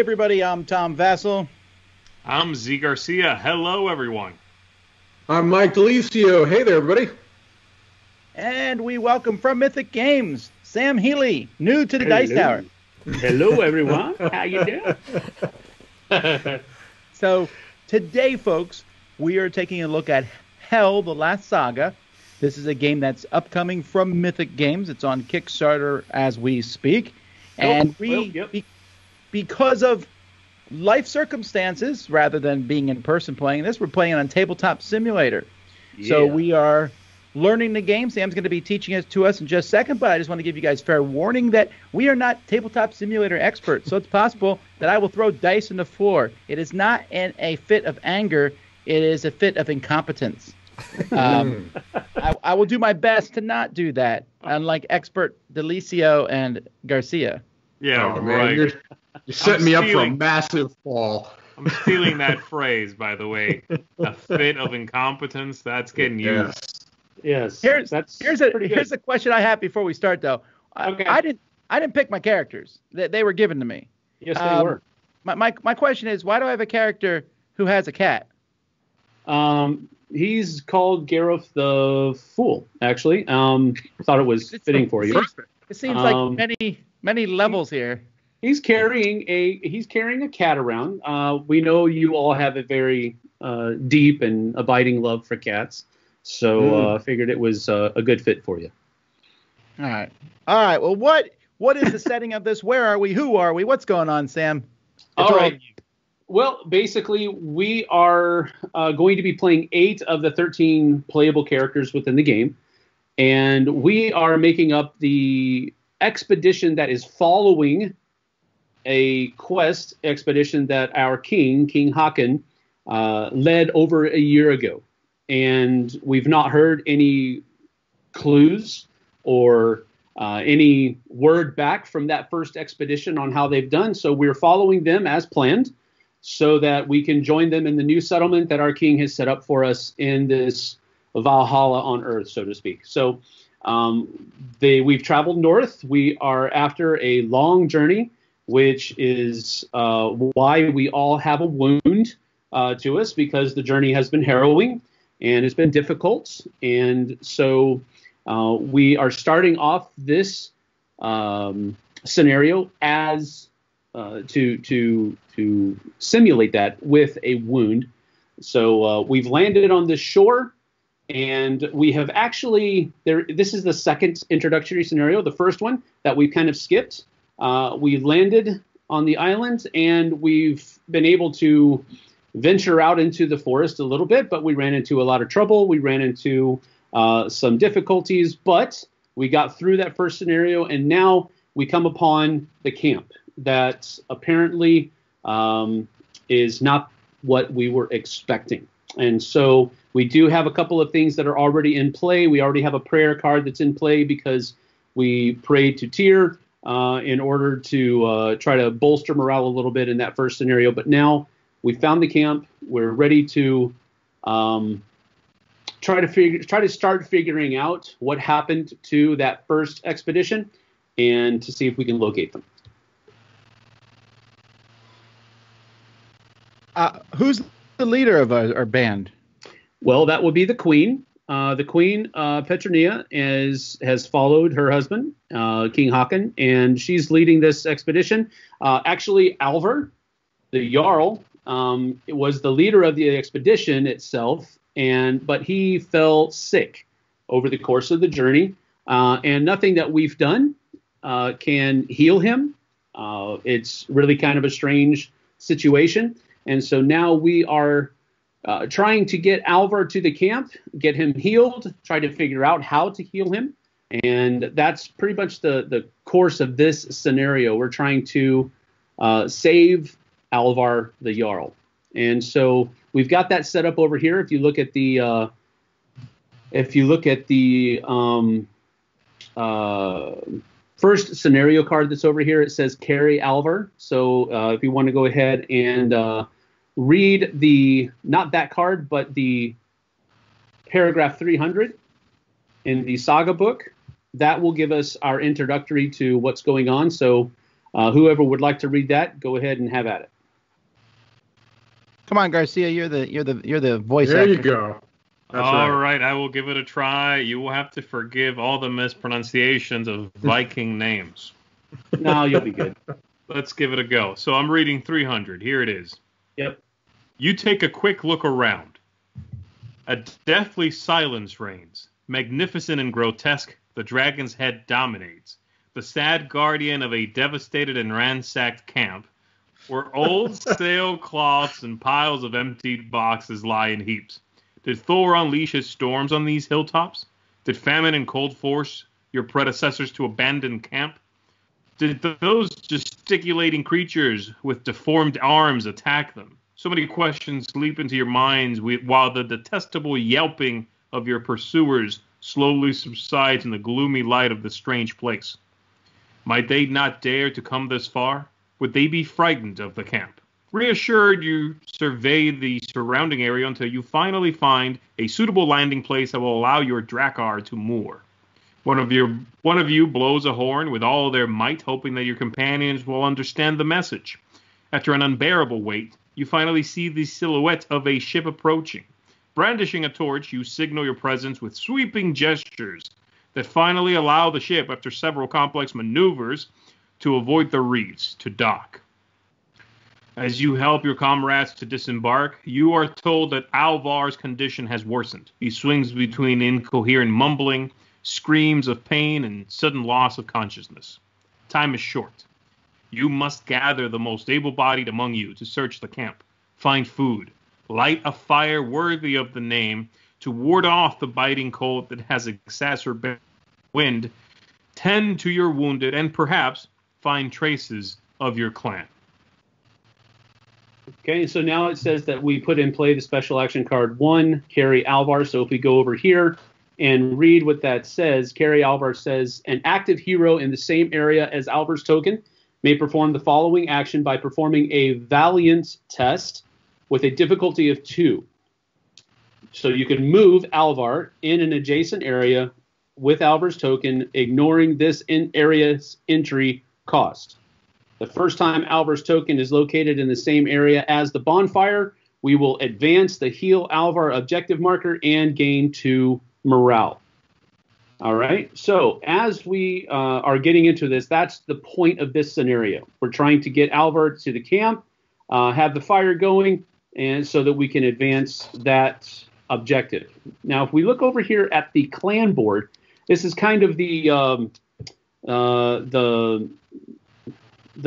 everybody. I'm Tom Vasel. I'm Zee Garcia. Hello, everyone. I'm Mike Delisio. Hey there, everybody. And we welcome from Mythic Games, Sam Healy, new to the Dice Tower. Hello, everyone. How you doing? So today, folks, we are taking a look at HEL: The Last Saga. This is a game that's upcoming from Mythic Games. It's on Kickstarter as we speak. And because of life circumstances, rather than being in person playing this, we're playing on Tabletop Simulator. Yeah. So we are learning the game. Sam's going to be teaching it to us in just a second, but I just want to give you guys fair warning that we are not Tabletop Simulator experts. So it's possible that I will throw dice in the floor. It is not in a fit of anger. It is a fit of incompetence. I will do my best to not do that, unlike expert Delisio and Garcia. Yeah, oh, right. You're setting me up for a massive fall. I'm stealing that phrase, by the way. A fit of incompetence. That's getting used. Yes. Here's a question I have before we start, though. Okay. I didn't pick my characters. They were given to me. Yes, they were. My question is, why do I have a character who has a cat? He's called Gareth the Fool, actually. Thought it was fitting for you. It seems like many levels here. He's carrying a cat around. We know you all have a very deep and abiding love for cats, so figured it was a good fit for you. All right. Well, what is the setting of this? Where are we? Who are we? What's going on, Sam? All right. Well, basically, we are going to be playing 8 of the 13 playable characters within the game, and we are making up the expedition that is following a quest expedition that our King Haakon, led over a year ago. And we've not heard any clues or any word back from that first expedition on how they've done, so we're following them as planned, so that we can join them in the new settlement that our king has set up for us in this Valhalla on Earth, so to speak. So we've traveled north. We are after a long journey, which is why we all have a wound to us, because the journey has been harrowing and it's been difficult. And so we are starting off this scenario as to simulate that with a wound. So we've landed on this shore, and we have actually this is the second introductory scenario. The first one that we've kind of skipped. We landed on the island, and we've been able to venture out into the forest a little bit, but we ran into a lot of trouble. We ran into some difficulties, but we got through that first scenario, and now we come upon the camp that apparently is not what we were expecting. And so we do have a couple of things that are already in play. We already have a prayer card that's in play because we prayed to Tyr in order to try to bolster morale a little bit in that first scenario. But now we found the camp. We're ready to try to start figuring out what happened to that first expedition and to see if we can locate them. Who's the leader of our band? Well, that would be the queen. The queen, Petronia, has followed her husband, King Haakon, and she's leading this expedition. Actually, Alvar, the Jarl, was the leader of the expedition itself, but he fell sick over the course of the journey, and nothing that we've done can heal him. It's really kind of a strange situation. And so now we are trying to get Alvar to the camp, get him healed, try to figure out how to heal him. And that's pretty much the course of this scenario. We're trying to save Alvar the Jarl. And so we've got that set up over here. If you look at the first scenario card that's over here, it says carry Alvar. So if you want to go ahead and read not that card, but the paragraph 300 in the saga book, that will give us our introductory to what's going on. So Whoever would like to read that, go ahead and have at it. Come on, Garcia, you're the voice actor. There you go. That's all right. I will give it a try. You will have to forgive all the mispronunciations of Viking names. No, you'll be good. Let's give it a go. So I'm reading 300. Here it is. Yep. You take a quick look around. A deathly silence reigns. Magnificent and grotesque, the dragon's head dominates. The sad guardian of a devastated and ransacked camp, where old sailcloths and piles of emptied boxes lie in heaps. Did Thor unleash his storms on these hilltops? Did famine and cold force your predecessors to abandon camp? Did those gesticulating creatures with deformed arms attack them? So many questions leap into your minds while the detestable yelping of your pursuers slowly subsides in the gloomy light of the strange place. Might they not dare to come this far? Would they be frightened of the camp? Reassured, you survey the surrounding area until you finally find a suitable landing place that will allow your drakkar to moor. One of you blows a horn with all their might, hoping that your companions will understand the message. After an unbearable wait, you finally see the silhouette of a ship approaching. Brandishing a torch, you signal your presence with sweeping gestures that finally allow the ship, after several complex maneuvers, to avoid the reefs, to dock. As you help your comrades to disembark, you are told that Alvar's condition has worsened. He swings between incoherent mumbling, screams of pain, and sudden loss of consciousness. Time is short. You must gather the most able-bodied among you to search the camp, find food, light a fire worthy of the name, to ward off the biting cold that has exacerbated wind, tend to your wounded, and perhaps find traces of your clan. Okay, so now it says that we put in play the special action card 1, carry Alvar. So if we go over here and read what that says, carry Alvar says, an active hero in the same area as Alvar's token may perform the following action by performing a valiant test with a difficulty of 2. So you can move Alvar in an adjacent area with Alvar's token, ignoring this area's entry cost. The first time Alvar's token is located in the same area as the bonfire, we will advance the HEL Alvar objective marker and gain 2 morale. All right, so as we are getting into this, that's the point of this scenario. We're trying to get Alvar to the camp, have the fire going, and so that we can advance that objective. Now, if we look over here at the clan board, this is kind of the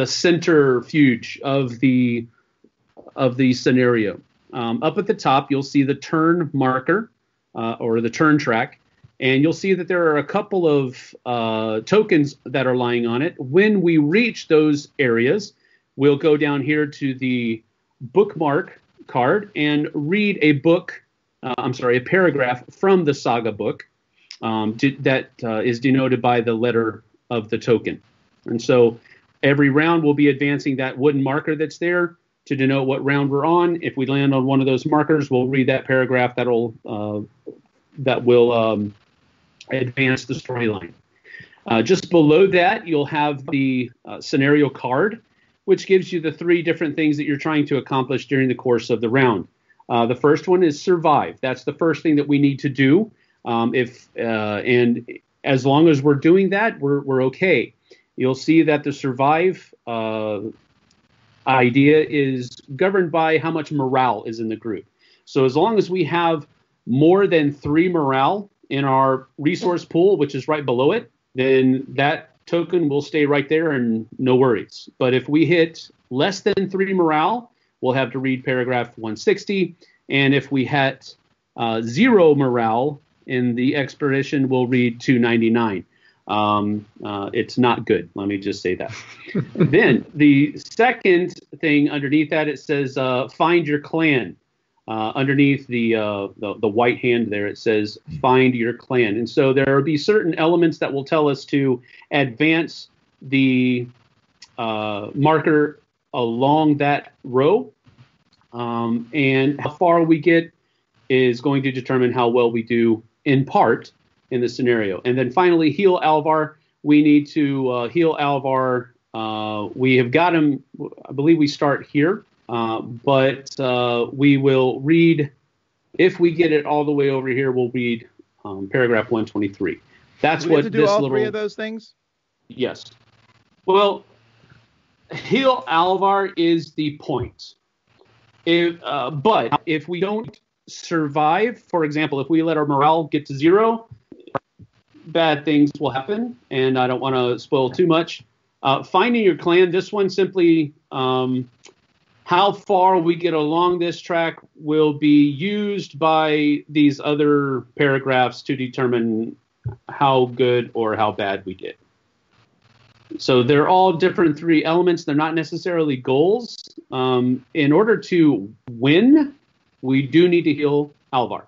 centrifuge of the scenario. Up at the top, you'll see the turn marker or the turn track, and you'll see that there are a couple of tokens that are lying on it. When we reach those areas, we'll go down here to the bookmark card and read a paragraph from the saga book that is denoted by the letter of the token. And so every round we'll be advancing that wooden marker that's there to denote what round we're on. If we land on one of those markers, we'll read that paragraph that will advance the storyline. Just below that, you'll have the scenario card, which gives you the 3 different things that you're trying to accomplish during the course of the round. The first one is survive. That's the first thing that we need to do. And as long as we're doing that, we're okay. You'll see that the survive idea is governed by how much morale is in the group. So as long as we have more than 3 morale in our resource pool, which is right below it, then that token will stay right there and no worries. But if we hit less than 3 morale, we'll have to read paragraph 160. And if we hit 0 morale in the expedition, we'll read 299. It's not good. Let me just say that. Then the second thing underneath that, it says find your clan. Underneath the white hand there, it says find your clan. And so there will be certain elements that will tell us to advance the marker along that row. And how far we get is going to determine how well we do in part in the scenario. And then finally, HEL Alvar. We need to HEL Alvar We have got him, I believe we start here, but we will read, if we get it all the way over here, we'll read paragraph 123. That's what this little... Do we have to do all three of those things? Yes. Well, HEL Alvar is the point. But if we don't survive, for example, if we let our morale get to zero, bad things will happen, and I don't want to spoil too much. Finding your clan, this one simply, how far we get along this track will be used by these other paragraphs to determine how good or how bad we did. So they're all different three elements. They're not necessarily goals. In order to win, we do need to HEL Alvar,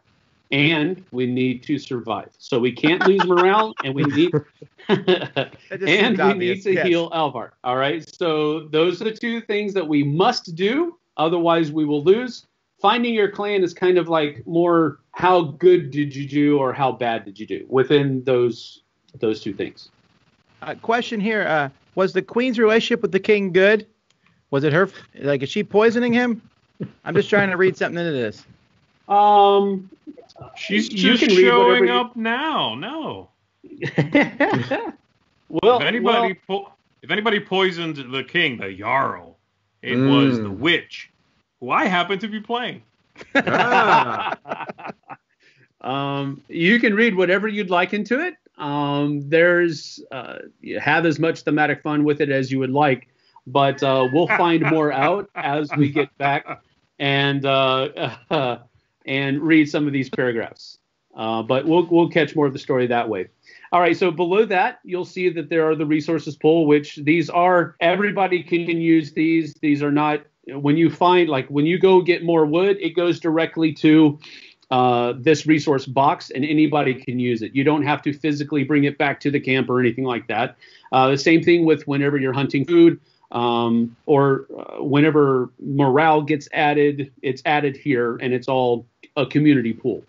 and we need to survive. So we can't lose morale, and we need and we need to HEL Alvar. All right. So those are the two things that we must do. Otherwise, we will lose. Finding your clan is kind of like more how good did you do or how bad did you do within those two things. Question here: was the queen's relationship with the king good? Was it her? Like, is she poisoning him? I'm just trying to read something into this. She's just showing up now. No. Well, if anybody poisoned the king, the Jarl, it was the witch, who I happen to be playing. You can read whatever you'd like into it. You have as much thematic fun with it as you would like, but we'll find more out as we get back and read some of these paragraphs. But we'll catch more of the story that way. All right. So below that, you'll see that there are the resources pool, which these are, everybody can use these. These are not, when you find, like when you go get more wood, it goes directly to this resource box, and anybody can use it. You don't have to physically bring it back to the camp or anything like that. The same thing with whenever you're hunting food, or whenever morale gets added, it's added here, and it's all a community pool.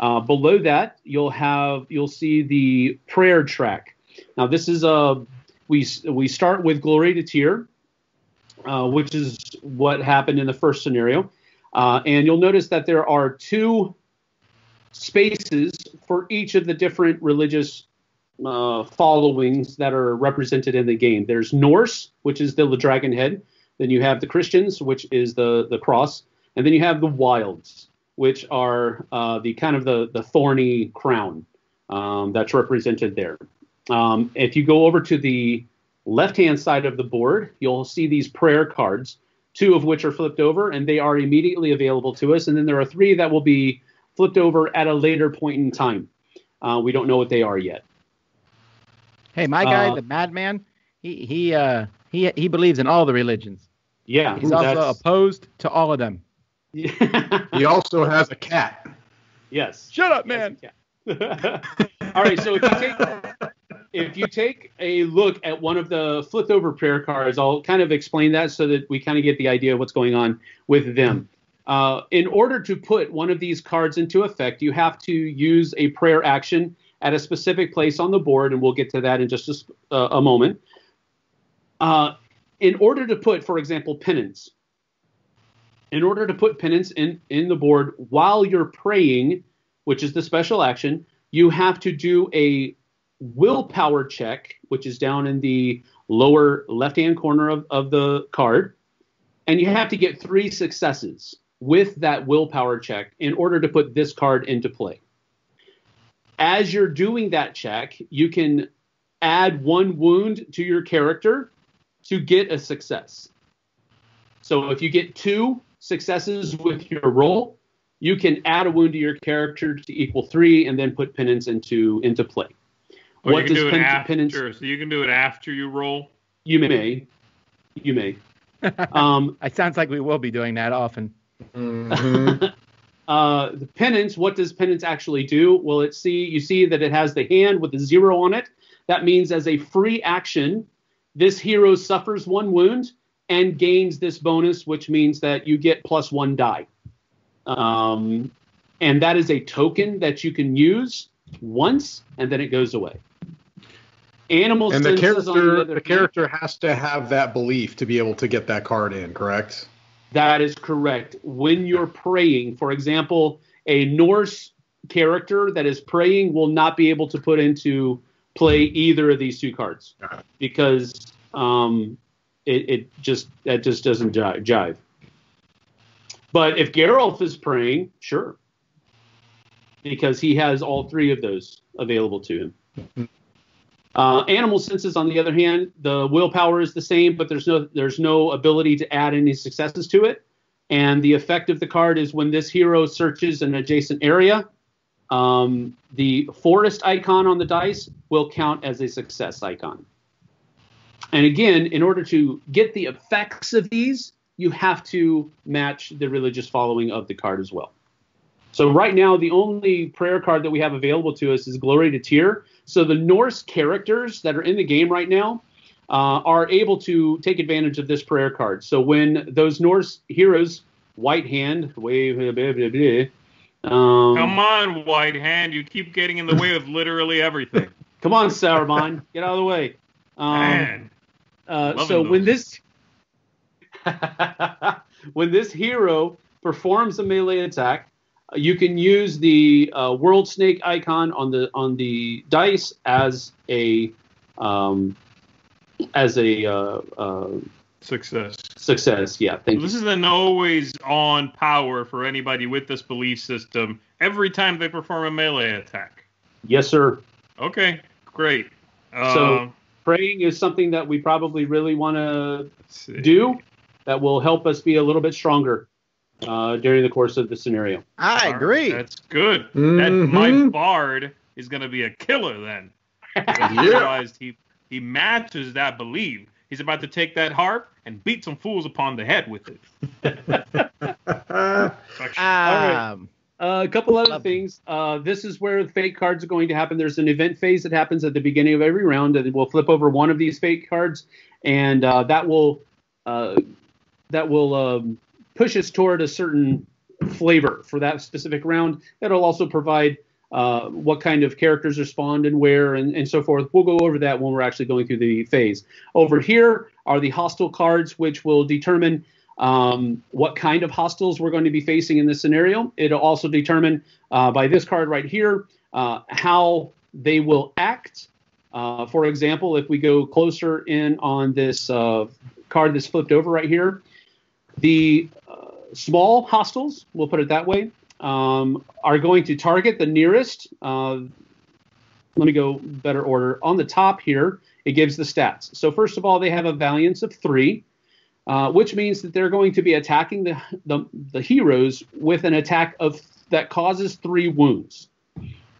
Below that, you'll see the prayer track. Now, this is we start with Glory to Tyr, which is what happened in the first scenario. And you'll notice that there are two spaces for each of the different religious followings that are represented in the game. There's Norse, which is the dragon head. Then you have the Christians, which is the cross. And then you have the Wilds, which are the kind of the thorny crown that's represented there. If you go over to the left-hand side of the board, you'll see these prayer cards, two of which are flipped over, and they are immediately available to us. And then there are three that will be flipped over at a later point in time. We don't know what they are yet. Hey, my guy, the madman, he believes in all the religions. Yeah. He's also opposed to all of them. Yeah. He also has a cat. Yes. Shut up, man. All right, so if you take a look at one of the flipped over prayer cards, I'll kind of explain that so that we kind of get the idea of what's going on with them. In order to put one of these cards into effect, you have to use a prayer action at a specific place on the board, and we'll get to that in just a moment. In order to put, for example, penance, in order to put penance in the board while you're praying, which is the special action, you have to do a willpower check, which is down in the lower left-hand corner of the card, and you have to get 3 successes with that willpower check in order to put this card into play. As you're doing that check, you can add 1 wound to your character to get a success. So if you get 2 successes with your roll, you can add a wound to your character to equal 3 and then put penance into play. Or what you can do it after, so you can do it after you roll? You may. It sounds like we will be doing that often. Mm-hmm. The penance, what does penance actually do? Well, you see that it has the hand with a 0 on it. That means as a free action, this hero suffers 1 wound and gains this bonus, which means that you get +1 die. And that is a token that you can use once, and then it goes away. Animal and the character has to have that belief to be able to get that card in, correct? That is correct. When you're praying, for example, a Norse character that is praying will not be able to put into play either of these two cards because it just doesn't jive. But if Geralt is praying, sure, because he has all three of those available to him. Animal senses, on the other hand, the willpower is the same, but there's no ability to add any successes to it. And the effect of the card is when this hero searches an adjacent area, the forest icon on the dice will count as a success icon. And again, in order to get the effects of these, you have to match the religious following of the card as well. So right now, the only prayer card that we have available to us is Glory to Tyr. So the Norse characters that are in the game right now are able to take advantage of this prayer card. So when those Norse heroes, White Hand, come on, White Hand, you keep getting in the way of literally everything. Come on, Sauron, get out of the way. When this hero performs a melee attack, you can use the World Snake icon on the dice as a success. Success, yeah. Thank you. This is an always on power for anybody with this belief system every time they perform a melee attack. Yes, sir. Okay, great. So praying is something that we probably really want to do that will help us be a little bit stronger during the course of the scenario. I agree. That's good. Mm-hmm. That my bard is going to be a killer then. He realized he matches that belief. He's about to take that harp and beat some fools upon the head with it. All right. A couple other things. This is where the fate cards are going to happen. There's an event phase that happens at the beginning of every round, and we'll flip over one of these fate cards, and that will push us toward a certain flavor for that specific round. It'll also provide what kind of characters are spawned and where and so forth. We'll go over that when we're actually going through the phase. Over here are the hostile cards, which will determine what kind of hostiles we're going to be facing in this scenario. It'll also determine by this card right here how they will act. For example, if we go closer in on this card that's flipped over right here, the small hostiles, we'll put it that way, are going to target the nearest. Let me go better order. On the top here, it gives the stats. So first of all, they have a valiance of 3, which means that they're going to be attacking the heroes with an attack that causes 3 wounds.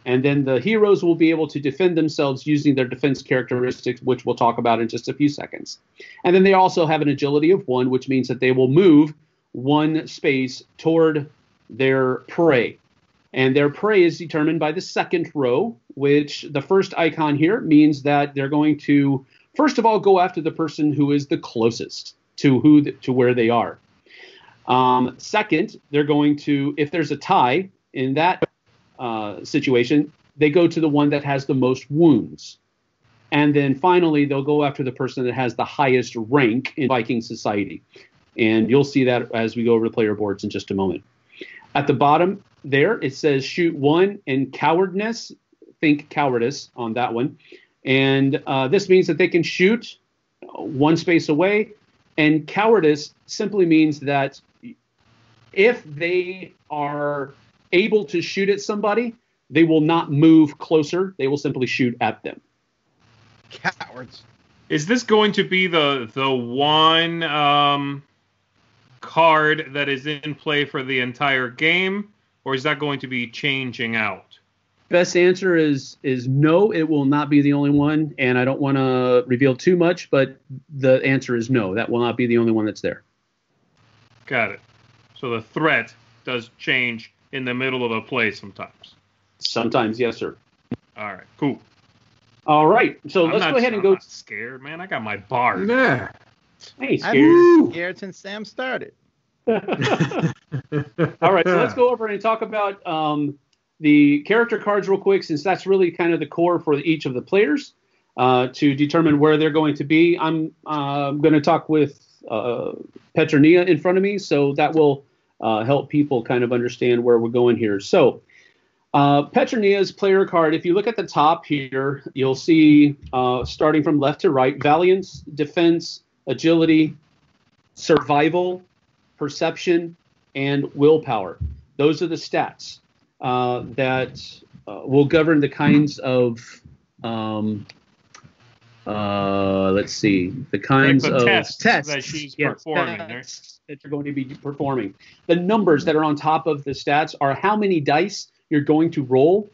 And then the heroes will be able to defend themselves using their defense characteristics, which we'll talk about in just a few seconds. And then they also have an agility of 1, which means that they will move 1 space toward their prey. And their prey is determined by the second row, which the first icon here means that they're going to, first of all, go after the person who is the closest to where they are. Second, they're going to, if there's a tie in that situation, they go to the one that has the most wounds. And then finally, they'll go after the person that has the highest rank in Viking society. And you'll see that as we go over the player boards in just a moment. At the bottom there, it says shoot 1 and cowardness. Think cowardice on that one. And this means that they can shoot 1 space away. And cowardice simply means that if they are able to shoot at somebody, they will not move closer. They will simply shoot at them. Cowards. Is this going to be the one card that is in play for the entire game, or is that going to be changing out? Best answer is no. It will not be the only one, and I don't want to reveal too much, but the answer is no. That will not be the only one that's there. Got it. So the threat does change in the middle of a play sometimes. Sometimes, yes, sir. All right, cool. All right, so let's go ahead and go. I'm not scared, man. I got my bard. Nah. I ain't scared. I'm scared since Sam started. All right, so let's go over and talk about the character cards real quick, since that's really kind of the core for each of the players. to determine where they're going to be. I'm going to talk with Petronia in front of me, so that will help people kind of understand where we're going here. So Petronia's player card, if you look at the top here, you'll see starting from left to right, Valiance, Defense, Agility, Survival, Perception, and Willpower. Those are the stats that will govern the kinds of tests that she's performing. That you're going to be performing. The numbers that are on top of the stats are how many dice you're going to roll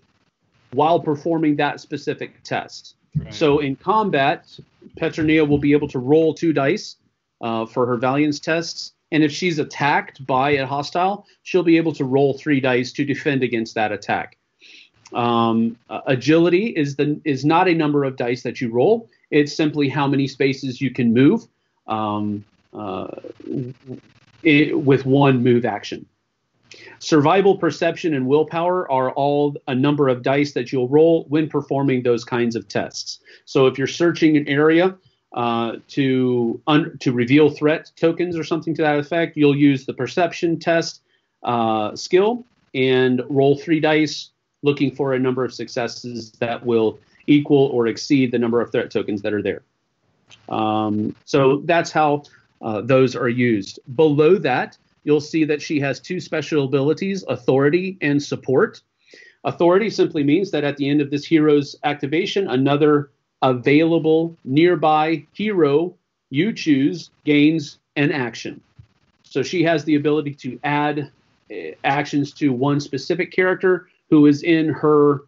while performing that specific test. Right. So in combat, Petronia will be able to roll 2 dice for her Valiance tests. And if she's attacked by a hostile, she'll be able to roll 3 dice to defend against that attack. Agility is not a number of dice that you roll. It's simply how many spaces you can move with one move action. Survival, Perception, and Willpower are all a number of dice that you'll roll when performing those kinds of tests. So if you're searching an area to reveal threat tokens or something to that effect, you'll use the Perception test skill and roll 3 dice, looking for a number of successes that will equal or exceed the number of threat tokens that are there. So that's how those are used. Below that, you'll see that she has 2 special abilities, Authority and Support. Authority simply means that at the end of this hero's activation, another available nearby hero you choose gains an action. So she has the ability to add actions to one specific character who is in her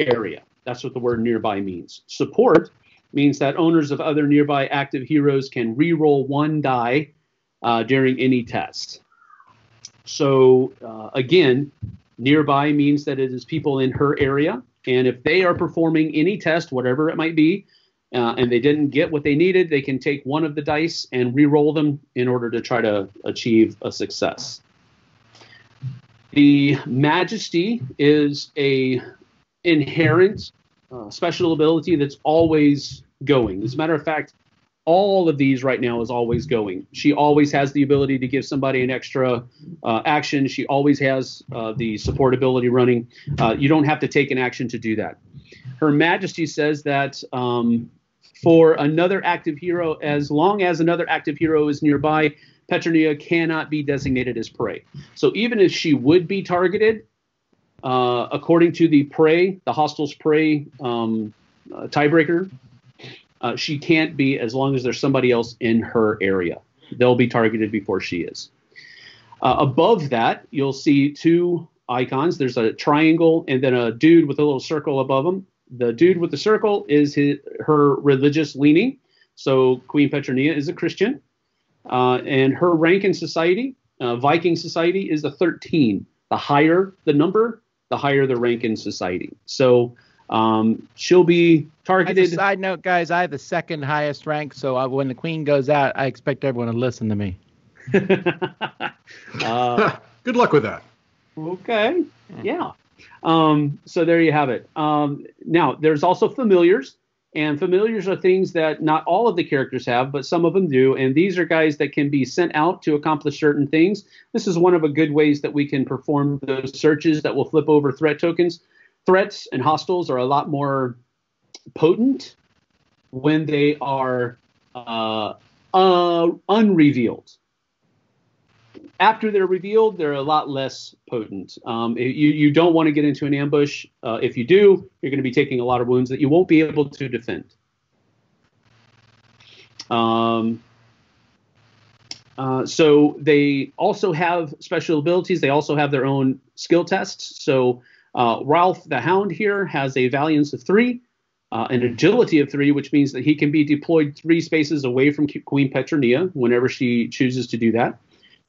area. That's what the word nearby means. Support means that owners of other nearby active heroes can re-roll 1 die during any test. So again, nearby means that it is people in her area, and if they are performing any test, whatever it might be, and they didn't get what they needed, they can take 1 of the dice and re-roll them in order to try to achieve a success. The Majesty is a inherent special ability that's always going. As a matter of fact, all of these right now is always going. She always has the ability to give somebody an extra action. She always has the support ability running. You don't have to take an action to do that. Her Majesty says that for another active hero, as long as another active hero is nearby, Petronia cannot be designated as prey. So even if she would be targeted, according to the prey, the hostile's prey tiebreaker, she can't be as long as there's somebody else in her area. They'll be targeted before she is. Above that, you'll see 2 icons. There's a triangle and then a dude with a little circle above him. The dude with the circle is her religious leaning. So Queen Petronia is a Christian. And her rank in society, Viking society, is a 13. The higher the number, the higher the rank in society. So she'll be targeted. As a side note, guys, I have the 2nd highest rank, so when the queen goes out, I expect everyone to listen to me. Good luck with that. Okay, yeah. So there you have it. Now, there's also familiars. And familiars are things that not all of the characters have, but some of them do. And these are guys that can be sent out to accomplish certain things. This is one of the good ways that we can perform those searches that will flip over threat tokens. Threats and hostiles are a lot more potent when they are unrevealed. After they're revealed, they're a lot less potent. You don't want to get into an ambush. If you do, you're going to be taking a lot of wounds that you won't be able to defend. So they also have special abilities. They also have their own skill tests. So Rolf the Hound here has a Valiance of 3, an Agility of 3, which means that he can be deployed 3 spaces away from Queen Petronia whenever she chooses to do that.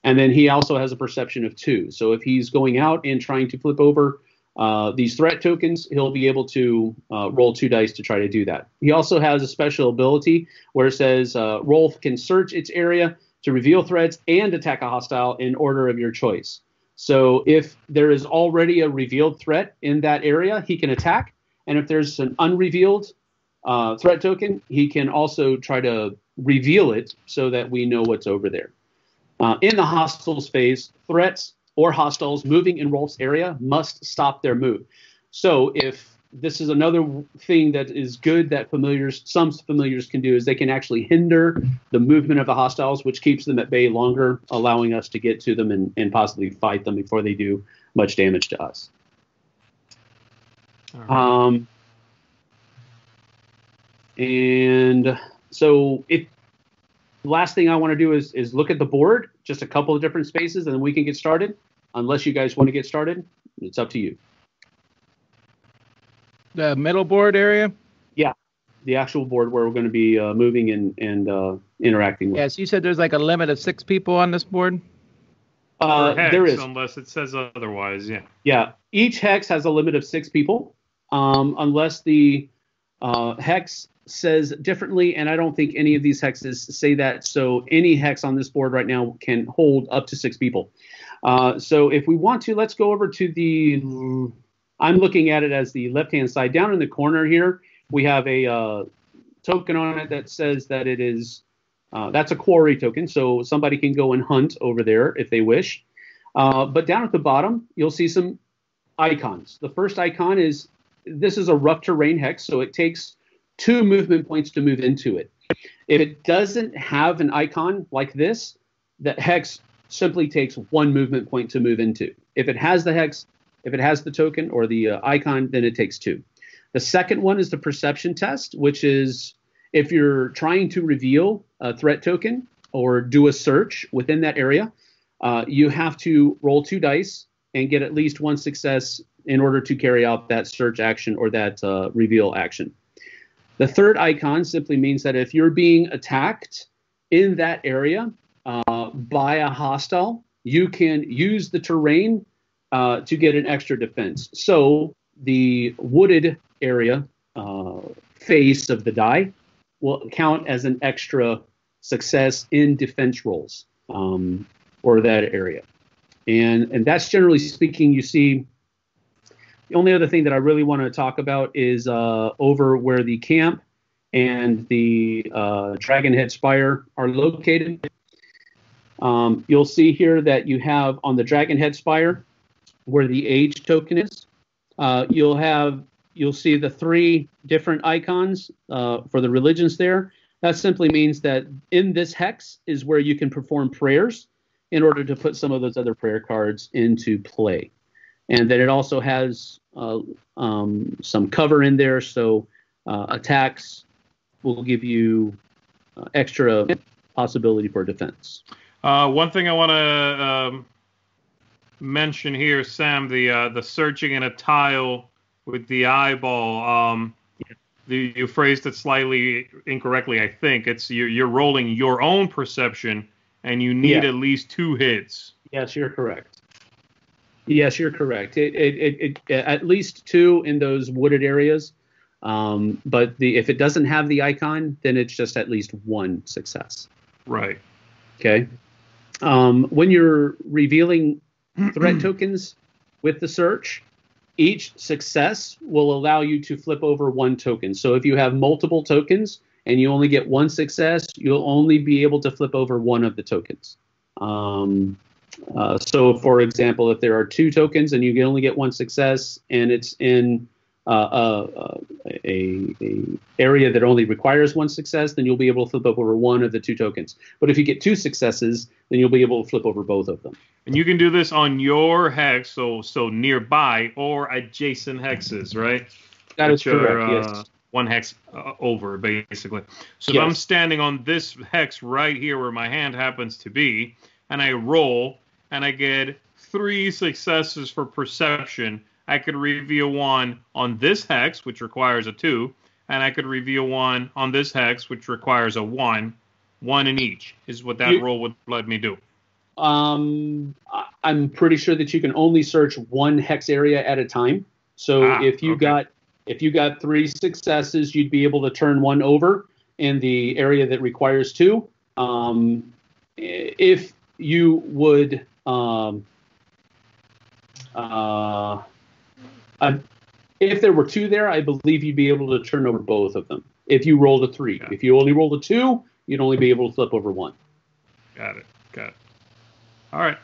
And then he also has a Perception of 2. So if he's going out and trying to flip over these threat tokens, he'll be able to roll 2 dice to try to do that. He also has a special ability where it says Rolf can search its area to reveal threats and attack a hostile in order of your choice. So if there is already a revealed threat in that area, he can attack. And if there's an unrevealed threat token, he can also try to reveal it so that we know what's over there. In the hostile space, threats or hostiles moving in Rolf's area must stop their move. So if this is another thing that is good that familiars, some familiars can do, is they can actually hinder the movement of the hostiles, which keeps them at bay longer, allowing us to get to them and possibly fight them before they do much damage to us. All right. And so the last thing I want to do is look at the board, just a couple of different spaces, and then we can get started. Unless you guys want to get started, it's up to you. The middle board area? Yeah, the actual board where we're going to be moving and interacting with. Yes, you said there's like a limit of 6 people on this board? Hex, there is. Unless it says otherwise, yeah. Yeah, each hex has a limit of 6 people, unless the hex says differently, and I don't think any of these hexes say that, so any hex on this board right now can hold up to 6 people. So if we want to, let's go over to the... I'm looking at it as the left-hand side. Down in the corner here, we have a token on it that says that it is, that's a quarry token, so somebody can go and hunt over there if they wish. But down at the bottom, you'll see some icons. The first icon is, this is a rough terrain hex, so it takes 2 movement points to move into it. If it doesn't have an icon like this, that hex simply takes 1 movement point to move into. If it has the hex, if it has the token or the icon, then it takes 2. The second one is the perception test, which is if you're trying to reveal a threat token or do a search within that area, you have to roll 2 dice and get at least 1 success in order to carry out that search action or that reveal action. The third icon simply means that if you're being attacked in that area by a hostile, you can use the terrain to get an extra defense. So the wooded area face of the die will count as an extra success in defense rolls or that area. And that's generally speaking, you see. The only other thing that I really want to talk about is over where the camp and the Dragonhead Spire are located. You'll see here that you have on the Dragonhead Spire where the age token is. You'll see the 3 different icons for the religions there. That simply means that in this hex is where you can perform prayers in order to put some of those other prayer cards into play. And then it also has some cover in there, so attacks will give you extra possibility for defense. One thing I want to mention here, Sam, the searching in a tile with the eyeball. You phrased it slightly incorrectly, I think. It's you're rolling your own perception, and you need at least 2 hits. Yes, you're correct. Yes, you're correct. It at least 2 in those wooded areas, but if it doesn't have the icon, then it's just at least 1 success. Right. Okay. When you're revealing threat tokens with the search, each success will allow you to flip over 1 token. So if you have multiple tokens and you only get 1 success, you'll only be able to flip over 1 of the tokens. So, for example, if there are 2 tokens and you can only get 1 success, and it's in a area that only requires 1 success, then you'll be able to flip over 1 of the 2 tokens. But if you get 2 successes, then you'll be able to flip over both of them. And you can do this on your hex, so nearby or adjacent hexes, right? That is correct, yes. One hex over, basically. So yes. If I'm standing on this hex right here where my hand happens to be, and I roll, and I get 3 successes for perception, I could reveal 1 on this hex, which requires a 2, and I could reveal 1 on this hex, which requires a 1. 1 in each is what that roll would let me do. I'm pretty sure that you can only search 1 hex area at a time. So if you got 3 successes, you'd be able to turn 1 over in the area that requires 2. If you would, if there were 2 there, I believe you'd be able to turn over both of them. if you rolled a 3. If you only rolled a 2, you'd only be able to flip over 1. Got it. Got it. All right.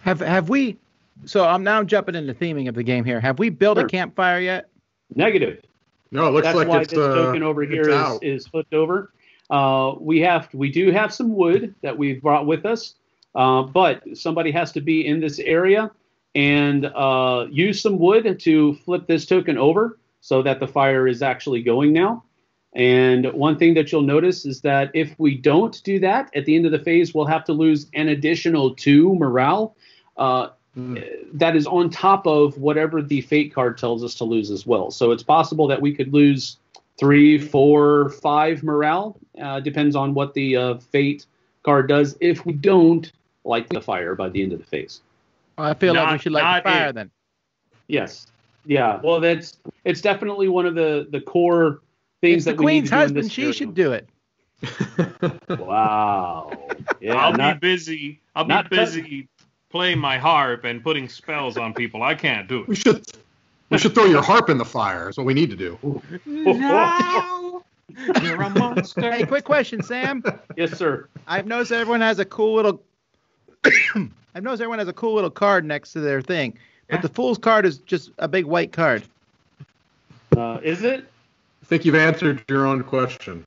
Have we... So I'm now jumping into theming of the game here. Have we built a campfire yet? Negative. No, it looks like it's this token over here is flipped over. We do have some wood that we've brought with us, but somebody has to be in this area and use some wood to flip this token over so that the fire is actually going now. And one thing that you'll notice is that if we don't do that, at the end of the phase, we'll have to lose an additional 2 morale. That is on top of whatever the fate card tells us to lose as well. So it's possible that we could lose 3, 4, 5 morale. Depends on what the fate card does. If we don't light the fire by the end of the phase, I feel like we should light the fire then. Yes. Yeah. Well, it's definitely one of the core things that we need to do. The Queen's husband. She should do it. Wow. Yeah, I'll be busy. Playing my harp and putting spells on people. I can't do it. We should throw your harp in the fire. That's what we need to do. No, you're a monster. Hey, quick question, Sam. Yes, sir. I've noticed everyone has a cool little card next to their thing, but the Fool's card is just a big white card. Is it? I think you've answered your own question.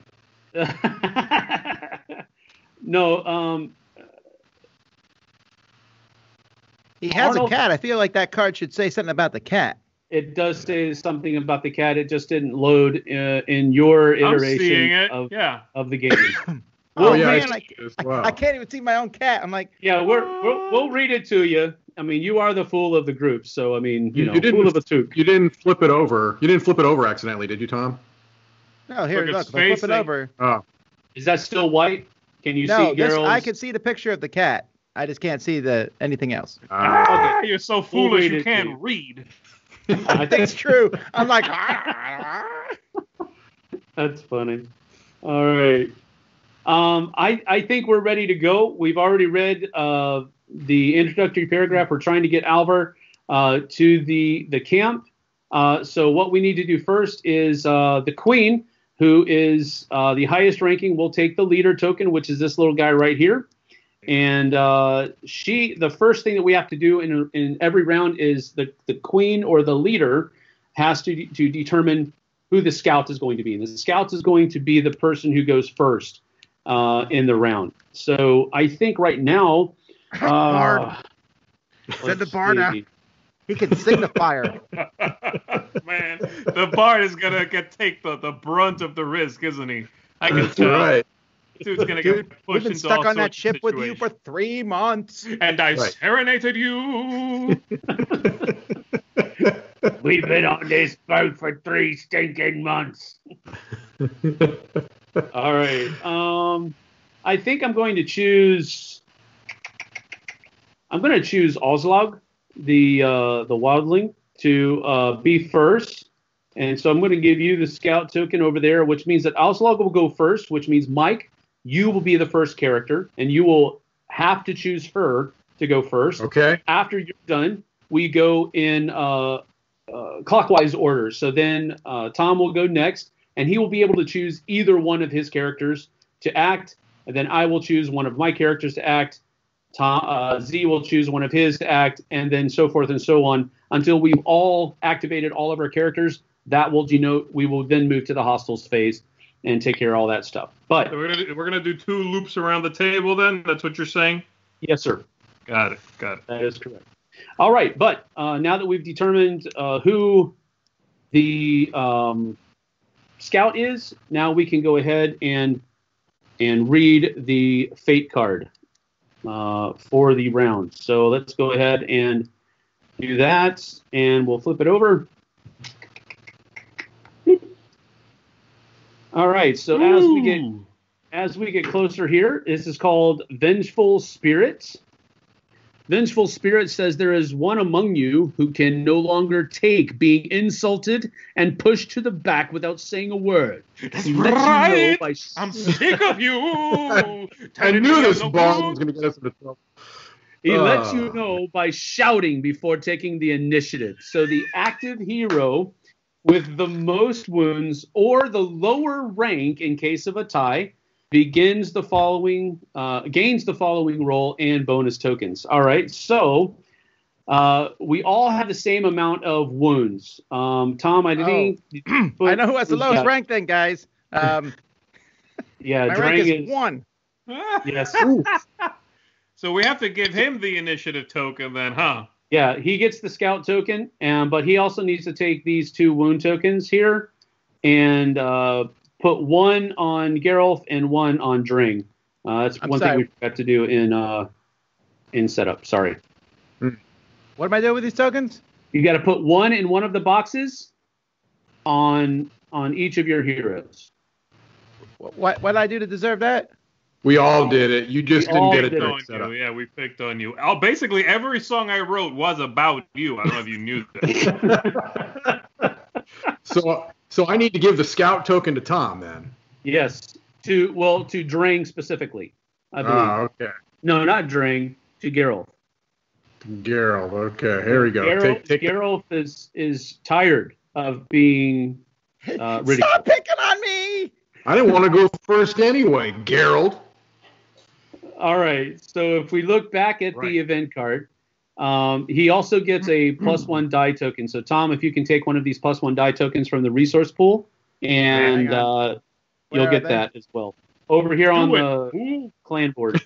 No. He has a cat. I feel like that card should say something about the cat. It does say something about the cat. It just didn't load in your iteration of the game. Oh, yeah, man, I can't even see my own cat. I'm like... Yeah, we'll read it to you. I mean, you are the fool of the group, so, I mean, you didn't, fool of the toque. You didn't flip it over. You didn't flip it over accidentally, did you, Tom? No, here, look. If I flip it over... Oh. Is that still white? Can you see Gerald's... I can see the picture of the cat. I just can't see anything else. Okay. You're so foolish you can't read. I think it's true. I'm like, that's funny. All right. I think we're ready to go. We've already read the introductory paragraph. We're trying to get Alvar to the camp. So what we need to do first is the queen, who is the highest ranking, will take the leader token, which is this little guy right here. And the first thing that we have to do in every round is the queen or the leader has to determine who the scout is going to be. And the scout is going to be the person who goes first in the round. So I think right now... Said the bard. He can sing the fire. Man, the bard is going to take the brunt of the risk, isn't he? I can tell. Right. Dude's gonna get pushed. We've been stuck on that ship with you for 3 months. And I serenaded you. We've been on this boat for 3 stinking months. All right. I think I'm going to choose. I'm going to choose Oslog, the wildling, to be first. And so I'm going to give you the scout token over there, which means that Oslog will go first, which means Mike, you will be the first character, and you will have to choose her to go first. Okay. After you're done, we go in clockwise order. So then Tom will go next, and he will be able to choose either one of his characters to act, and then I will choose one of my characters to act. Tom, Z will choose one of his to act, and then so forth and so on until we've all activated all of our characters. That will denote we will then move to the hostiles phase and take care of all that stuff. But we're gonna do 2 loops around the table then? That's what you're saying? Yes, sir. Got it. That is correct. All right, but now that we've determined who the scout is, now we can go ahead and read the fate card for the round. So let's go ahead and do that, and we'll flip it over. All right, so as we get closer here, this is called Vengeful Spirits. Vengeful Spirit says there is one among you who can no longer take being insulted and pushed to the back without saying a word. That's right. You know I'm sick of you. I knew this bomb was going to get us into trouble. He lets you know by shouting before taking the initiative. So the active hero with the most wounds or the lower rank in case of a tie begins the following, gains the following roll and bonus tokens. All right, so we all have the same amount of wounds. Tom, I know who has the lowest rank then, guys. Yeah, my rank is 1. Yes. So we have to give him the initiative token then, huh? Yeah, he gets the scout token, but he also needs to take these 2 wound tokens here and put 1 on Geralt and 1 on Dreng. That's one thing we forgot to do in setup. Sorry. What am I doing with these tokens? You got to put 1 in one of the boxes on each of your heroes. What did I do to deserve that? We all did it. You just didn't get it done. Yeah, we picked on you. Basically, every song I wrote was about you. I don't know if you knew that. So I need to give the scout token to Tom then. Yes, to Dreng specifically. I believe. Oh, okay. No, not Dreng. To Geralt. Geralt. Okay, here we go. Geralt is tired of being ridiculed. Stop picking on me. I didn't want to go first anyway, Geralt. All right. So if we look back at the event card, he also gets a +1 die token. So, Tom, if you can take one of these +1 die tokens from the resource pool, and you'll get that as well. Over here on the clan board.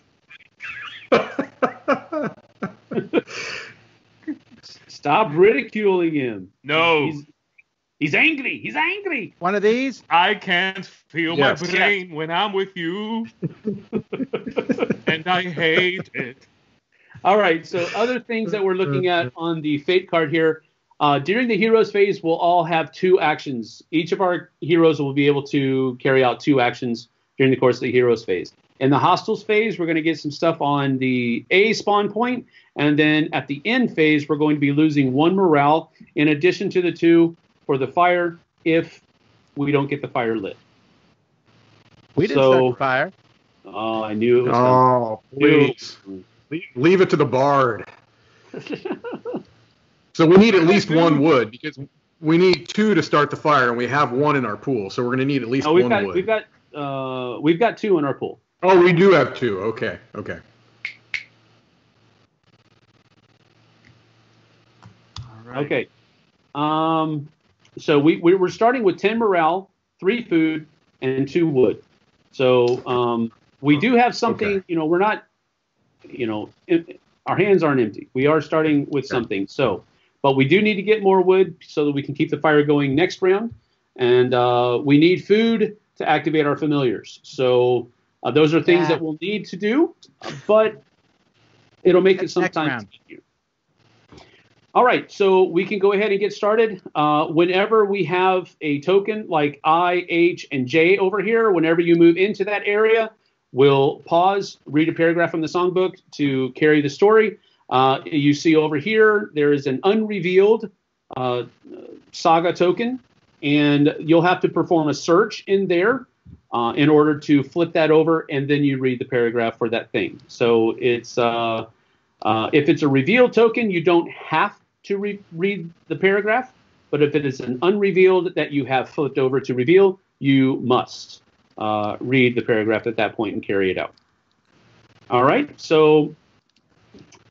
Stop ridiculing him. No. He's angry. He's angry. One of these. I can't feel my brain when I'm with you. And I hate it. All right. So other things that we're looking at on the fate card here. During the heroes phase, we'll all have 2 actions. Each of our heroes will be able to carry out 2 actions during the course of the heroes phase. In the hostiles phase, we're going to get some stuff on the A spawn point. And then at the end phase, we're going to be losing 1 morale in addition to the 2 for the fire, if we don't get the fire lit. We didn't start the fire. Oh, I knew it was please. Leave it to the bard. So we need at least 1 wood, because we need 2 to start the fire, and we have 1 in our pool, so we're going to need at least 1 wood. We've got 2 in our pool. Oh, we do have 2. Okay. All right. Okay. So we were starting with 10 morale, 3 food, and 2 wood. So we do have something, we're not, our hands aren't empty. We are starting with something. So, but we do need to get more wood so that we can keep the fire going next round. And we need food to activate our familiars. So those are things that we'll need to do, but it'll make it sometimes easier. All right, so we can go ahead and get started. Whenever we have a token like I, H, and J over here, whenever you move into that area, we'll pause, read a paragraph from the songbook to carry the story. You see over here, there is an unrevealed saga token, and you'll have to perform a search in there in order to flip that over, and then you read the paragraph for that thing. So it's if it's a revealed token, you don't have to read the paragraph, but if it is an unrevealed that you have flipped over to reveal, you must read the paragraph at that point and carry it out. All right, so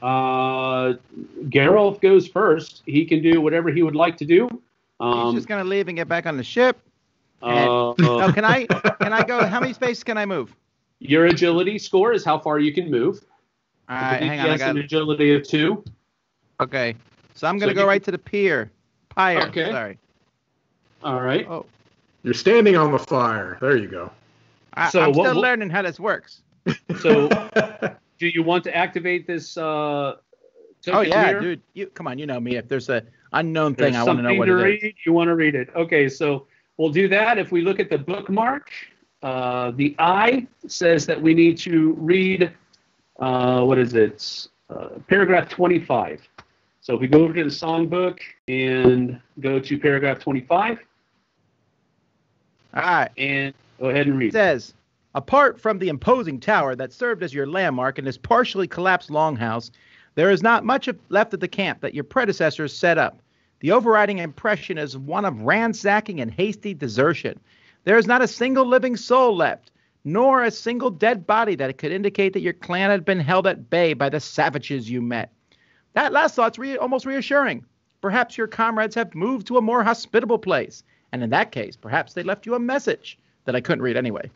Geralt goes first. He can do whatever he would like to do. He's just going to leave and get back on the ship. Can I go? How many spaces can I move? Your agility score is how far you can move. All right, hang on. I got an agility of 2. Okay, so I'm gonna go right to the pier. Okay. Sorry. All right. Oh. You're standing on the fire. There you go. I'm still learning how this works. So, do you want to activate this? Oh yeah, here? Dude. Come on. You know me. If there's an unknown thing, I want to know what it is. You want to read it? Okay. So we'll do that. If we look at the bookmark, the I says that we need to read. What is it? Paragraph 25. So if we go over to the songbook and go to paragraph 25. All right. And go ahead and read. It says, apart from the imposing tower that served as your landmark and this partially collapsed longhouse, there is not much left of the camp that your predecessors set up. The overriding impression is one of ransacking and hasty desertion. There is not a single living soul left, nor a single dead body that could indicate that your clan had been held at bay by the savages you met. That last thought's almost reassuring. Perhaps your comrades have moved to a more hospitable place, and in that case, perhaps they left you a message that I couldn't read anyway.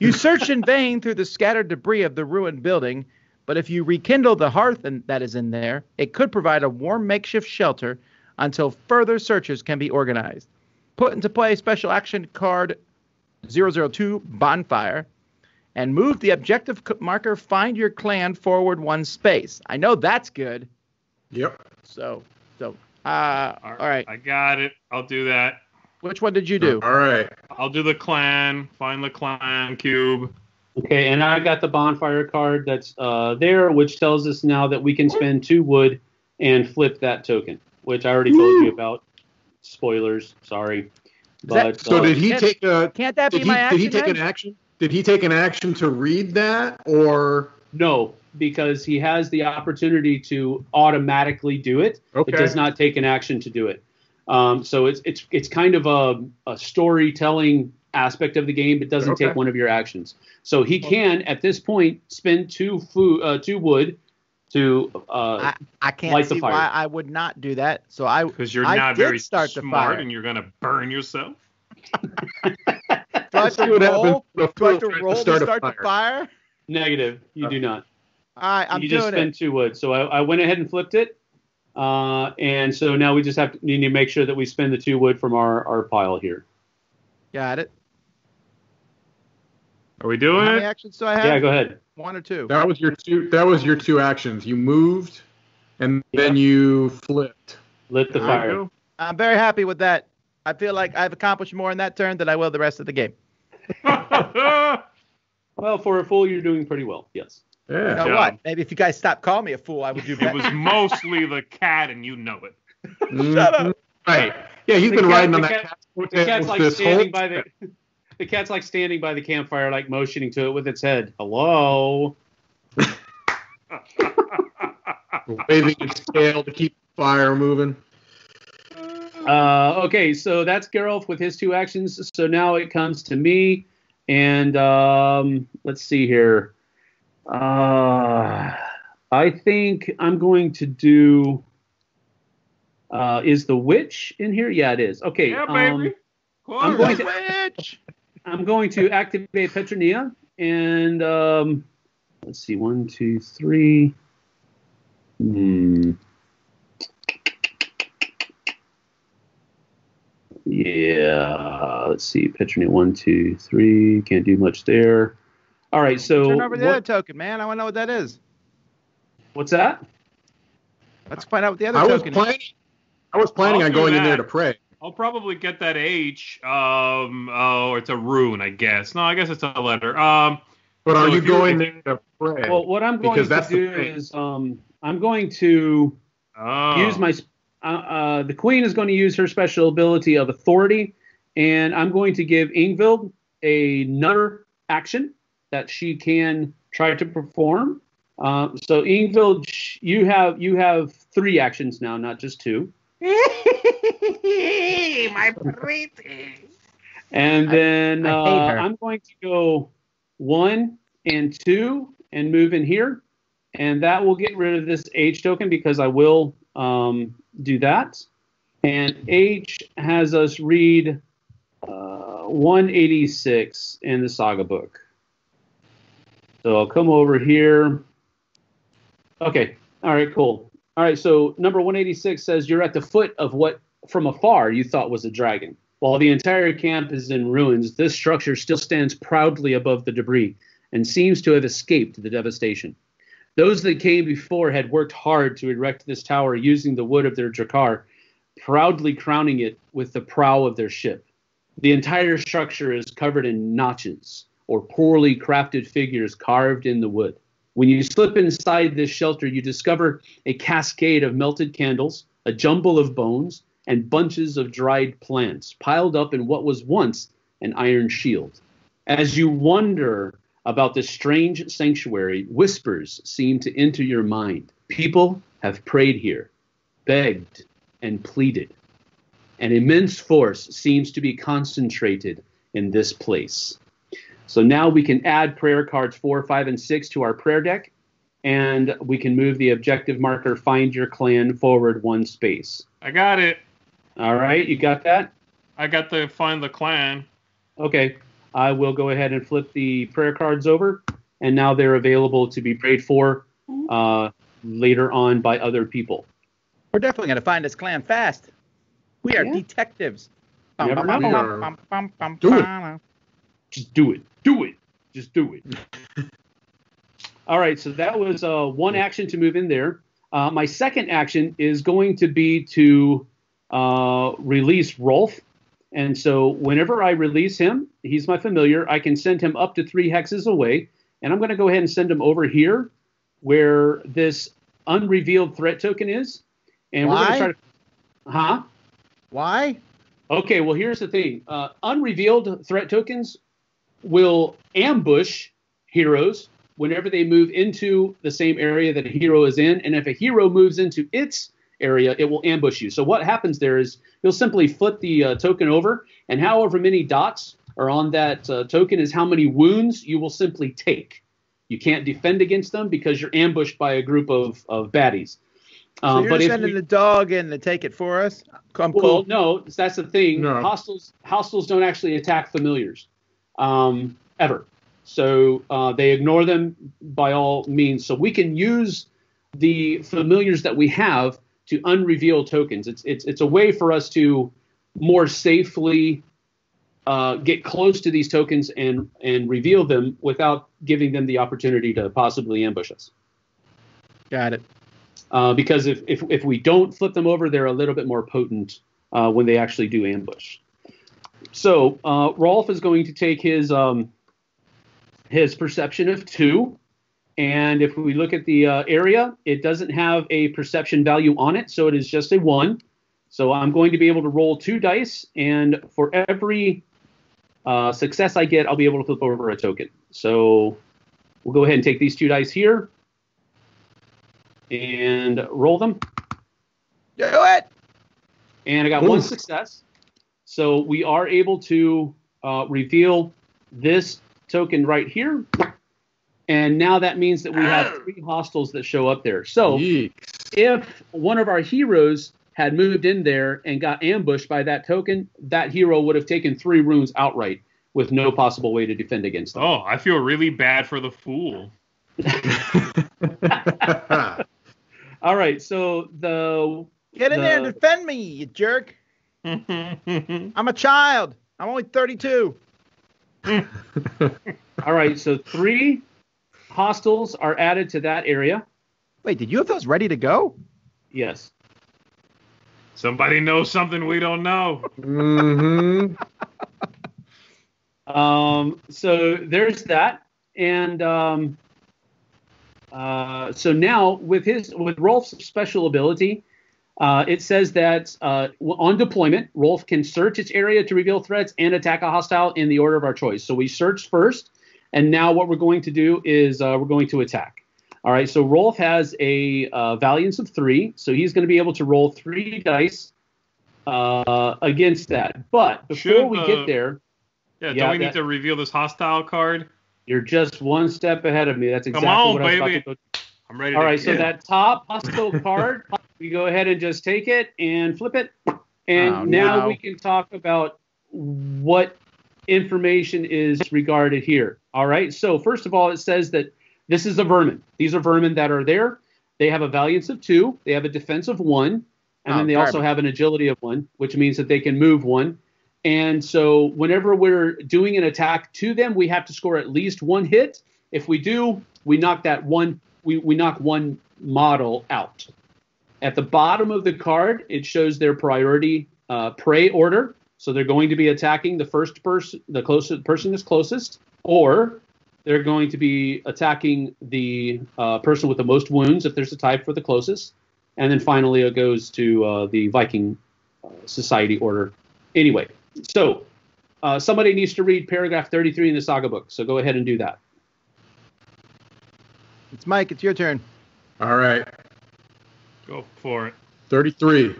You search in vain through the scattered debris of the ruined building, but if you rekindle the hearth that is in there, it could provide a warm makeshift shelter until further searches can be organized. Put into play Special Action Card 002 Bonfire, and move the objective marker Find Your Clan forward one space. I know that's good. Yep. All right. I got it. I'll do that. Which one did you do? All right. I'll do the clan. Find the clan cube. Okay, and I got the bonfire card that's there, which tells us now that we can spend 2 wood and flip that token, which I already told you about. Spoilers, sorry. But, so did he take a? Can't that be my action? Did he take an action? Did he take an action to read that, or no? Because he has the opportunity to automatically do it. Okay. It does not take an action to do it. So it's kind of a storytelling aspect of the game, but doesn't take one of your actions. So he can at this point spend 2 wood to I can't light the fire. Why I would not do that. So I because you're not very smart and you're gonna burn yourself. Do I have to roll to start the fire? Negative. You do not. You just spend 2 wood. So I went ahead and flipped it. And so now we just need to make sure that we spend the 2 wood from our pile here. Got it. Are we doing it? How many actions do I have? Yeah, go ahead. 1 or 2. That was your two actions. You moved, and then you flipped. Lit the fire. I'm very happy with that. I feel like I've accomplished more in that turn than I will the rest of the game. Well, for a fool, you're doing pretty well. Yes. Yeah. You know what? Maybe if you guys stopped calling me a fool, I would do better. It was mostly the cat, and you know it. Shut up. Right. Yeah, he's been riding on that cat. The cat's like standing by the cat's like standing by the campfire, like motioning to it with its head. Hello. Waving its tail to keep the fire moving. Okay, so that's Geralt with his 2 actions. So now it comes to me, and let's see here. I think I'm going to do. Is the witch in here? Yeah, it is. Okay. Yeah, baby. I'm going to activate Petronia, and let's see, 1, 2, 3. Yeah. Let's see, Petronia, 1, 2, 3. Can't do much there. All right, so turn over the other token, man. I want to know what that is. What's that? Let's find out what the other token is. I was planning on going in there to pray. I'll probably get that H. Oh, it's a rune, I guess. No, I guess it's a letter. But are you going there to pray? Well, what I'm going to do is I'm going to use my the queen is going to use her special ability of authority, and I'm going to give Ingvild another action that she can try to perform. So Ingvild, you have 3 actions now, not just 2. My pretty. And then I'm going to go 1 and 2 and move in here. And that will get rid of this H token because I will do that. And H has us read 186 in the saga book. So I'll come over here. Okay. All right, cool. All right, so number 186 says you're at the foot of what, from afar, you thought was a dragon. While the entire camp is in ruins, this structure still stands proudly above the debris and seems to have escaped the devastation. Those that came before had worked hard to erect this tower using the wood of their drakkar, proudly crowning it with the prow of their ship. The entire structure is covered in notches, or poorly crafted figures carved in the wood. When you slip inside this shelter, you discover a cascade of melted candles, a jumble of bones, and bunches of dried plants piled up in what was once an iron shield. As you wonder about this strange sanctuary, whispers seem to enter your mind. People have prayed here, begged, and pleaded. An immense force seems to be concentrated in this place. So now we can add prayer cards 4, 5, and 6 to our prayer deck, and we can move the objective marker, find your clan, forward 1 space. I got it. All right, you got that? I got the find the clan. Okay, I will go ahead and flip the prayer cards over, and now they're available to be prayed for later on by other people. We're definitely going to find this clan fast. We are detectives. Do it. Just do it. Do it. Just do it. All right, so that was one action to move in there. My second action is going to be to release Rolf. And so whenever I release him, he's my familiar, I can send him up to 3 hexes away. And I'm going to go ahead and send him over here where this unrevealed threat token is. And why? We're going to try to... Huh? Why? Okay, well, here's the thing. Unrevealed threat tokens will ambush heroes whenever they move into the same area that a hero is in. And if a hero moves into its area, it will ambush you. So what happens there is you'll simply flip the token over, and however many dots are on that token is how many wounds you will simply take. You can't defend against them because you're ambushed by a group of baddies. So you're sending the dog in to take it for us? Well, no, that's the thing. No. Hostiles don't actually attack familiars ever. So they ignore them by all means. So we can use the familiars that we have to unreveal tokens. It's a way for us to more safely get close to these tokens and reveal them without giving them the opportunity to possibly ambush us. Got it. Because if we don't flip them over, they're a little bit more potent when they actually do ambush. So Rolf is going to take his perception of 2. And if we look at the area, it doesn't have a perception value on it, so it is just a 1. So I'm going to be able to roll 2 dice, and for every success I get, I'll be able to flip over a token. So we'll go ahead and take these 2 dice here and roll them. Do it! And I got 1 success. So we are able to reveal this token right here. And now that means that we have 3 hostiles that show up there. So if one of our heroes had moved in there and got ambushed by that token, that hero would have taken 3 wounds outright with no possible way to defend against them. Oh, I feel really bad for the fool. All right, so Get in there and defend me, you jerk. I'm a child. I'm only 32. All right, so 3 hostiles are added to that area. Wait, did you have those ready to go? Yes. Somebody knows something we don't know. Mm-hmm. So there's that, and so now with Rolf's special ability, it says that on deployment, Rolf can search its area to reveal threats and attack a hostile in the order of our choice. So we search first. And now what we're going to do is we're going to attack. All right, so Rolf has a valiance of 3, so he's going to be able to roll 3 dice against that. But before we get there... don't we need to reveal this hostile card? You're just one step ahead of me. That's exactly what I was about to do. I'm ready. All right, so that top hostile card, we go ahead and just take it and flip it. And now we can talk about what information is regarded here. All right, so first of all, it says that this is a vermin. These are vermin that are there. They have a valiance of 2. They have a defense of 1. And then they also have an agility of 1, which means that they can move 1. And so whenever we're doing an attack to them, we have to score at least 1 hit. If we do, we knock that one. We knock 1 model out. At the bottom of the card, it shows their priority prey order. So they're going to be attacking the first person, the closest person that's closest. Or they're going to be attacking the person with the most wounds, if there's a tie for the closest. And then finally it goes to the Viking Society order. Anyway, so somebody needs to read paragraph 33 in the saga book. So go ahead and do that. It's Mike. It's your turn. All right. Go for it. 33.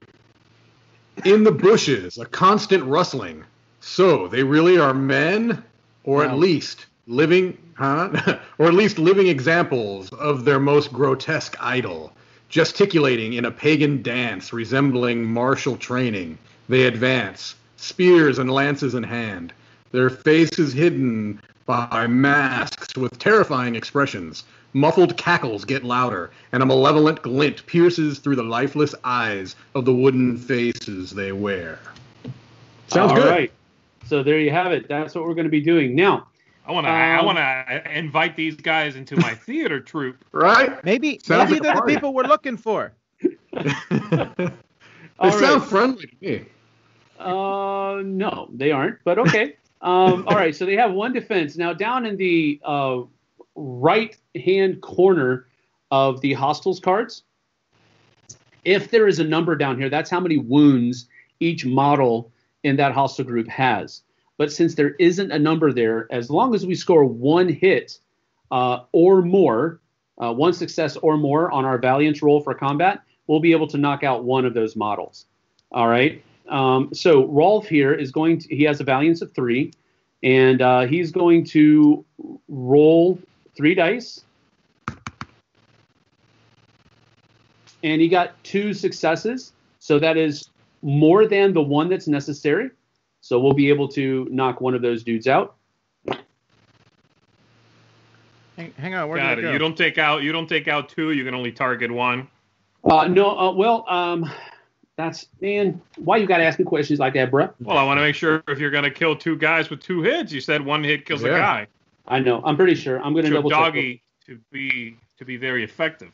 In the bushes, a constant rustling. So they really are men, or at least living, or at least living examples of their most grotesque idol. Gesticulating in a pagan dance resembling martial training, they advance, spears and lances in hand, their faces hidden by masks with terrifying expressions. Muffled cackles get louder, and a malevolent glint pierces through the lifeless eyes of the wooden faces they wear. Sounds good. All right. So there you have it. That's what we're going to be doing. Now, I want to invite these guys into my theater troupe. Right? Maybe they're the people we're looking for. They sound friendly to me. No, they aren't, but okay. All right, so they have one defense. Now, down in the right-hand corner of the hostiles cards, if there is a number down here, that's how many wounds each model in that hostile group has. But since there isn't a number there, as long as we score one hit or more, one success or more on our Valiance roll for combat, we'll be able to knock out one of those models. All right. So Rolf here is going to, he has a Valiance of 3, and he's going to roll 3 dice. And he got 2 successes, so that is more than the one that's necessary. So we'll be able to knock one of those dudes out. Hang on, where did I go? You don't take out 2. You can only target 1. That's, man, why you got to ask me questions like that, bro? Well, I want to make sure if you're going to kill 2 guys with 2 hits, you said 1 hit kills a guy. I know. I'm pretty sure. I'm going to double check. Doggy to be very effective.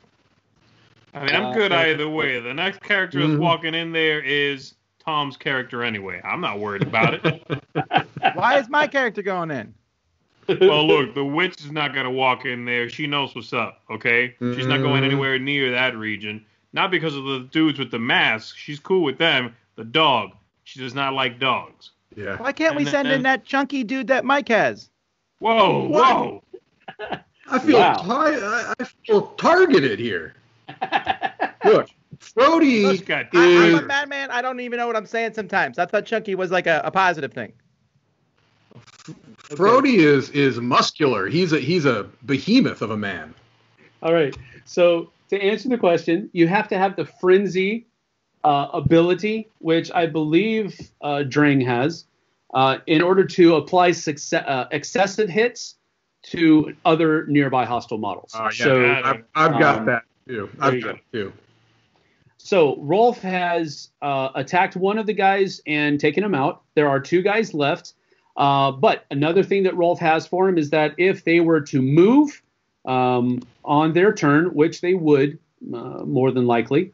I mean, I'm good either way. The next character that's walking in there is Tom's character anyway. I'm not worried about it. Why is my character going in? Well, look, the witch is not going to walk in there. She knows what's up, okay? Mm-hmm. She's not going anywhere near that region. Not because of the dudes with the masks. She's cool with them. The dog. She does not like dogs. Yeah. Why can't we send in that chunky dude that Mike has? Whoa, whoa. I feel targeted here. Look, Frodi is... I'm a madman. I don't even know what I'm saying sometimes. I thought chunky was like a positive thing. Frodi is muscular. He's a behemoth of a man. All right. So... to answer the question, you have to have the frenzy ability, which I believe Dreng has, in order to apply excessive hits to other nearby hostile models. I've got that too. I've got it too. So Rolf has attacked one of the guys and taken him out. There are 2 guys left. But another thing that Rolf has for him is that if they were to move... on their turn, which they would more than likely,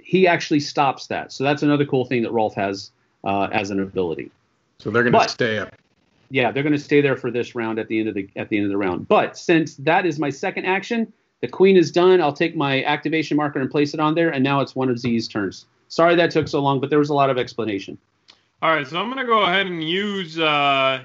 he actually stops that. So that's another cool thing that Rolf has as an ability. So they're going to stay up. Yeah, they're going to stay there for this round at the end of the round. But since that is my second action, the queen is done. I'll take my activation marker and place it on there. And now it's one of Z's turns. Sorry that took so long, but there was a lot of explanation. All right, so I'm going to go ahead and use what's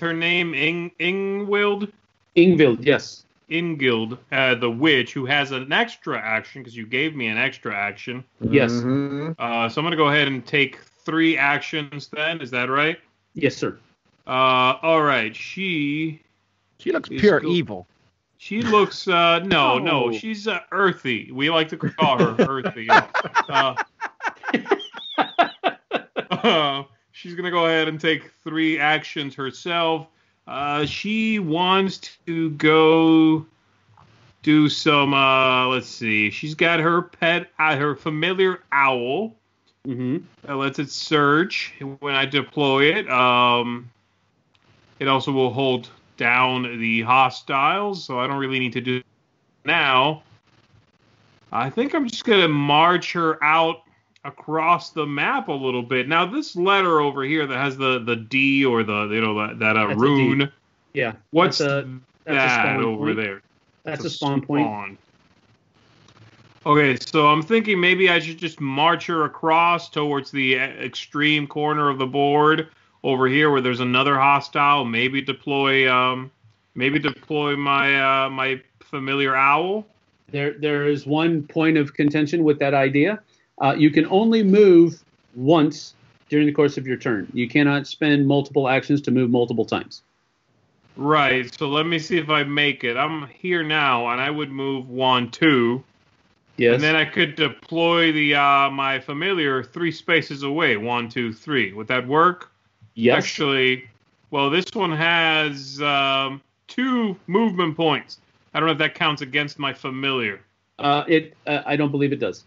her name, Ingvild. Ingvild, yes. Ingvild, the witch, who has an extra action, because you gave me an extra action. Yes. Mm-hmm. So I'm going to go ahead and take 3 actions then. Is that right? Yes, sir. All right. She looks pure evil. She looks... No. She's earthy. We like to call her earthy. She's going to go ahead and take 3 actions herself. She wants to go do some, let's see. She's got her pet, her familiar owl. Mm-hmm. That lets it surge when I deploy it. It also will hold down the hostiles, so I don't really need to do it now. I think I'm just going to march her out across the map a little bit. Now this letter over here that has the D or the rune. Yeah. What's that's that over point. There? That's a spawn point. Okay, so I'm thinking maybe I should just march her across towards the extreme corner of the board over here where there's another hostile. Maybe deploy my my familiar owl. There is one point of contention with that idea. You can only move once during the course of your turn. You cannot spend multiple actions to move multiple times. Right, so let me see if I make it. I'm here now, and I would move 1, 2. Yes. And then I could deploy the my familiar 3 spaces away, 1, 2, 3. Would that work? Yes. Actually, well, this one has 2 movement points. I don't know if that counts against my familiar. I don't believe it does.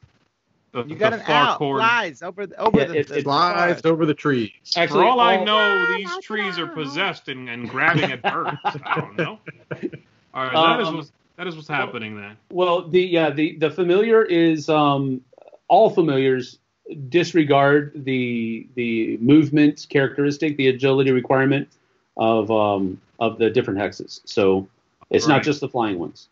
You got an out. Flies over the trees. Actually, for all I know, these trees are possessed and grabbing at birds. I don't know. All right, that is what's happening then. Well, the familiar is all familiars disregard the movement characteristic, the agility requirement of the different hexes. So it's not just the flying ones.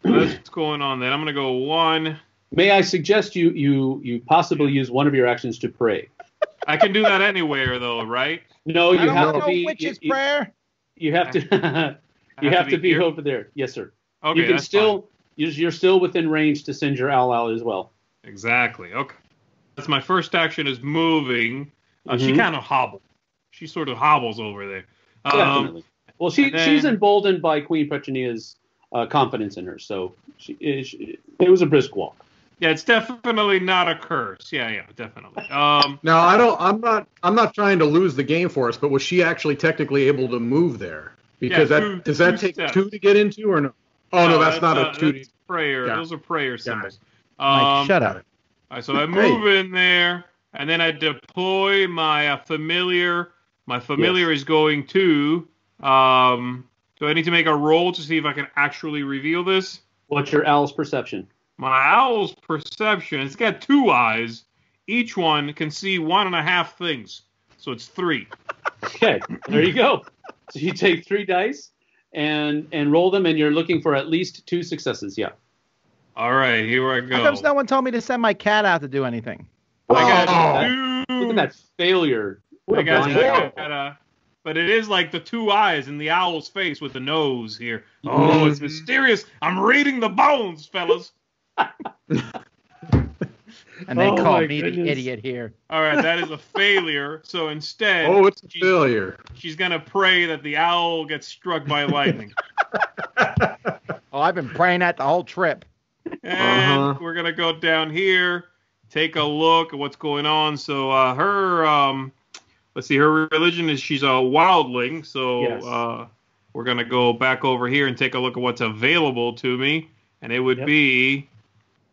What's going on then? I'm going to go 1. May I suggest you possibly use one of your actions to pray? I can do that anywhere, though, right? No, you have to be. Witch's prayer. You have to. You have to be over there. Yes, sir. Okay, you can still. You're still within range to send your owl out as well. Exactly. Okay. That's my first action is moving. She kind of hobbles. She sort of hobbles over there. Definitely. Well, she's emboldened by Queen Petronia's confidence in her, so it was a brisk walk. Yeah, it's definitely not a curse. Yeah, definitely. Now, I'm not trying to lose the game for us, but was she actually technically able to move there? Because does that take 2 to get into or no? Oh no, that's not a 2. Prayer. Yeah. Those are prayer symbols. Mike, shut up. All right, so I move in there, and then I deploy my familiar. My familiar is going to. Do I need to make a roll to see if I can actually reveal this? What's your owl's perception? My owl's perception, it's got 2 eyes. Each one can see 1.5 things. So it's 3. Okay, there you go. So you take 3 dice and roll them, and you're looking for at least 2 successes, yeah. All right, here I go. How comes no one told me to send my cat out to do anything? I got 2. Look at that failure. But it is like the 2 eyes in the owl's face with the nose here. Oh, it's mysterious. I'm reading the bones, fellas. And they call me the idiot here. All right, that is a failure. So instead, it's a failure. She's going to pray that the owl gets struck by lightning. I've been praying that the whole trip. And we're going to go down here, take a look at what's going on. So let's see, her religion is she's a wildling, so we're going to go back over here and take a look at what's available to me, and it would be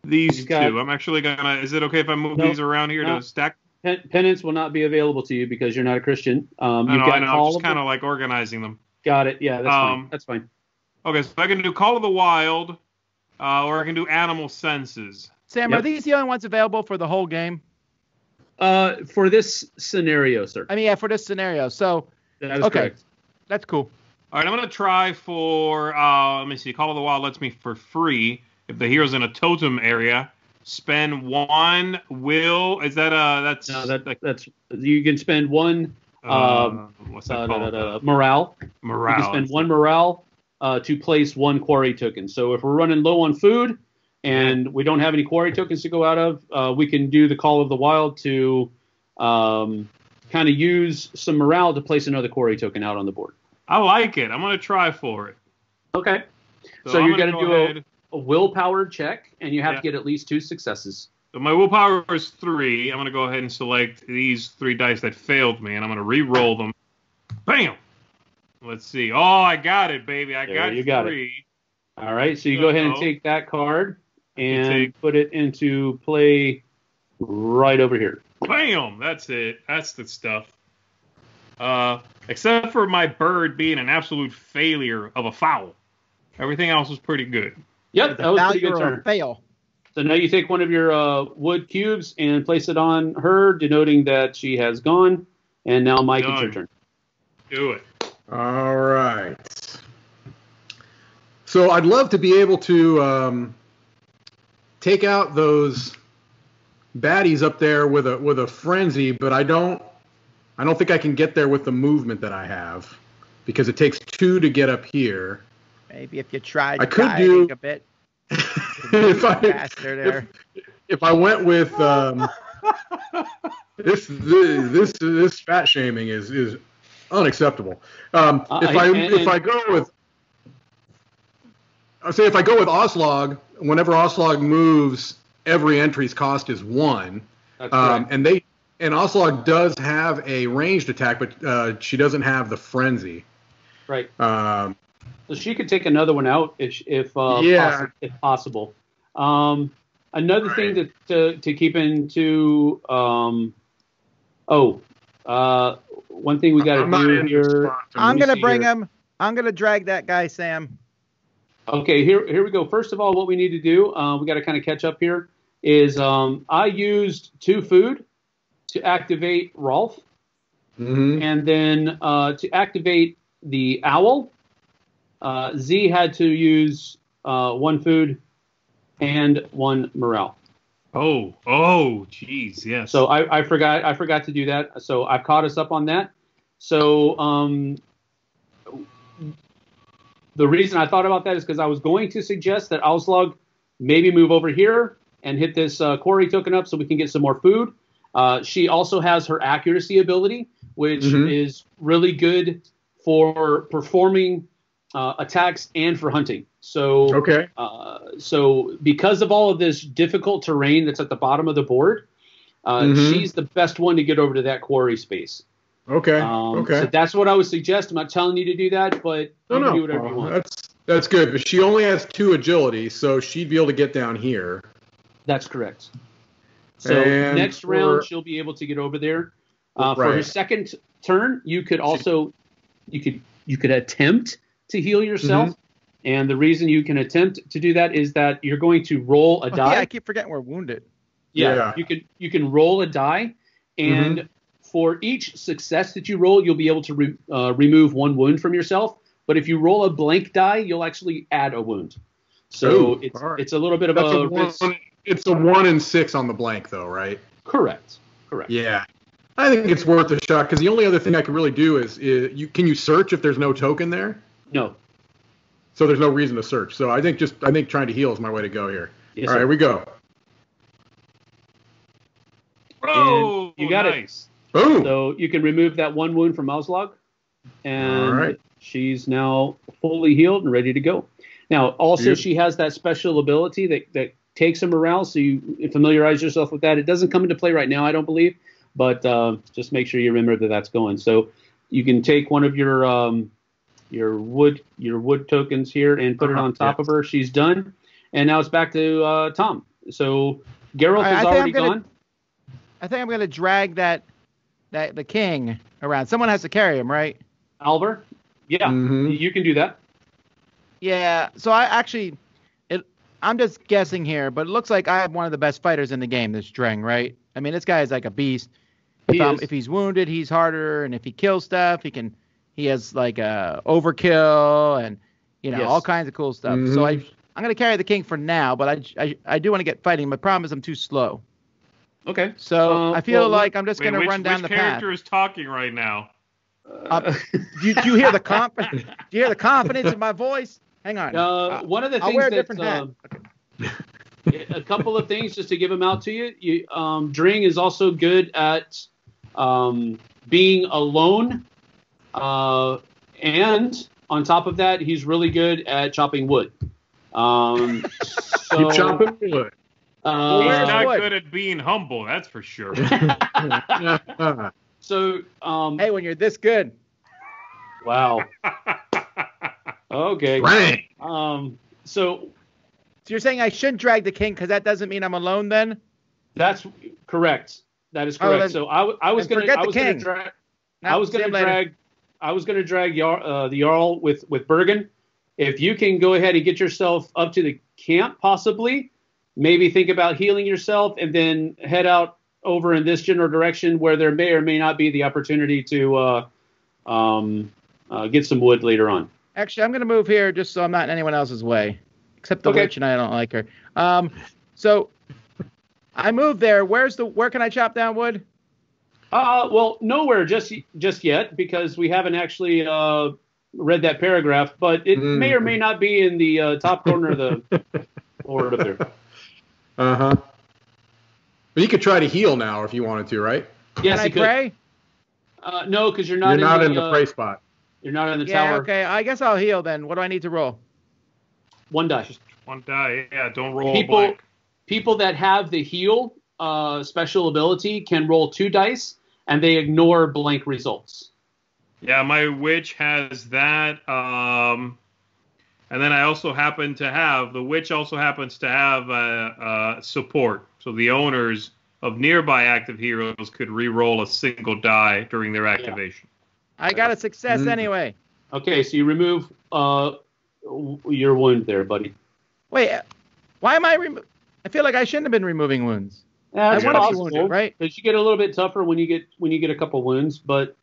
these two. I'm actually going to... Is it okay if I move these around here to stack? Penance will not be available to you because you're not a Christian. I know. I'm just kind of like organizing them. Got it. Yeah, that's fine. That's fine. Okay, so I can do Call of the Wild, or I can do Animal Senses. Sam, are these the only ones available for the whole game? For this scenario, sir. I mean, for this scenario. So, that is correct. That's cool. All right, I'm going to try for, let me see, Call of the Wild lets me for free. If the hero's in a totem area, spend 1 will. Is that that's... No, that's you can spend 1 what's that called? Morale. Morale. You can spend 1 morale to place 1 quarry token. So if we're running low on food, and we don't have any quarry tokens to go out of, we can do the Call of the Wild to kind of use some morale to place another quarry token out on the board. I like it. I'm going to try for it. Okay. So you're going to do a willpower check, and you have to get at least 2 successes. So my willpower is 3. I'm going to go ahead and select these 3 dice that failed me, and I'm going to re-roll them. Bam! Let's see. Oh, I got it, baby. I got 3. Got it. All right, so you go ahead and take that card. And put it into play right over here. Bam! That's it. That's the stuff. Except for my bird being an absolute failure of a foul. Everything else was pretty good. Yep, that was a pretty good turn. Fail. So now you take one of your wood cubes and place it on her, denoting that she has gone. And now, Mike, it's your turn. Do it. All right. So I'd love to be able to... take out those baddies up there with a frenzy, but I don't think I can get there with the movement that I have because it takes 2 to get up here. Maybe if you tried to a bit. If I, faster there. If, if I went with this fat shaming is unacceptable. If I go with Oslog, whenever Oslog moves, every entry's cost is 1. That's right. And Oslog does have a ranged attack, but she doesn't have the frenzy. Right. So she could take another one out if possible. Another thing to keep into. One thing we got to do here. I'm gonna drag that guy, Sam. Okay, here we go. First of all, what we need to do, we got to kind of catch up here. Is I used 2 food to activate Rolf, mm-hmm. and then to activate the owl, Zee had to use 1 food and 1 morale. Oh, geez, yes. So I forgot to do that. So I've caught us up on that. So the reason I thought about that is because I was going to suggest that Oslog maybe move over here and hit this quarry token up so we can get some more food. She also has her accuracy ability, which mm-hmm. is really good for performing attacks and for hunting. So, okay. So because of all of this difficult terrain that's at the bottom of the board, mm-hmm. she's the best one to get over to that quarry space. Okay. So that's what I would suggest. I'm not telling you to do that, but you can do whatever you want. That's good. But she only has 2 agility, so she'd be able to get down here. That's correct. So and next round, she'll be able to get over there. For her second turn, you could also you could attempt to heal yourself. Mm-hmm. And the reason you can attempt to do that is that you're going to roll a die. Yeah, I keep forgetting we're wounded. Yeah. You can roll a die, and mm-hmm. for each success that you roll, you'll be able to remove 1 wound from yourself. But if you roll a blank die, you'll actually add a wound. So it's a little bit of It's a 1 and 6 on the blank, though, right? Correct. Yeah. I think it's worth a shot, because the only other thing I can really do is, can you search if there's no token there? No. So there's no reason to search. So I think trying to heal is my way to go here. Yes, all right, here we go. Oh, you got it. Boom. So you can remove that 1 wound from Oslog, and she's now fully healed and ready to go. Now, also she has that special ability that takes a morale, so you familiarize yourself with that. It doesn't come into play right now, I don't believe, but just make sure you remember that's going. So you can take one of your wood tokens here and put it on top of her. She's done, and now it's back to Tom. So Geralt is already gone. I think I'm going to drag that the king around. Someone has to carry him, right? Alvar, yeah, mm-hmm. you can do that. Yeah. So I'm just guessing here, but it looks like I have one of the best fighters in the game. This Dreng, right? I mean, this guy is like a beast. If he's wounded, he's harder, and if he kills stuff, he can. He has like overkill and all kinds of cool stuff. Mm-hmm. So I'm going to carry the king for now, but I do want to get fighting. My problem is I'm too slow. Okay. So I feel like I'm just going to run down the path. Which character is talking right now? Do you hear the confidence? Do you hear the confidence in my voice? Hang on. One of the things a couple of things just to give them out to you. Dreng is also good at being alone. And on top of that, he's really good at chopping wood. So, chopping wood. He's not good at being humble, that's for sure. So, hey, when you're this good. Wow. Okay. Right. So you're saying I shouldn't drag the king because that doesn't mean I'm alone then? That's correct. That is correct. Then, so I was going to drag. I was going to drag. I was going to drag the Jarl with Bergen. If you can go ahead and get yourself up to the camp, possibly, maybe think about healing yourself and then head out over in this general direction where there may or may not be the opportunity to get some wood later on. Actually, I'm going to move here just so I'm not in anyone else's way, except the witch, and I don't like her. So I moved there. Where can I chop down wood? Well, nowhere just yet, because we haven't actually read that paragraph, but it may or may not be in the top corner of the board up there. Uh-huh. But you could try to heal now if you wanted to, right? Yes, you could. Can I pray? No, because you're not in the pray spot. You're not in the tower. Yeah, okay. I guess I'll heal then. What do I need to roll? One die. Just one die. Yeah, don't roll black. People that have the heal special ability can roll 2 dice, and they ignore blank results. Yeah, my witch has that. And then I also happen to have, the witch also happens to have support. So the owners of nearby active heroes could re-roll a single die during their activation. Yeah. I got a success anyway. Okay, so you remove your wound there, buddy. Wait, why am I I feel like I shouldn't have been removing wounds. That's possible, right? Because you get a little bit tougher when you get a couple wounds, but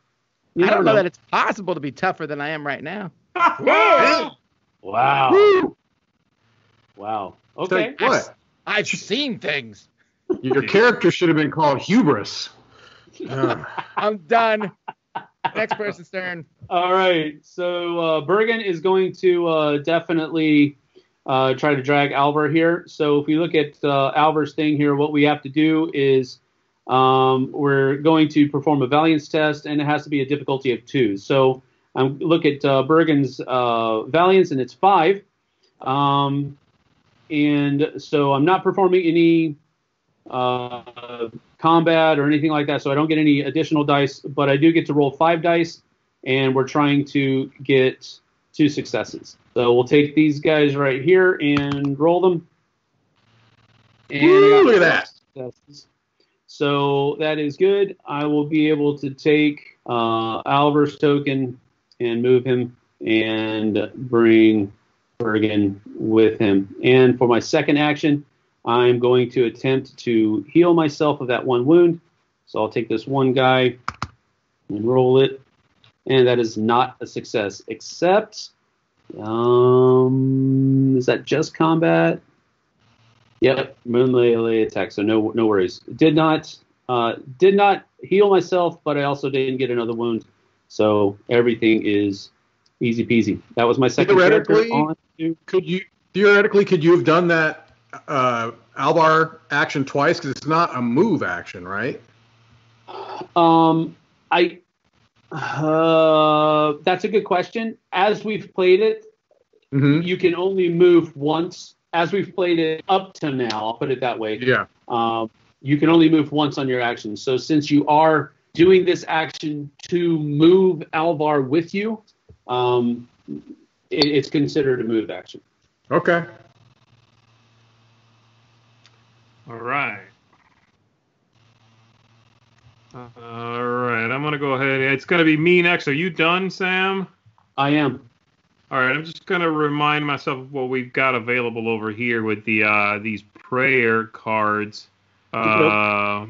I don't know that it's possible to be tougher than I am right now. Wow. Woo! Wow. Okay. So, what? I've seen things. Your character should have been called Hubris. I'm done. Next person's turn. All right. So Bergen is going to definitely try to drag Alvar here. So if we look at Alvar's thing here, what we have to do is we're going to perform a Valiance test, and it has to be a difficulty of 2. So look at Bergen's Valiance, and it's 5. And so I'm not performing any combat or anything like that, so I don't get any additional dice, but I do get to roll 5 dice, and we're trying to get 2 successes. So we'll take these guys right here and roll them. And look at that. Successes. So that is good. I will be able to take Alvar's token and move him and bring Bergen with him. And for my second action, I'm going to attempt to heal myself of that 1 wound. So I'll take this 1 guy and roll it. And that is not a success, except, is that just combat? Yep, melee attack, so no worries. Did not heal myself, but I also didn't get another wound. So everything is easy peasy. That was my second character. Could you have done that Alvar action twice, because it's not a move action, right? That's a good question. As we've played it, you can only move once. As we've played it up to now, I'll put it that way. Yeah. You can only move once on your action. So since you are doing this action to move Alvar with you, it's considered a move action. Okay. All right. I'm going to go ahead. It's going to be me next. Are you done, Sam? I am. All right. I'm just going to remind myself of what we've got available over here with the these prayer cards. We got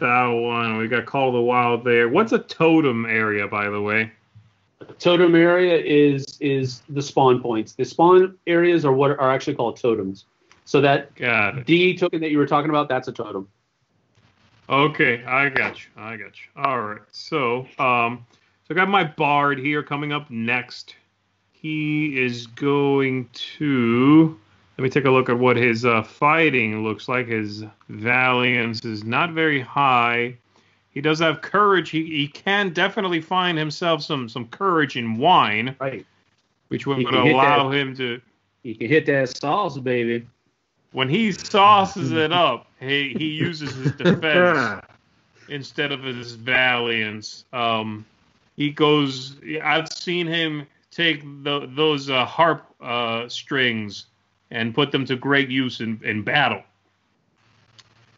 that one. We got Call of the Wild there. What's a totem area, by the way? A totem area is the spawn points. The spawn areas are what are actually called totems. So that D token that you were talking about, that's a totem. Okay, I got you. All right, so I got my bard here coming up next. He is going to... Let me take a look at what his fighting looks like. His valiance is not very high. He does have courage. He can definitely find himself some courage in wine, right? Which would allow him to... He can hit that sauce, baby. When he sauces it up, he uses his defense instead of his valiance. He goes. I've seen him take those harp strings and put them to great use in battle.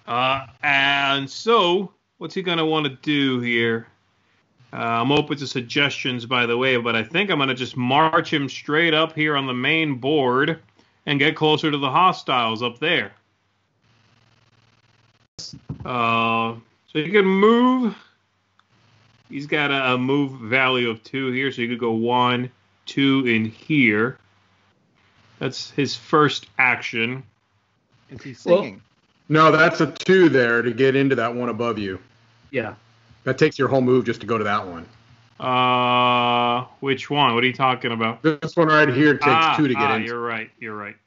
And so, what's he gonna want to do here? I'm open to suggestions, by the way, but I think I'm gonna just march him straight up here on the main board and get closer to the hostiles up there. So you can move. He's got a move value of 2 here, so you could go 1, 2 in here. That's his first action. Is he singing? Well, no, that's a 2 there to get into that one above you. Yeah. That takes your whole move just to go to that one. Which one? What are you talking about? This one right here takes 2 to get in. You're right.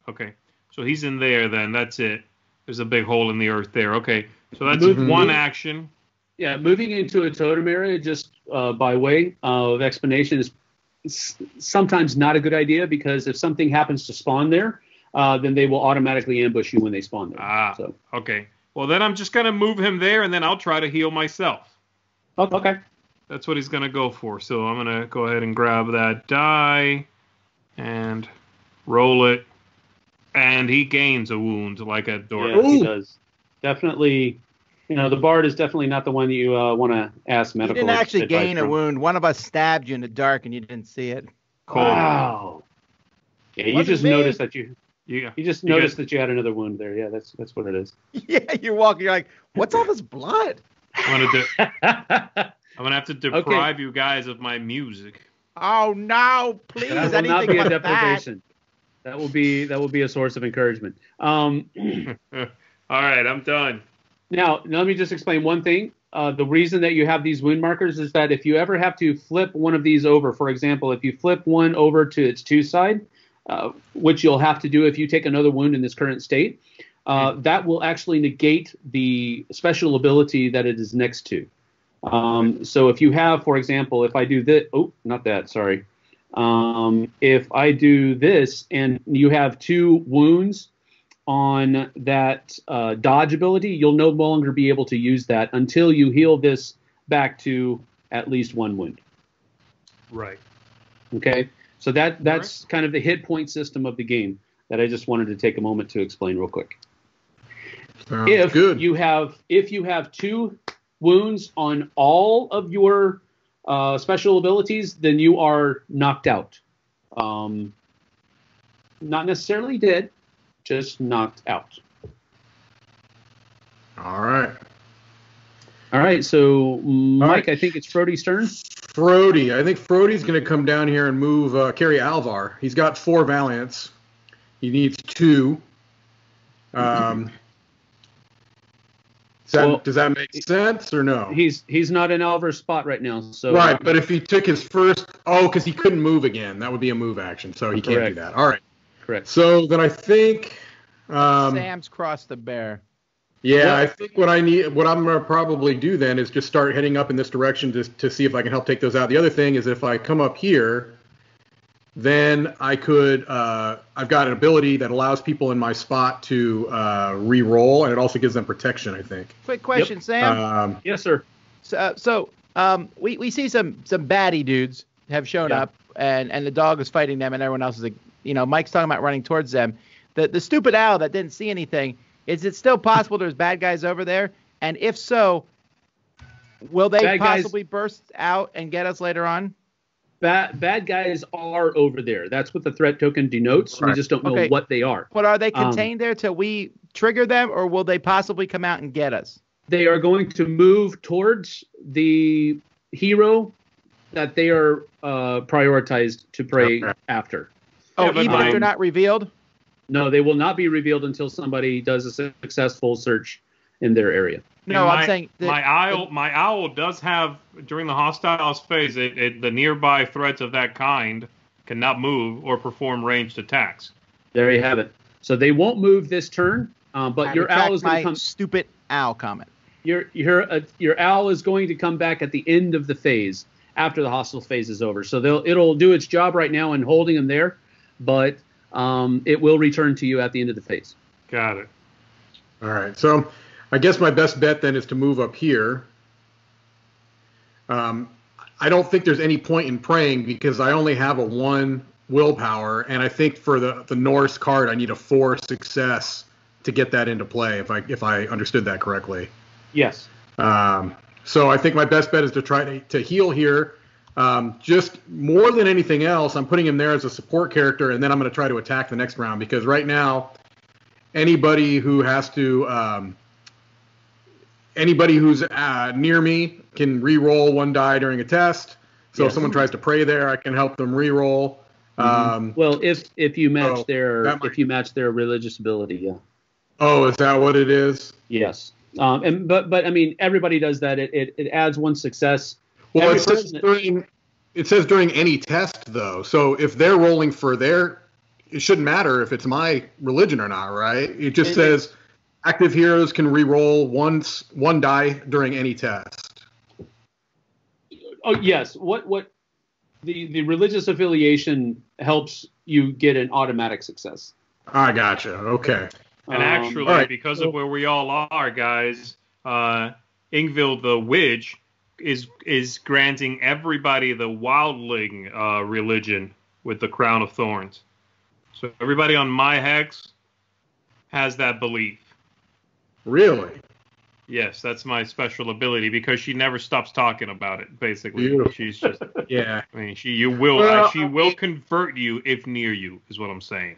Okay. So he's in there then. That's it. There's a big hole in the earth there. Okay, so that's one action. Yeah, moving into a totem area just by way of explanation is sometimes not a good idea, because if something happens to spawn there, then they will automatically ambush you when they spawn there. Ah, so. Okay. Well, then I'm just going to move him there, and then I'll try to heal myself. Okay. That's what he's going to go for. So I'm going to go ahead and grab that die and roll it. And he gains a wound like a dork. Yeah, he does. Definitely, you know, the bard is definitely not the one that you want to ask medical advice. You didn't actually gain a wound. One of us stabbed you in the dark, and you didn't see it. Cool. Wow. Yeah, you just noticed that you you had another wound there. Yeah, that's what it is. Yeah, you're walking. You're like, what's all this blood? I'm gonna have to deprive you guys of my music. Oh no, please! That will not be a deprivation. That will be a source of encouragement. All right, I'm done. Now let me just explain one thing. The reason that you have these wound markers is that if you ever have to flip one of these over, for example, if you flip one over to its two side, which you'll have to do if you take another wound in this current state, that will actually negate the special ability that it is next to. So if you have, for example, if I do this, if I do this and you have two wounds on that dodge ability, you'll no longer be able to use that until you heal this back to at least one wound. Right. Okay. So that's kind of the hit point system of the game that I just wanted to take a moment to explain real quick. If you have two wounds on all of your special abilities, then you are knocked out. Not necessarily dead, just knocked out. All right. So, Mike, I think it's Frodi's turn. Frodi. I think Frodi's going to come down here and move, carry Alvar. He's got 4 Valiants. He needs 2. Does that make sense or no? He's not in Alvar's spot right now. So right, but if he took his first... Oh, because he couldn't move again. That would be a move action, so he can't do that. All right. Correct. So then I think... Sam's crossed the bear. Yeah, I think what I'm going to probably do then is just start heading up in this direction to see if I can help take those out. The other thing is if I come up here, then I could... I've got an ability that allows people in my spot to re-roll, and it also gives them protection, I think. Quick question, Sam. Yes, sir. So we see some baddie dudes have shown up, and the dog is fighting them, and everyone else is... Mike's talking about running towards them. The stupid owl that didn't see anything... Is it still possible there's bad guys over there? And if so, will they possibly burst out and get us later on? Bad guys are over there. That's what the threat token denotes. Right. We just don't know what they are. But are they contained there till we trigger them, or will they possibly come out and get us? They are going to move towards the hero that they are prioritized to prey after. Oh, yeah, even if they're not revealed? No, they will not be revealed until somebody does a successful search in their area. No, I'm saying... My owl does have, during the hostile phase, the nearby threats of that kind cannot move or perform ranged attacks. There you have it. So they won't move this turn, but your owl is going to come... stupid owl comment. Your owl is going to come back at the end of the phase, after the hostile phase is over. So it'll do its job right now in holding them there, but... it will return to you at the end of the phase. Got it. All right. So I guess my best bet then is to move up here. I don't think there's any point in praying because I only have a 1 willpower, and I think for the Norse card I need a 4 success to get that into play, if I understood that correctly. Yes. So I think my best bet is to try to heal here. Just more than anything else, I'm putting him there as a support character, and then I'm going to try to attack the next round, because right now anybody who has to anybody who's near me can re-roll 1 die during a test. So if someone tries to pray there, I can help them re-roll. Well, if you match their religious ability, yeah. Oh, is that what it is? Yes. But I mean, everybody does that. It adds 1 success. Well, it says during any test, though. So if they're rolling for it shouldn't matter if it's my religion or not, right? It just says Active heroes can re-roll one die during any test. Oh yes. What the religious affiliation helps you get an automatic success. I gotcha. Okay. And actually, right, because of where we all are, guys, Ingvild the Witch is granting everybody the wildling religion with the crown of thorns. So everybody on my hex has that belief. Really? Yes, that's my special ability because she never stops talking about it. Basically, beautiful. She's just yeah. I mean, she will convert you if near you is what I'm saying.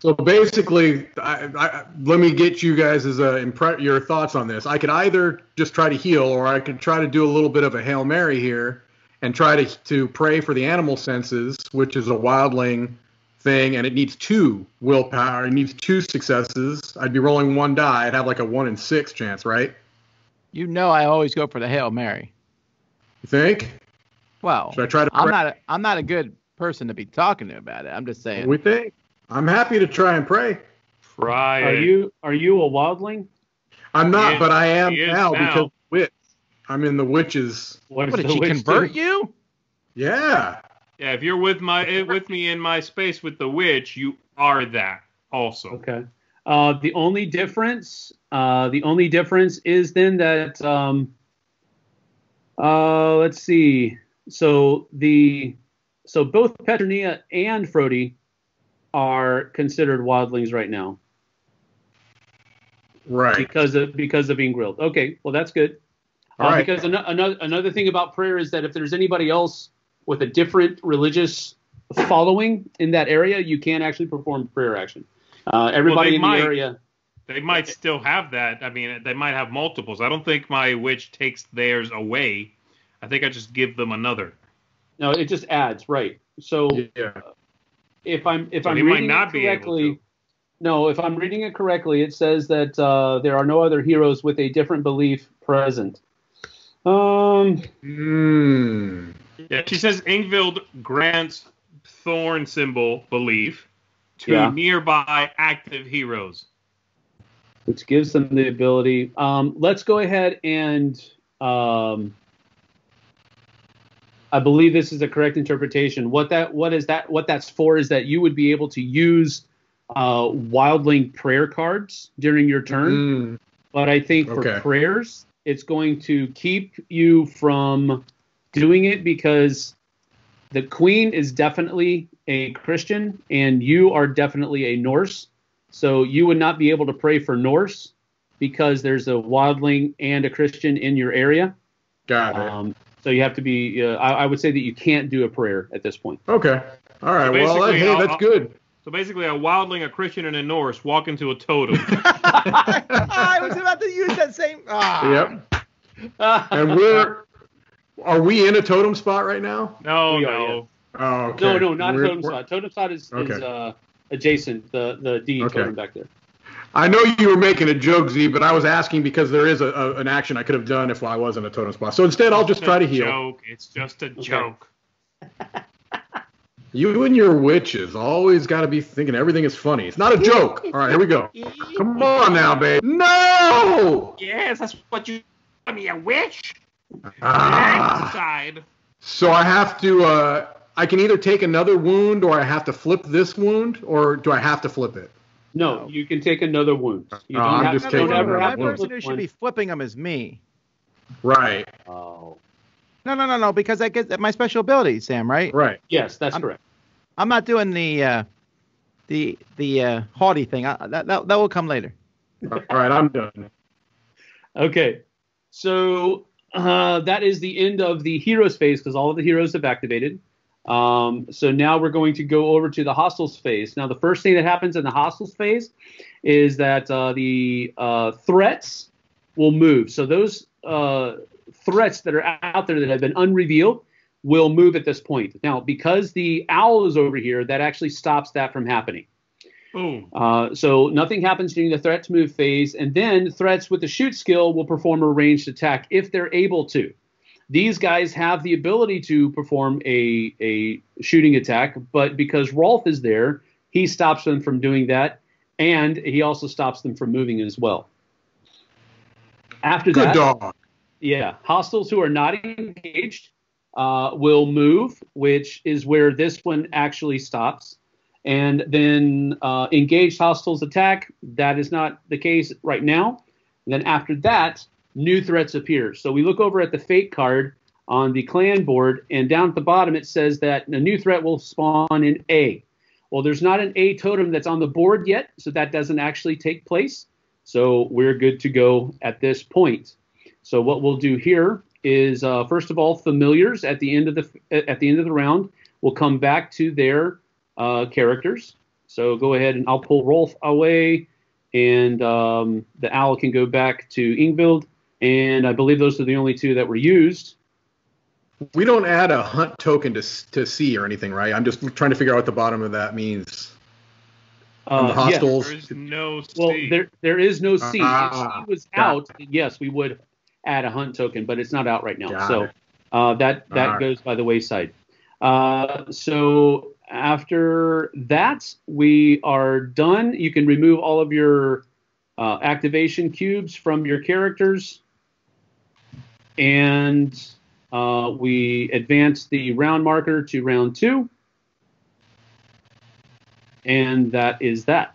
So basically, let me get you guys your thoughts on this. I could either just try to heal, or I could try to do a little bit of a Hail Mary here and try to pray for the animal senses, which is a wildling thing, and it needs 2 willpower. It needs 2 successes. I'd be rolling 1 die. I'd have like a 1 in 6 chance, right? You know, I always go for the Hail Mary. You think? Well, should I try to pray? I'm not a good person to be talking to about it. I'm just saying. We think. I'm happy to try and pray. Try. Are you a wildling? I'm not, but I am now because witch. I'm in the witches. What did she convert you? Yeah. Yeah. If you're with me in my space with the witch, you are that also. Okay. The only difference is then that let's see. So both Petronia and Frodi are considered wildlings right now, right? Because of Ingvild. Okay, well that's good. All right. Because another thing about prayer is that if there's anybody else with a different religious following in that area, you can't actually perform prayer action. Everybody in the area might still have that. I mean, they might have multiples. I don't think my witch takes theirs away. I think I just give them another. No, it just adds, right? So. Yeah. If I'm reading it correctly, it says that there are no other heroes with a different belief present. Yeah, she says Ingvild grants thorn symbol belief to nearby active heroes, which gives them the ability. Let's go ahead and I believe this is the correct interpretation. What that's for is that you would be able to use wildling prayer cards during your turn. Mm. But I think for prayers, it's going to keep you from doing it because the queen is definitely a Christian and you are definitely a Norse. So you would not be able to pray for Norse because there's a wildling and a Christian in your area. Got it. So you have to be. I would say that you can't do a prayer at this point. Okay. All right. So well, that's good. So basically, a wildling, a Christian, and a Norse walk into a totem. I was about to use that same. Ah. Yep. And are we in a totem spot right now? No. Oh, okay. No, not a totem spot. Totem spot is adjacent. The D totem back there. I know you were making a joke, Zee, but I was asking because there is an action I could have done if I was in a totem spot. So instead, I'll just try to heal. Joke. It's just a joke. You and your witches always got to be thinking everything is funny. It's not a joke. All right, here we go. Come on now, babe. No! Yes, that's what you call me, a witch? Ah. So I have to, I can either take another wound or I have to flip this wound, or do I have to flip it? No, you can take another wound. That person who should be flipping them is me. Right. Oh. No, because I get my special ability, Sam, right? Right. Yes, that's correct. I'm not doing the haughty thing. That will come later. All right, I'm done. Okay. So that is the end of the heroes phase because all of the heroes have activated. So now we're going to go over to the hostiles phase. Now, the first thing that happens in the hostiles phase is that the threats will move. So those threats that are out there that have been unrevealed will move at this point. Now, because the owl is over here, that actually stops that from happening. Boom. So nothing happens during the threats move phase. And then threats with the shoot skill will perform a ranged attack if they're able to. These guys have the ability to perform a shooting attack, but because Rolf is there, he stops them from doing that, and he also stops them from moving as well. After that, hostels who are not engaged will move, which is where this one actually stops. And then engaged hostiles attack. That is not the case right now. And then after that, new threats appear. So we look over at the fate card on the clan board, and down at the bottom it says that a new threat will spawn in A. Well, there's not an A totem that's on the board yet, so that doesn't actually take place. So we're good to go at this point. So what we'll do here is, first of all, familiars at the end of the round will come back to their characters. So go ahead, and I'll pull Rolf away, and the owl can go back to Ingvild. And I believe those are the only two that were used. We don't add a hunt token to C or anything, right? I'm just trying to figure out what the bottom of that means. The hostels. Yes. There is no C. Well, there is no C. If C was out, yes, we would add a hunt token, but it's not out right now. That goes by the wayside. So after that, we are done. You can remove all of your activation cubes from your characters. And we advance the round marker to round 2. And that is that.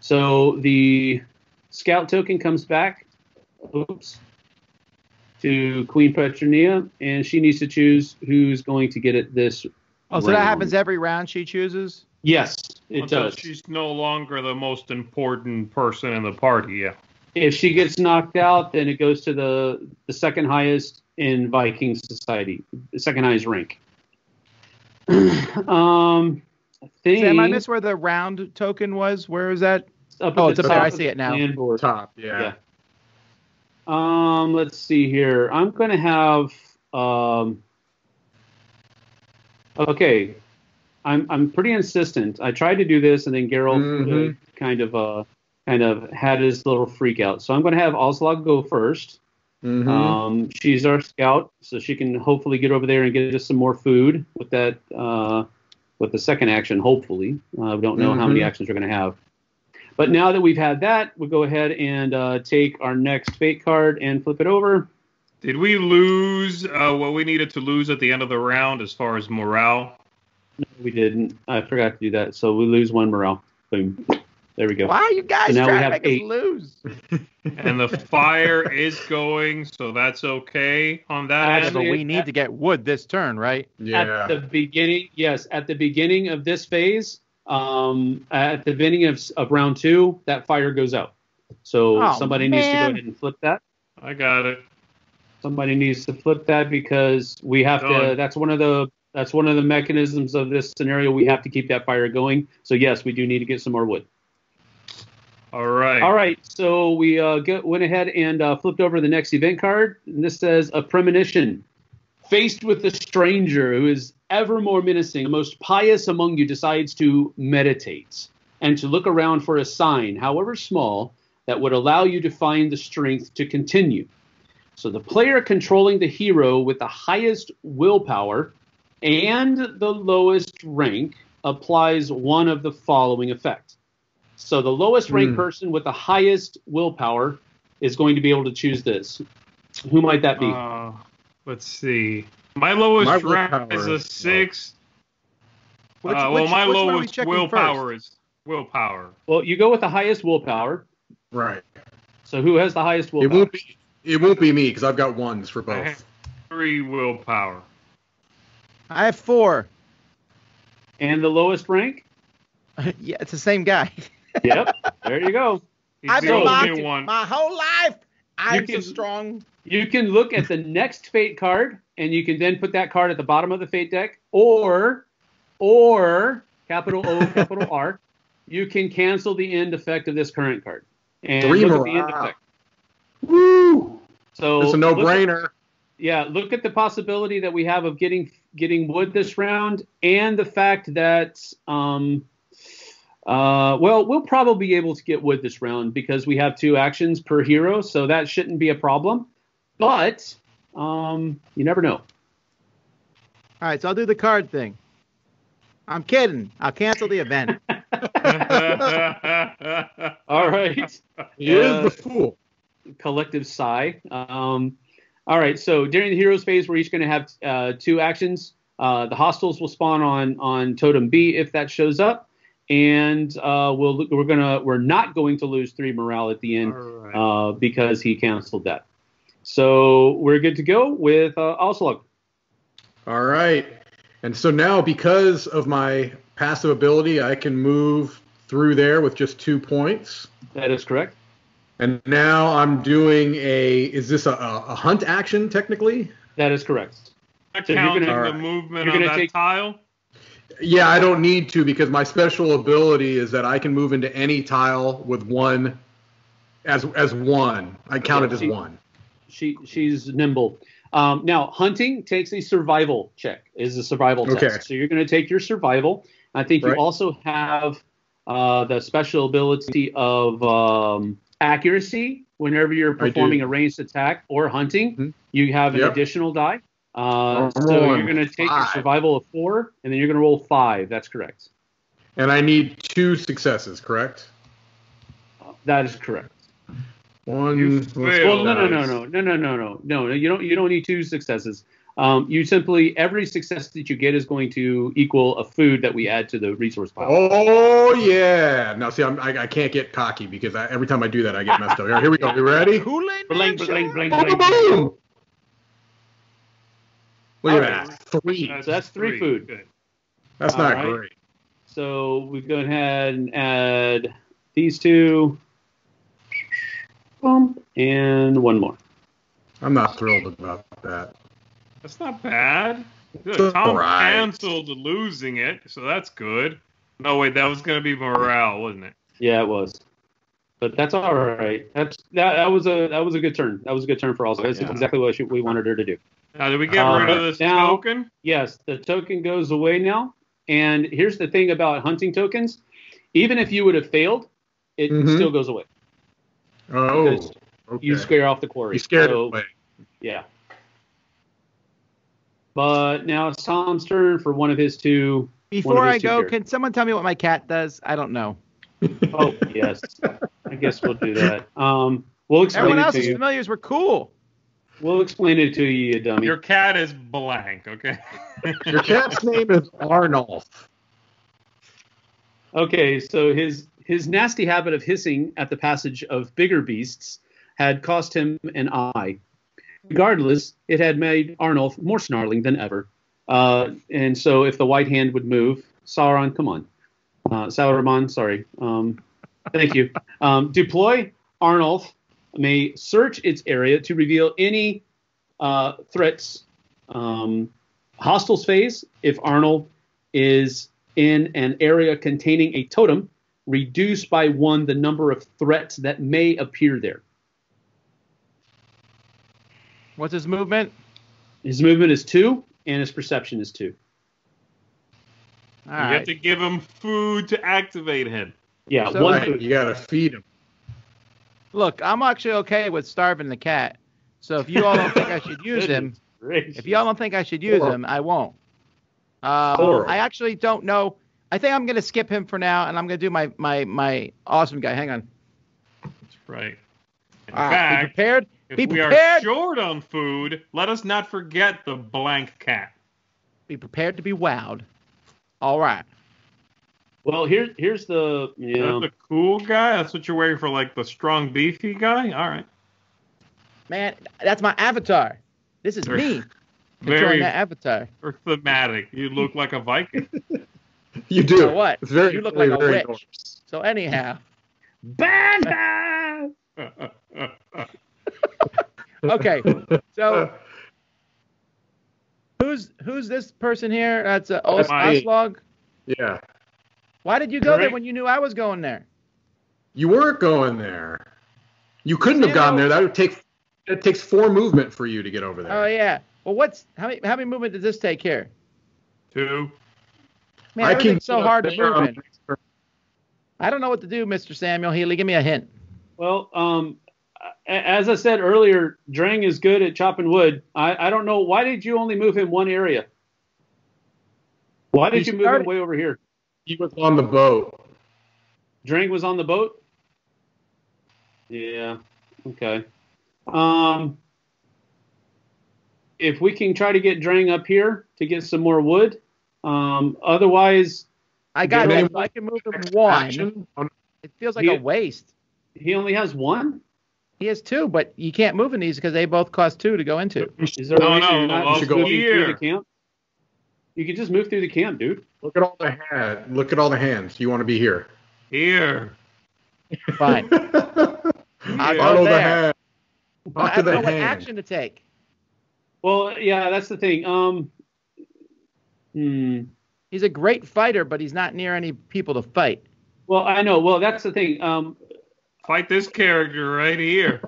So the scout token comes back to Queen Petronia, and she needs to choose who's going to get it this round. Oh, so that happens every round she chooses? Yes, it does. She's no longer the most important person in the party, yeah. If she gets knocked out, then it goes to the second highest in Viking society, the second highest rank. Sam, I missed where the round token was. Where is that? It's up there. I see it now. Top, yeah. Let's see here. I'm going to have... okay. I'm pretty insistent. I tried to do this, and then Geralt kind of had his little freak out. So I'm going to have Oslog go first. Mm-hmm. She's our scout, so she can hopefully get over there and get us some more food with that... with the second action, hopefully. We don't know how many actions we're going to have. But now that we've had that, we'll go ahead and take our next fate card and flip it over. Did we lose what we needed to lose at the end of the round as far as morale? No, we didn't. I forgot to do that. So we lose 1 morale. Boom. There we go. Wow, you guys trying to make us lose. And the fire is going, so that's okay on that. But we need to get wood this turn, right? Yeah. At the beginning, yes. At the beginning of this phase, at the beginning of round 2, that fire goes out. So somebody needs to go ahead and flip that. I got it. Somebody needs to flip that because we have to. That's one of the mechanisms of this scenario. We have to keep that fire going. So yes, we do need to get some more wood. All right. So we went ahead and flipped over the next event card. And this says a premonition. Faced with a stranger who is ever more menacing, the most pious among you decides to meditate and to look around for a sign, however small, that would allow you to find the strength to continue. So the player controlling the hero with the highest willpower and the lowest rank applies one of the following effects. So the lowest ranked person with the highest willpower is going to be able to choose this. Who might that be? Let's see. My lowest rank is a 6. Which, my lowest willpower is willpower. Well, you go with the highest willpower. Right. So who has the highest willpower? It won't be me because I've got 1s for both. I have 3 willpower. I have 4. And the lowest rank? Yeah, it's the same guy. Yep, there you go. I've been mocked my whole life. I'm so strong. You can look at the next fate card, and you can then put that card at the bottom of the fate deck, or capital O, capital R, you can cancel the end effect of this current card. And look at the end effect. Woo! So it's a no-brainer. Look at the possibility that we have of getting wood this round, and the fact that... we'll probably be able to get wood this round because we have 2 actions per hero, so that shouldn't be a problem. But you never know. All right, so I'll do the card thing. I'm kidding. I'll cancel the event. All right. You're the fool. collective sigh. All right, so during the hero's phase, we're each going to have two actions. The hostiles will spawn on Totem B if that shows up, and we're not going to lose 3 morale at the end, right, because he canceled that. So we're good to go with Oslog. All right, and so now because of my passive ability, I can move through there with just 2 points. That is correct. And now I'm doing is this a hunt action technically? That is correct. So counting the movement on that tile? Yeah, I don't need to because my special ability is that I can move into any tile with one as one. I count it as one. She's nimble. Now, hunting takes a survival check. Is a survival test. So you're going to take your survival. I think you also have the special ability of accuracy. Whenever you're performing a ranged attack or hunting, you have an additional die. So you're going to take a survival of 4, and then you're going to roll 5. That's correct. And I need 2 successes, correct? That is correct. No. You don't need 2 successes. You simply, every success that you get is going to equal a food that we add to the resource pile. Oh, yeah. Now, see, I can't get cocky because every time I do that, I get messed up. Here we go. You ready? Bling, bling, bling. Look at that. 3. So that's 3 food. Good. That's not great. So we go ahead and add these 2. Boom. And 1 more. I'm not thrilled about that. That's not bad. Good. Tom canceled losing it, so that's good. No, wait, that was going to be morale, wasn't it? Yeah, it was. But that's all right. That was a good turn. That was a good turn for all of us. That's exactly what we wanted her to do. Now, did we get rid of this token? Yes, the token goes away now. And here's the thing about hunting tokens. Even if you would have failed, it still goes away. Oh, okay. You scare off the quarry. You scared it away. Yeah. But now it's Tom's turn for one of his 2. Before I go, can someone tell me what my cat does? I don't know. Oh, yes. I guess we'll do that. We'll explain it to you. Everyone else's familiars were cool. We'll explain it to you, you dummy. Your cat is blank, okay? Your cat's name is Arnulf. Okay, so his nasty habit of hissing at the passage of bigger beasts had cost him an eye. Regardless, it had made Arnulf more snarling than ever. And so if the white hand would move, Sauron, sorry. Thank you. Deploy Arnulf may search its area to reveal any threats. Hostiles phase, if Arnulf is in an area containing a totem, reduce by 1 the number of threats that may appear there. What's his movement? His movement is 2, and his perception is 2. All right. You have to give him food to activate him. Yeah, so 1 food. You got to feed him. Look, I'm actually okay with starving the cat. So if you all don't think I should use him, I won't. I actually don't know. I think I'm going to skip him for now, and I'm going to do my awesome guy. Hang on. That's right. In fact, be prepared. If we are short on food, let us not forget the blank cat. Be prepared to be wowed. All right. Well, here's the... That's the cool guy? That's what you're wearing for, like, the strong, beefy guy? All right. Man, that's my avatar. This is me. Very that avatar. Or thematic. You look like a Viking. You do. So what? You look like a witch. Normal. So anyhow. Banda! Okay, so who's this person here? That's Oslog. Yeah. Why did you go there when you knew I was going there? You weren't going there. You couldn't have gone there. That takes 4 movement for you to get over there. Oh yeah. Well, how many movement does this take here? 2. Man, everything's so hard to move in. I don't know what to do, Mr. Samuel Healy. Give me a hint. Well, as I said earlier, Dreng is good at chopping wood. I don't know. Why did you only move in one area? Why did you move him way over here? He was on the boat. Dreng was on the boat? Yeah. Okay. If we can try to get Dreng up here to get some more wood. Otherwise, I got it. I can move him one. It feels like a waste. He only has one? He has two, but you can't move in these because they both cost two to go into. Is there you should go here. Through the camp? You can just move through the camp, dude. Look at all the hands. Look at all the hands. You want to be here. Here. Fine. Follow the hand. Talk to the hand. What action to take? Well, yeah, that's the thing. He's a great fighter, but he's not near any people to fight. Well, I know. Well, that's the thing. Fight this character right here.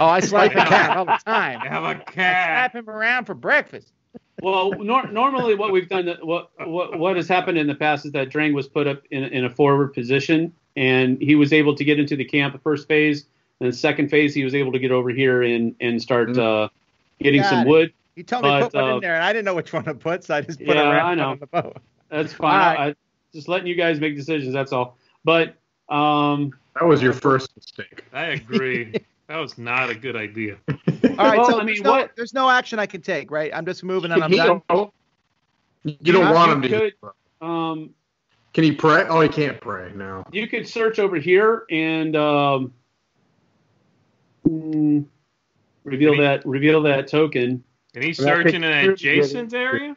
I slap the cat all the time. Have a cat. I slap him around for breakfast. Well, normally what we've done, what has happened in the past is that Dreng was put up in a forward position, and he was able to get into the camp the first phase. And the second phase, he was able to get over here and start getting some wood. You told me to put one in there, and I didn't know which one to put, so I just put a raft on the boat. That's fine. I just letting you guys make decisions, that's all. But that was your first mistake. I agree. That was not a good idea. All right, well, so there's no action I can take, right? I'm just moving and I'm done. You don't want him to. Can he pray? Oh, he can't pray now. You could search over here and reveal that token. Can he search in an adjacent area?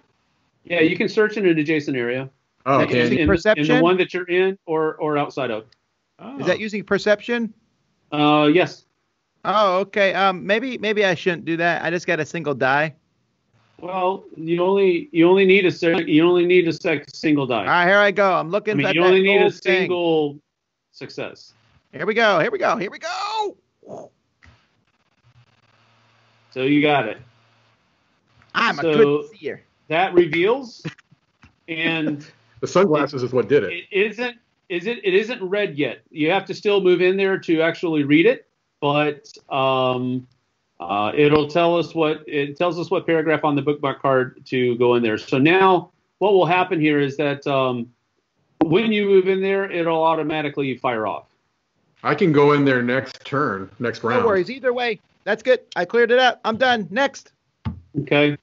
Yeah, you can search in an adjacent area. Oh, okay. Using perception? In the one that you're in or outside of. Oh. Is that using perception? Yes. Oh, okay. Maybe I shouldn't do that. I just got a single die. Well, you only need a single die. All right, here I go. I'm looking. You only need a single success. Here we go. Here we go. Here we go. So you got it. I'm a good seer. That reveals, and the sunglasses is what did it. It isn't read yet. You have to still move in there to actually read it. But it'll tell us what paragraph on the bookmark card to go in there. So now what will happen here is that when you move in there, it'll automatically fire off. I can go in there next round. No worries. Either way, that's good. I cleared it up. I'm done. Next. Okay.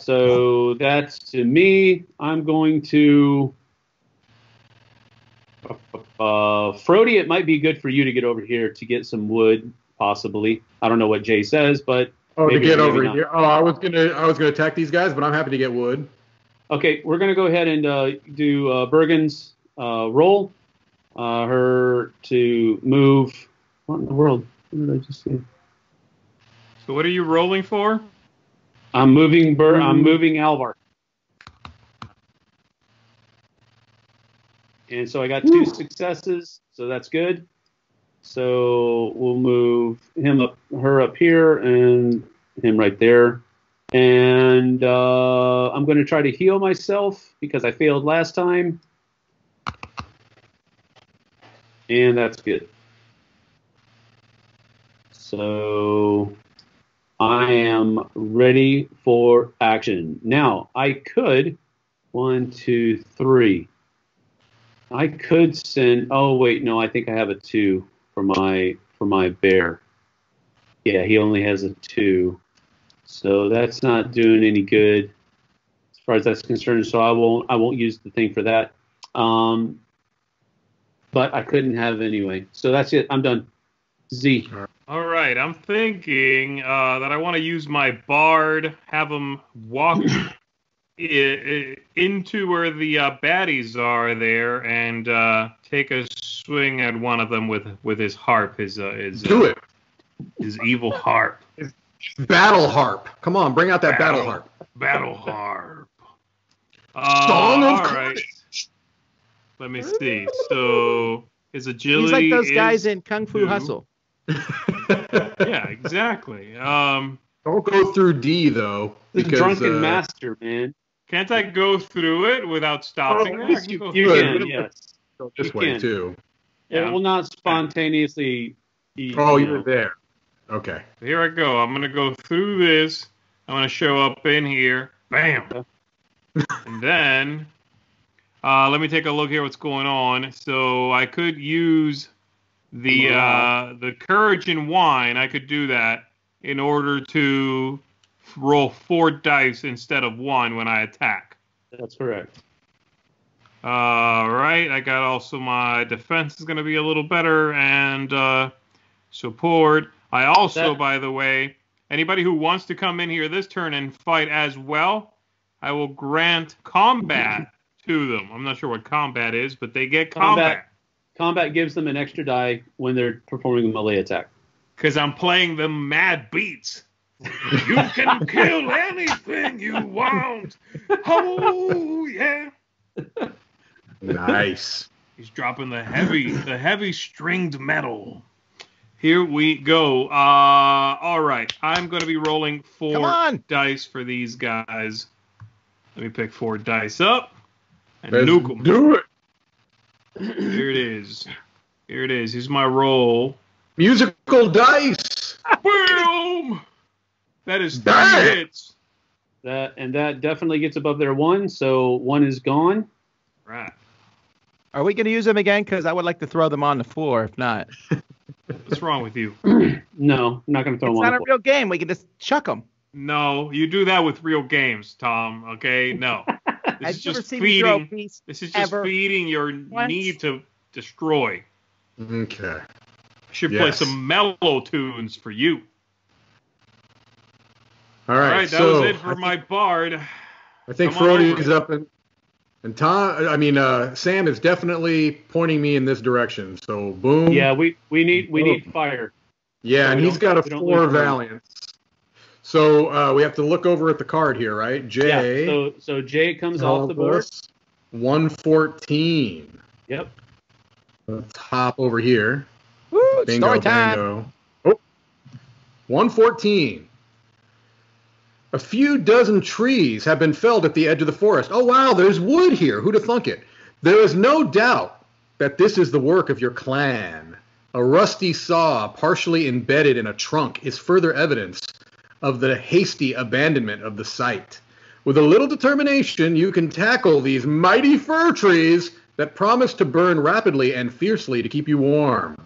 So that's to me. I'm going to Frodi, it might be good for you to get over here to get some wood, possibly. I don't know what Jay says, but to get over here. Oh, I was gonna attack these guys, but I'm happy to get wood. Okay, we're gonna go ahead and do Bergen's roll. Her to move. What in the world? What did I just see? So what are you rolling for? I'm moving Alvar. And so I got two successes, so that's good. So we'll move her up here, and him right there. And I'm going to try to heal myself because I failed last time. And that's good. So I am ready for action. Now, I could... 1, 2, 3... I could send. Oh wait, no. I think I have a 2 for my bear. Yeah, he only has a 2, so that's not doing any good as far as that's concerned. So I won't use the thing for that. But I couldn't have anyway. So that's it. I'm done. Zee. All right. I'm thinking that I want to use my bard. Have him walk. Into where the baddies are there and take a swing at one of them with his harp, his evil harp. His battle harp. Come on, bring out that battle harp. Battle harp. Song of Carnage. Right. Let me see. So his agility. He's like those guys in Kung Fu Hustle. Yeah, exactly. Don't go through D though. Because, drunken master, man. Can't I go through it without stopping? Oh, you can, yes. This way, too. It will not spontaneously... you're there. Okay. Here I go. I'm going to go through this. I'm going to show up in here. Bam! And then... let me take a look here what's going on. So I could use The courage and wine, I could do that in order to roll 4 dice instead of 1 when I attack. That's correct. All right, I got also my defense is going to be a little better, and support. I also, by the way, anybody who wants to come in here this turn and fight as well, I will grant combat to them. I'm not sure what combat is, but they get combat. Combat gives them an extra die when they're performing a melee attack. Because I'm playing the mad beats. You can kill anything you want. Oh, yeah. Nice. He's dropping the heavy stringed metal. Here we go. All right. I'm going to be rolling 4 dice for these guys. Let me pick 4 dice up and nuke them. Do it. Here it is. Here's my roll. Musical dice. Boom. That is 3 hits. That definitely gets above their 1, so 1 is gone. Right. Are we going to use them again? Because I would like to throw them on the floor, if not. What's wrong with you? No, I'm not going to throw them on the floor. It's not a real game. We can just chuck them. No, you do that with real games, Tom, okay? No. This is just feeding your need to destroy. Okay. I should play some mellow tunes for you. All right, so that was it for my bard. I think Frodi is up, and Tom. I mean, Sam is definitely pointing me in this direction. So boom. Yeah, we need fire. Yeah, so and he's got a 4 valiance. So we have to look over at the card here, right? Jay. Yeah. So Jay comes off the board. 114. Yep. Let's hop over here. Woo! Bingo, story time. Bingo. Oh. 114. A few dozen trees have been felled at the edge of the forest. Oh, wow, there's wood here. Who'd have thunk it? There is no doubt that this is the work of your clan. A rusty saw partially embedded in a trunk is further evidence of the hasty abandonment of the site. With a little determination, you can tackle these mighty fir trees that promise to burn rapidly and fiercely to keep you warm.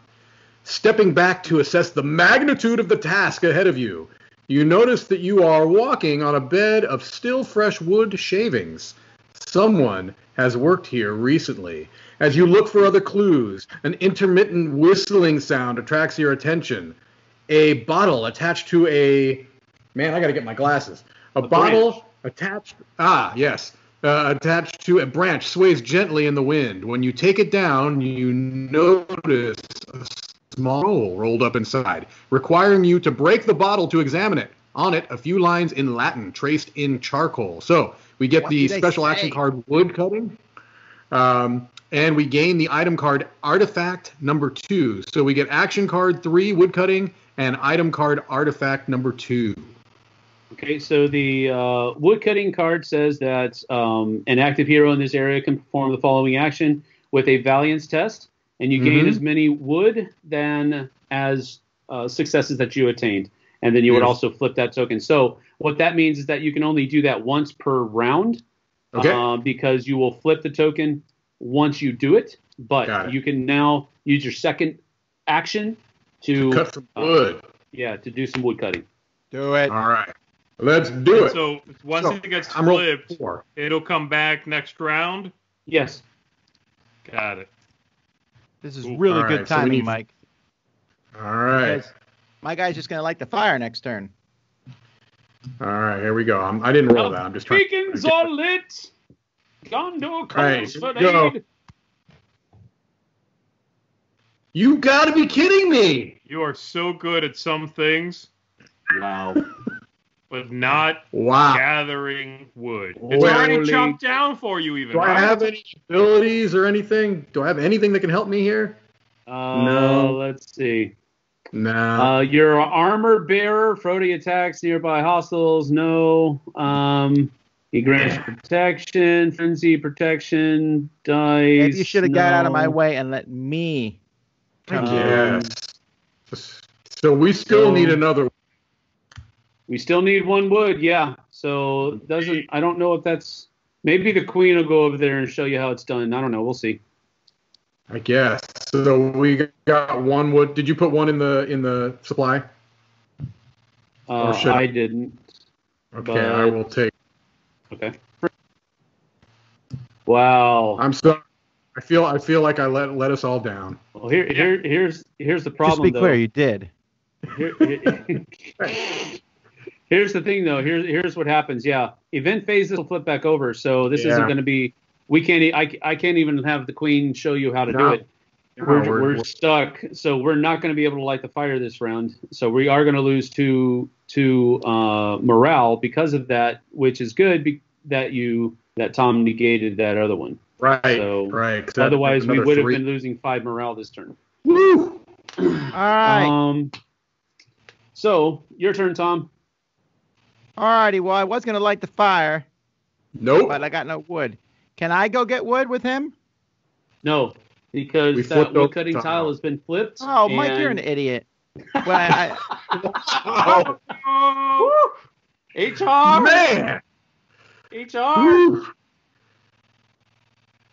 Stepping back to assess the magnitude of the task ahead of you, you notice that you are walking on a bed of still fresh wood shavings. Someone has worked here recently. As you look for other clues, an intermittent whistling sound attracts your attention. A bottle attached to a... Man, I got to get my glasses. A bottle attached... Ah, yes. Attached to a branch sways gently in the wind. When you take it down, you notice... small roll rolled up inside, requiring you to break the bottle to examine it. On it, a few lines in Latin traced in charcoal. So we get the special action card wood cutting, and we gain the item card artifact number 2. So we get action card 3 wood cutting and item card artifact number 2. Okay, so the wood cutting card says that an active hero in this area can perform the following action with a valiance test. And you gain as many wood as successes that you attained. And then you would also flip that token. So what that means is that you can only do that once per round, because you will flip the token once you do it. But you can now use your second action to cut some wood. Yeah, to do some wood cutting. Do it. All right. Let's do it. So once it gets flipped, it'll come back next round? Yes. Got it. This is really good timing, Mike. All right. Because my guy's just going to light the fire next turn. All right, here we go. I didn't roll that. I'm just trying. Beacons are lit. Gondor calls for aid. You got to be kidding me. You are so good at some things. Wow. But not gathering wood. It's already chopped down for you even. Do I have any abilities or anything? Do I have anything that can help me here? No. Let's see. No. You're an armor bearer. Frodi attacks nearby hostiles. No. He grants protection. Frenzy protection. Dice. Maybe you should have got out of my way and let me. Yes. So we still need another one. We still need 1 wood, yeah. So I don't know if that's... Maybe the queen will go over there and show you how it's done. I don't know. We'll see. I guess. So we got one wood. Did you put one in the supply? I didn't. Okay, but... I will take. Okay. Wow. I'm sorry. I feel like I let us all down. Well, here's the problem. Just be clear, you did. Here's the thing, though. Here's what happens. Yeah, event phases will flip back over. So this isn't going to be. We can't. I can't even have the queen show you how to do it. We're stuck. So we're not going to be able to light the fire this round. So we are going to lose to morale because of that, which is good that Tom negated that other one. Right. So, right. Otherwise, we would have been losing 5 morale this turn. Woo! All right. So your turn, Tom. All righty. Well, I was going to light the fire. Nope. But I got no wood. Can I go get wood with him? No, because that wood-cutting tile has been flipped. Oh, and... Mike, you're an idiot. Well, oh. HR! Man! HR! Woo.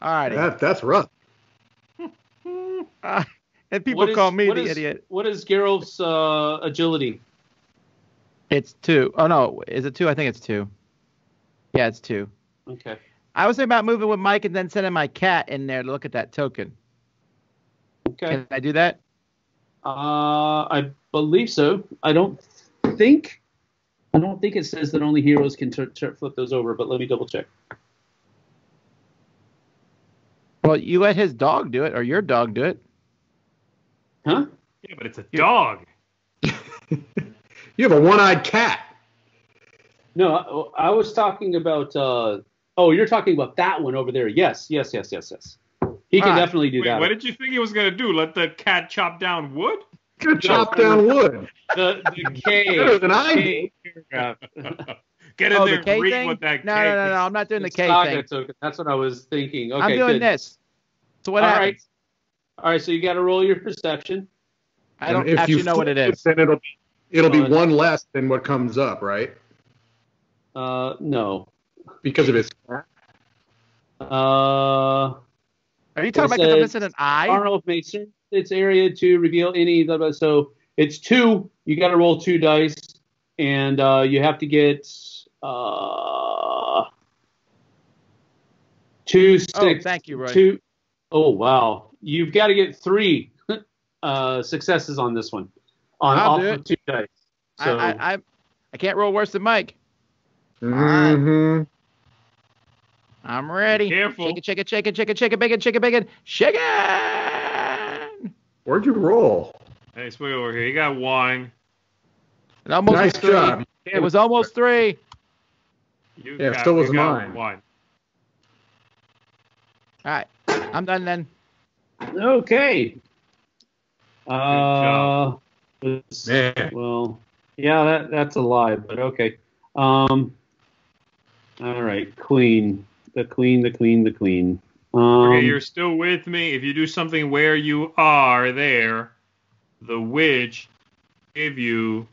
All righty. That's rough. And people call me the idiot. What is Geralt's agility? It's 2. Oh, no. Is it 2? I think it's 2. Yeah, it's 2. Okay. I was thinking about moving with Mike and then sending my cat in there to look at that token. Okay. Can I do that? I believe so. I don't think it says that only heroes can flip those over, but let me double check. Well, you let his dog do it, or your dog do it. Huh? Yeah, but it's a dog. You have a one-eyed cat. No, I was talking about... Oh, you're talking about that one over there. Yes. He can definitely do that. What did you think he was going to do? Let the cat chop down wood? Chop down wood. The K. Better than I did. Get in there and read what that K is. No, I'm not doing the K thing. Okay. That's what I was thinking. Okay, I'm doing this. So what happens? All right, so you got to roll your perception. I don't actually know what it is. Then it'll be one less than what comes up, right? No. Because of his cat? Are you talking about missing an eye? Arnulf may search its area to reveal any. Blah, blah, so it's 2. You got to roll 2 dice, and you have to get 2 6. Oh, thank you, Roy. 2. Oh wow, you've got to get 3 successes on this one. On all of 2 dice. So I can't roll worse than Mike. Mm-hmm. I'm ready. Careful. Chicken, chicken. Where'd you roll? Hey, swing over here. You got wine. Nice job. It was almost 3. Yeah, still was mine. Wine. All right, I'm done then. Okay. Man. Well, yeah, that's a lie, but okay. All right, queen. The queen. Okay, you're still with me. If you do something where you are there, the witch give you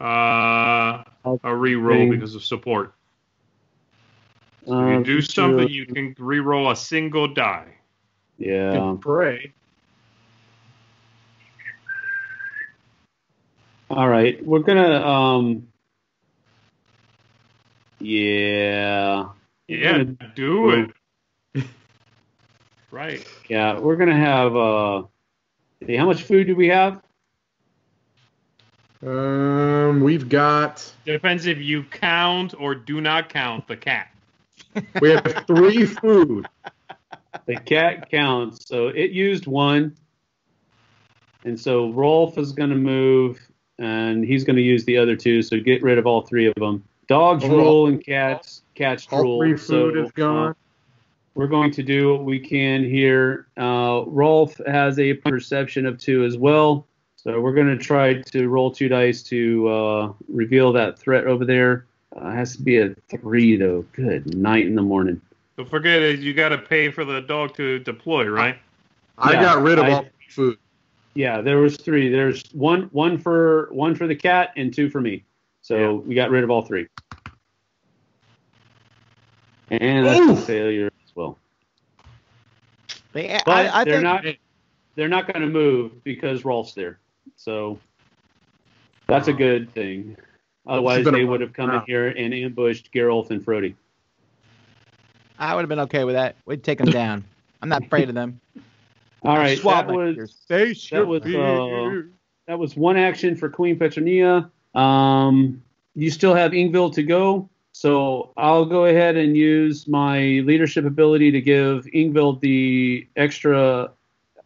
a re-roll because of support. So if you do something, you can re-roll a single die. Yeah. You can pray. All right, we're going to... Yeah, do it. Right. Yeah, we're going to have... how much food do we have? We've got... It depends if you count or do not count the cat. We have 3 food. The cat counts. So it used 1. And so Rolf is going to move, and he's going to use the other 2, so get rid of all 3 of them. Dogs rule and cats rule. All free food is gone. We're going to do what we can here. Rolf has a perception of 2 as well. So we're going to try to roll 2 dice to reveal that threat over there. It has to be a 3, though. Good night in the morning. Don't forget it. You got to pay for the dog to deploy, right? I got rid of all food. Yeah, there was 3. There's one for the cat and 2 for me. So we got rid of all 3. And that's a failure as well. They're not going to move because Rolf's there, so that's a good thing. Otherwise, they would have come in here and ambushed Geralt and Frodi. I would have been okay with that. We'd take them down. I'm not afraid of them. All right, that was one action for Queen Petronia. You still have Ingvild to go, so I'll go ahead and use my leadership ability to give Ingvild the extra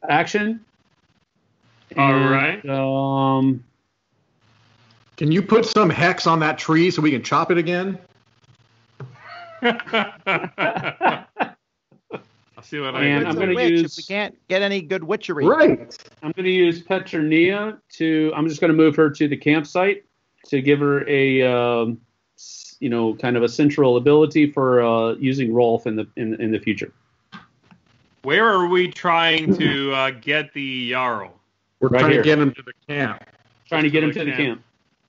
action. All right. Can you put some hex on that tree so we can chop it again? See what and I'm going to use. If we can't get any good witchery, right? I'm going to use Petronia to. I'm just going to move her to the campsite to give her a, kind of a central ability for using Rolf in the future. Where are we trying to get the Jarl? We're right trying here. To get him to the camp. Trying to get him to the camp.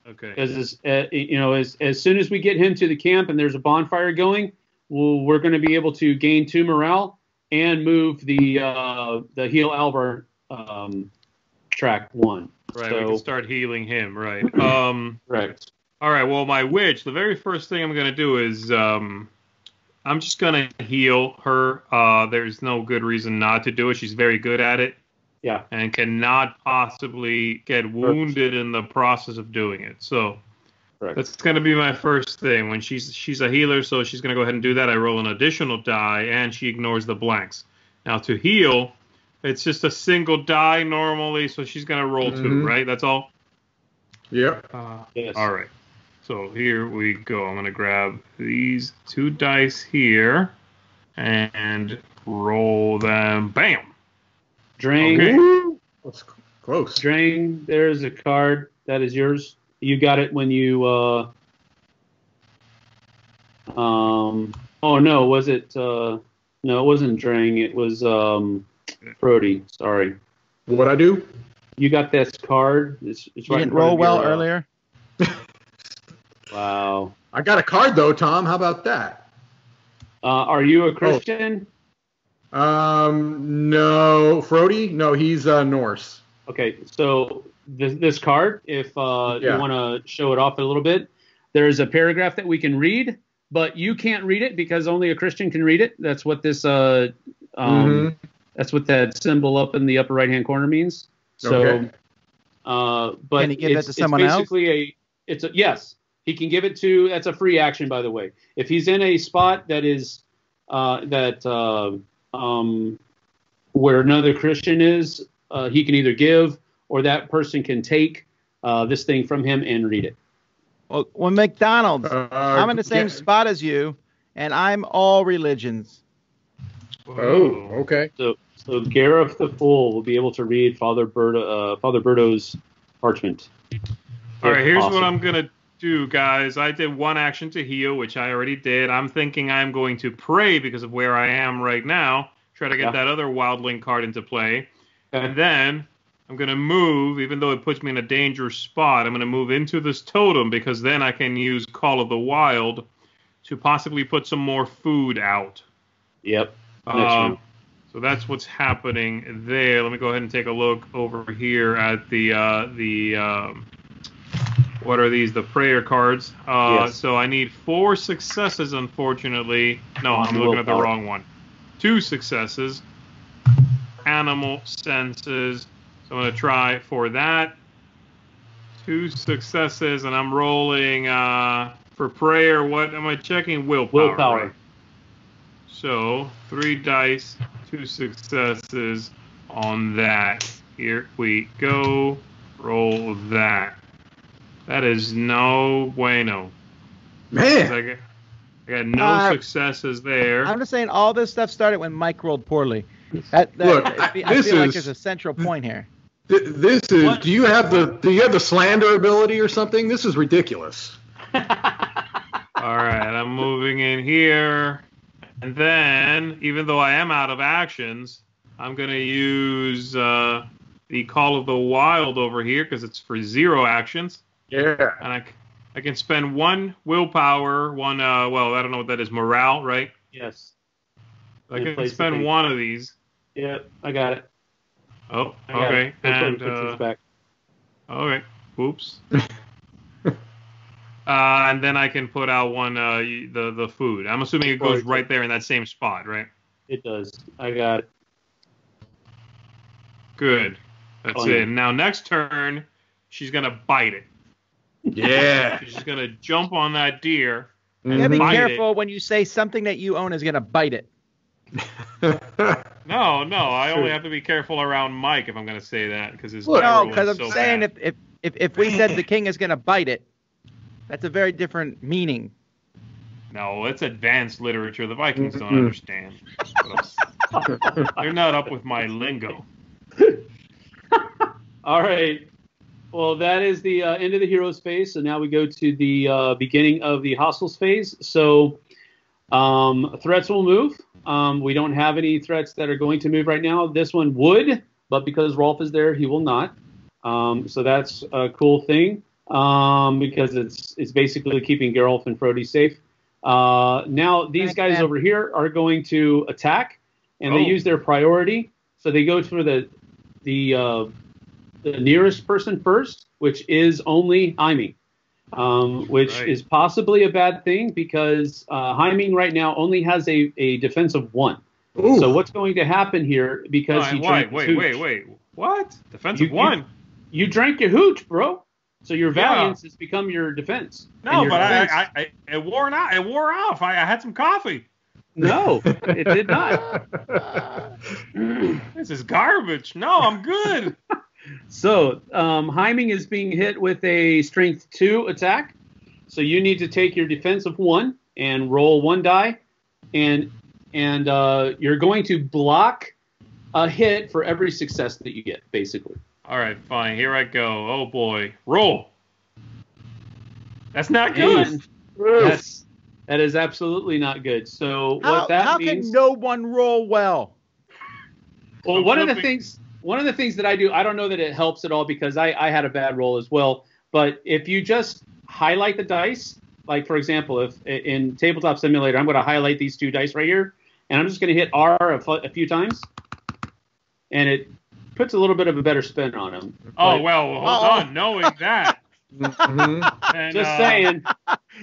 Okay. Because as soon as we get him to the camp and there's a bonfire going, we're going to be able to gain 2 morale. And move the heal Alvar track 1. Right, so we can start healing him. Right. Right. All right. Well, my witch. The very first thing I'm going to do is I'm just going to heal her. There's no good reason not to do it. She's very good at it. Yeah. And cannot possibly get wounded in the process of doing it. So that's going to be my first thing. When she's a healer, so she's going to go ahead and do that. I roll an additional die, and she ignores the blanks. Now, to heal, it's just a single die normally, so she's going to roll 2, right? That's all? Yep. Yes. All right. So here we go. I'm going to grab these 2 dice here and roll them. Bam! Drain. Okay. That's close. Drain, there's a card. That is yours. You got it when you, no, it wasn't Dreng, it was Frodi, sorry. What'd I do? You got this card. It's you right didn't roll well earlier? Wow. I got a card, though, Tom. How about that? Are you a Christian? Oh. No. Frodi? No, he's Norse. Okay, so... This card, if you want to show it off a little bit, there is a paragraph that we can read, but you can't read it because only a Christian can read it. That's what this, that's what that symbol up in the upper right hand corner means. So, but can he give that to someone else? Yes, he can give it to. That's a free action, by the way. If he's in a spot that is where another Christian is, he can either give. Or that person can take this thing from him and read it. Well, McDonald's, I'm in the same spot as you, and I'm all religions. Oh, okay. So Gareth the Fool will be able to read Father Birdo's parchment. All right, here's what I'm going to do, guys. I did one action to heal, which I already did. I'm thinking I'm going to pray because of where I am right now. Try to get that other wildling card into play. Okay. And then... I'm going to move, even though it puts me in a dangerous spot, I'm going to move into this totem because then I can use Call of the Wild to possibly put some more food out. Yep. So that's what's happening there. Let me go ahead and take a look over here at what are these? The prayer cards. Yes. So I need 4 successes, unfortunately. No, I'm looking at the wrong one. 2 successes. Animal senses. So I'm going to try for that. 2 successes, and I'm rolling for prayer. What am I checking? Willpower. Right? So 3 dice, 2 successes on that. Here we go. Roll that. That is no bueno. Man. I got no successes there. I'm just saying all this stuff started when Mike rolled poorly. I feel like there's a central point here. This is. What? Do you have the slander ability or something? This is ridiculous. All right, I'm moving in here, and then even though I am out of actions, I'm going to use the Call of the Wild over here because it's for 0 actions. Yeah. And I can spend 1 willpower, 1. I don't know what that is. Morale, right? Yes. I can spend 1 of these. Yeah, I got it. Oh, okay. And back. All right. Oops. And then I can put out one the food. I'm assuming it goes right there in that same spot, right? It does. I got it. Good. That's it. Yeah. Now next turn, she's gonna bite it. Yeah. She's gonna jump on that deer. And yeah, be careful when you say something that you own is gonna bite it. No, I only have to be careful around Mike if I'm going to say that because his saying if we said the king is going to bite it, that's a very different meaning. No, it's advanced literature. The Vikings don't understand. They're not up with my lingo. All right. Well, that is the end of the hero's phase. So now we go to the beginning of the hostiles phase. So threats will move. We don't have any threats that are going to move right now. This one would, but because Rolf is there, he will not. So that's a cool thing because it's basically keeping Geralt and Frodi safe. Now these guys over here are going to attack, and they use their priority. So they go for the nearest person first, which is only Hyming, which is possibly a bad thing because Hyming right now only has a defense of 1. Ooh. So what's going to happen here because he drank his hooch. Wait. What? Defense of 1? You drank your hooch, bro. So your valiance has become your defense. No, but I it wore off. I had some coffee. No, it did not. This is garbage. No, I'm good. So, Hyming is being hit with a strength 2 attack. So you need to take your defense of 1 and roll 1 die. And you're going to block a hit for every success that you get, basically. All right, fine. Here I go. Oh, boy. Roll. That's not good. That is absolutely not good. So what that means... How can no one roll well? Well, One of the things that I do, I don't know that it helps at all because I had a bad roll as well. But if you just highlight the dice, like, for example, if in Tabletop Simulator, I'm going to highlight these 2 dice right here. And I'm just going to hit R a few times. And it puts a little bit of a better spin on them. Oh, well, hold on. Knowing that. And, just saying.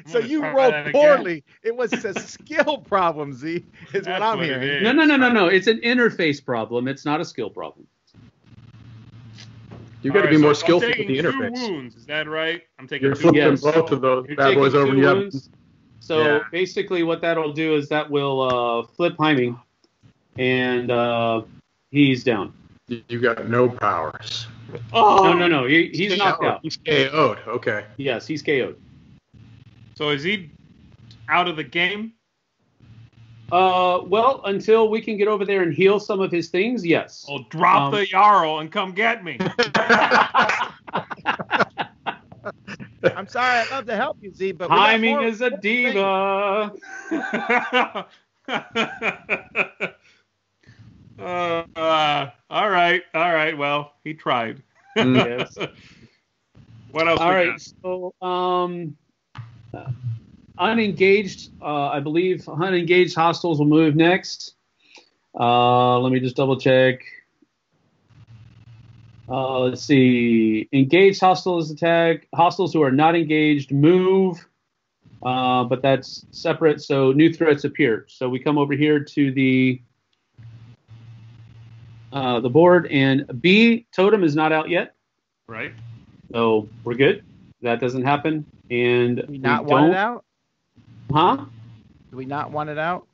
So you rolled poorly. It was a skill problem, Z, is what I'm hearing. No. It's an interface problem. It's not a skill problem. You've got to be more skillful with the interface. 2 wounds, is that right? I'm taking you're 2 flipping wounds. Both of those bad boys over wounds. So basically what that'll do is that will flip Hyming, and he's down. You got no powers. Oh, no. He's knocked out. He's KO'd. Okay. Yes, he's KO'd. So is he out of the game? Well, until we can get over there and heal some of his things, yes. Well, drop the Jarl and come get me. I'm sorry, I'd love to help you, Z, but Hyming is a diva. All right. Well, he tried. Yes. What else? All right. So, unengaged, I believe unengaged hostiles will move next. Let me just double check. Let's see. Engaged hostiles attack. Hostiles who are not engaged move, but that's separate. So new threats appear. So we come over here to the board, and B totem is not out yet. Right. So we're good. That doesn't happen. And we not want it out? Huh? Do we not want it out?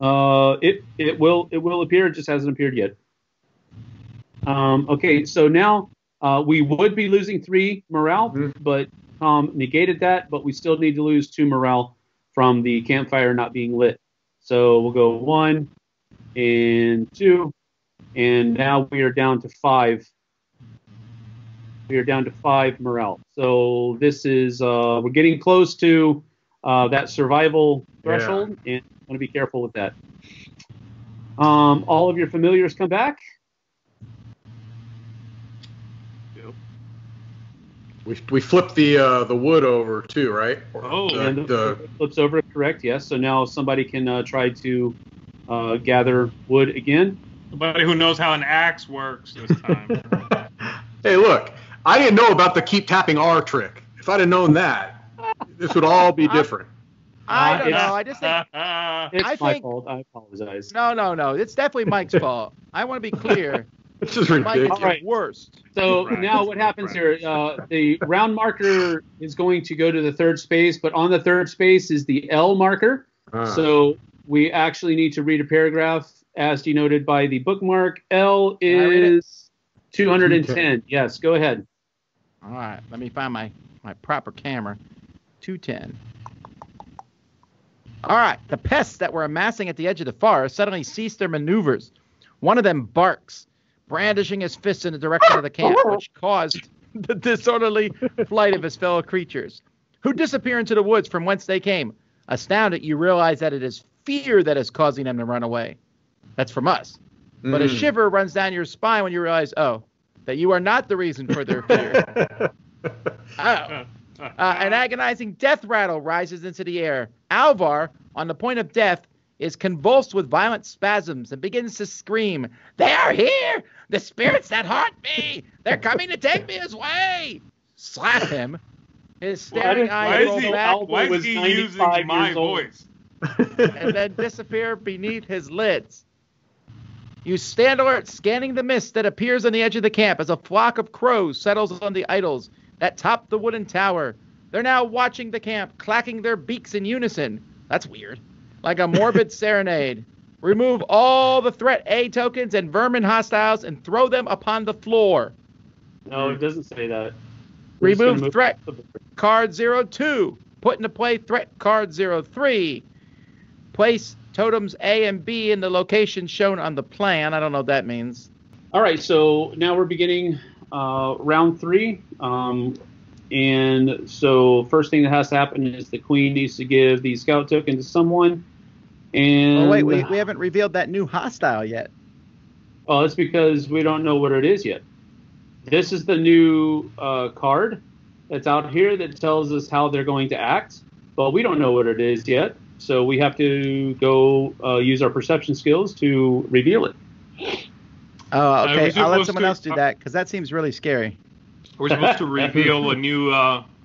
It will appear. It just hasn't appeared yet. Okay, so now we would be losing 3 morale, but Tom negated that, but we still need to lose 2 morale from the campfire not being lit. So we'll go 1 and 2, and now we are down to 5. We are down to 5 morale. So this is we're getting close to that survival threshold, and I want to be careful with that. All of your familiars come back. Yep. We flipped the wood over too, right? The flips over, correct? Yes. So now somebody can try to gather wood again. Somebody who knows how an axe works this time. Hey, look, I didn't know about the keep tapping R trick. If I'd have known that, this would all be different. I don't know. I just think it's my fault. I apologize. No. It's definitely Mike's fault. I want to be clear. This is ridiculous. Mike is worst. So now what happens here? The round marker is going to go to the third space, but on the third space is the L marker. So we actually need to read a paragraph as denoted by the bookmark. L is 210. Yes, go ahead. All right. Let me find my proper camera. 210. All right. The pests that were amassing at the edge of the forest suddenly ceased their maneuvers. One of them barks, brandishing his fists in the direction of the camp, which caused the disorderly flight of his fellow creatures, who disappear into the woods from whence they came. Astounded, you realize that it is fear that is causing them to run away. That's from us. But a shiver runs down your spine when you realize, that you are not the reason for their fear. An agonizing death rattle rises into the air. Alvar, on the point of death, is convulsed with violent spasms and begins to scream, "They are here! The spirits that haunt me! They're coming to take me away!" Slap him. His staring eyes roll back. Why is he using my voice? And then disappear beneath his lids. You stand alert, scanning the mist that appears on the edge of the camp as a flock of crows settles on the idols that top the wooden tower. They're now watching the camp, clacking their beaks in unison. That's weird. Like a morbid serenade. Remove all the threat A tokens and vermin hostiles and throw them upon the floor. No, it doesn't say that. Remove threat card 02. Put into play threat card 03. Place totems A and B in the location shown on the plan. I don't know what that means. All right, so now we're beginning round three. And so first thing that has to happen is the queen needs to give the scout token to someone. And wait, we haven't revealed that new hostile yet. Oh, that's because we don't know what it is yet. This is the new card that's out here that tells us how they're going to act, but we don't know what it is yet. So we have to go use our perception skills to reveal it. Oh, okay. I'll let someone else do that because that seems really scary. We're supposed to reveal a new.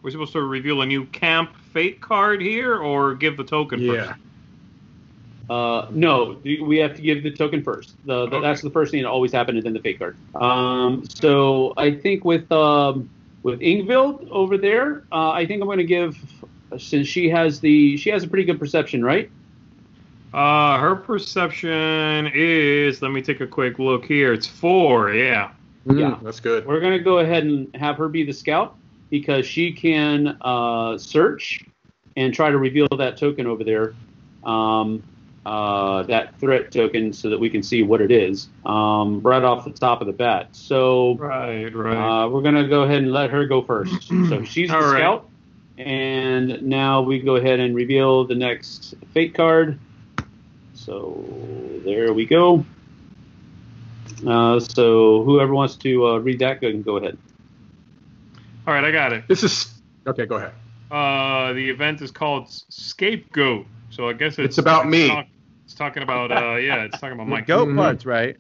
We're supposed to reveal a new camp fate card here, or give the token first. No, we have to give the token first. That's the first thing that always happened, and then the fate card. So I think with Ingvild over there, I think I'm going to give. Since she has a pretty good perception, right? Her perception is, let me take a quick look here. It's 4, yeah. That's good. We're going to go ahead and have her be the scout because she can search and try to reveal that token over there, that threat token, so that we can see what it is right off the top of the bat. So right. We're going to go ahead and let her go first. So she's the scout. And now we go ahead and reveal the next fate card. So there we go. So whoever wants to read that, can go ahead. All right, I got it. This is okay. Go ahead. The event is called Scapegoat. So I guess it's about me. It's talking about it's talking about Mike. Goat parts, right?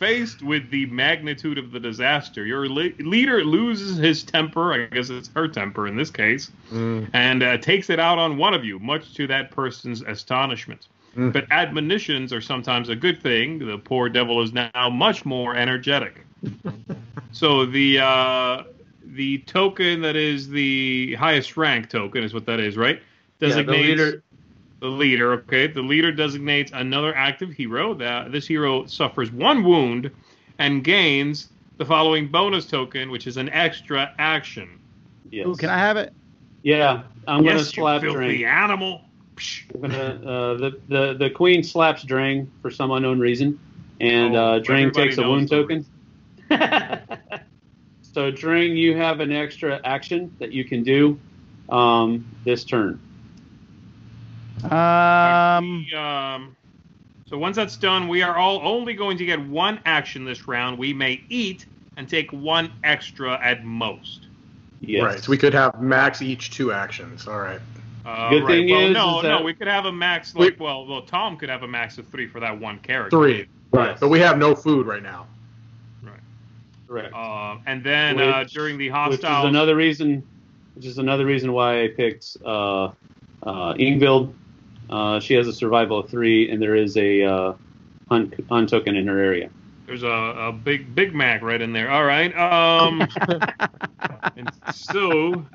Faced with the magnitude of the disaster, your leader loses his temper, I guess it's her temper in this case, and takes it out on one of you, much to that person's astonishment. But admonitions are sometimes a good thing. The poor devil is now much more energetic. So the token that is the highest rank token is what that is, right? Designates... Yeah, the leader designates another active hero. This hero suffers 1 wound and gains the following bonus token, which is an extra action. Yes. Ooh, can I have it? Yeah, I'm going to slap Dreng. Yes, you filthy animal. The queen slaps Dreng for some unknown reason, and Dreng takes a wound token. So, Dreng, you have an extra action that you can do this turn. So once that's done, we are all only going to get 1 action this round. We may eat and take 1 extra at most. Yes. Right, so we could have max each 2 actions. All right. Good thing is, we could have a max. Like, well, Tom could have a max of 3 for that one character. 3, right? Yes. But we have no food right now. Right. Correct. And then during the hostile, which is another reason why I picked Ingvild. She has a survival of 3, and there is a hunt token in her area. There's a Big Mac right in there. All right. And so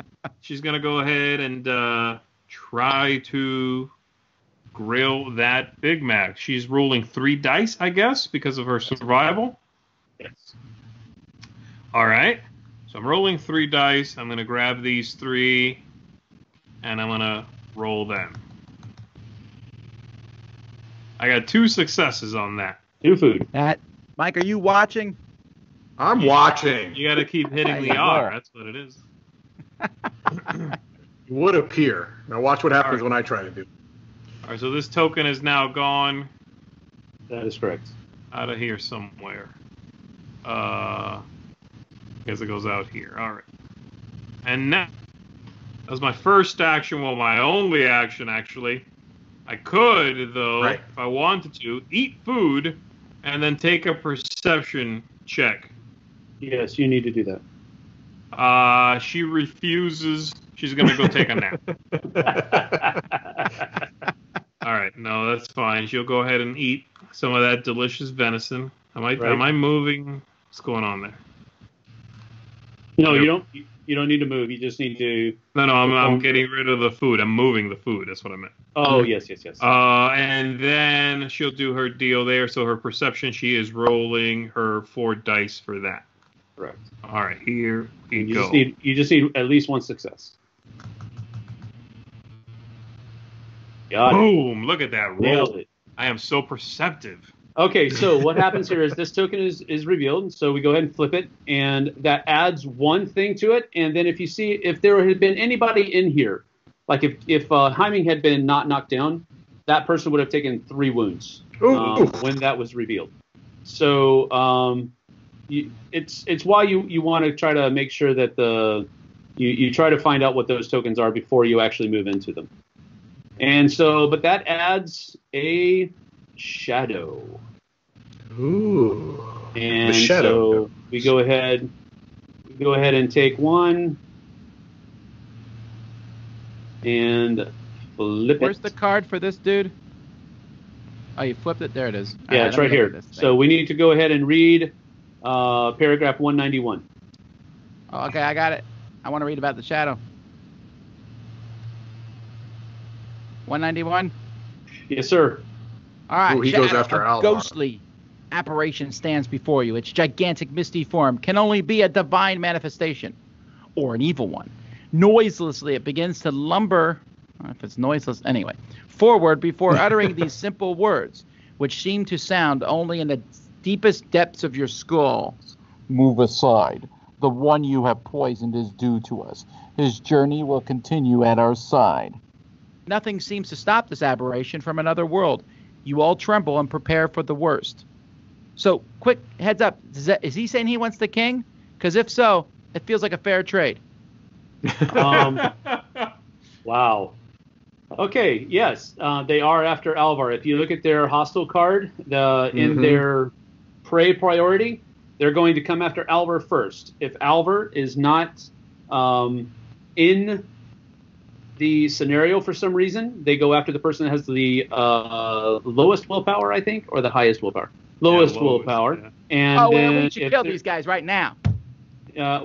she's going to go ahead and try to grill that Big Mac. She's rolling 3 dice, I guess, because of her survival. Yes. All right. So I'm rolling 3 dice. I'm going to grab these 3, and I'm going to roll them. I got 2 successes on that. 2 food. That. Mike, are you watching? I'm watching. You got to keep hitting the R. That's what it is. You would appear. Now watch what happens when I try to do. All right, so this token is now gone. That is correct. Out of here somewhere. I guess it goes out here. All right. And now, that was my first action. Well, my only action, actually. I could, though, if I wanted to, eat food and then take a perception check. Yes, you need to do that. She refuses. She's going to go take a nap. All right, no, that's fine. She'll go ahead and eat some of that delicious venison. Am I moving? What's going on there? No, you don't need to move. You just need to... No, I'm getting rid of the food. I'm moving the food. That's what I meant. Oh, yes. And then she'll do her deal there. So her perception, she is rolling her 4 dice for that. Correct. All right, here we go. You just need at least one success. Got it. Boom! Look at that roll. Nailed it. I am so perceptive. Okay, so what happens here is this token is revealed, so we go ahead and flip it, and that adds 1 thing to it, and then if there had been anybody in here, like if Hyming had been not knocked down, that person would have taken 3 wounds when that was revealed. So it's why you want to try to make sure that you try to find out what those tokens are before you actually move into them. And so, but that adds a... shadow. Ooh. And the shadow. So we go ahead and take 1 and flip. Where's the card for this dude? Oh, you flipped it. There it is. Yeah, it's right here. So we need to go ahead and read paragraph 191. Oh, okay, I got it. I want to read about the shadow. 191? Yes, sir. All right. Ooh, goes after Alvar. Ghostly apparition stands before you. Its gigantic misty form can only be a divine manifestation or an evil one. Noiselessly, it begins to lumber, if it's noiseless anyway, forward before uttering these simple words, which seem to sound only in the deepest depths of your skull. Move aside. The one you have poisoned is due to us. His journey will continue at our side. Nothing seems to stop this aberration from another world. You all tremble and prepare for the worst. So, quick heads up. Is he saying he wants the king? Because if so, it feels like a fair trade. Wow. Okay, yes. They are after Alvar. If you look at their hostile card, in their prey priority, they're going to come after Alvar first. If Alvar is not in the scenario for some reason, they go after the person that has the lowest willpower, I think, or the highest willpower. Lowest willpower. Yeah. And we should kill these guys right now.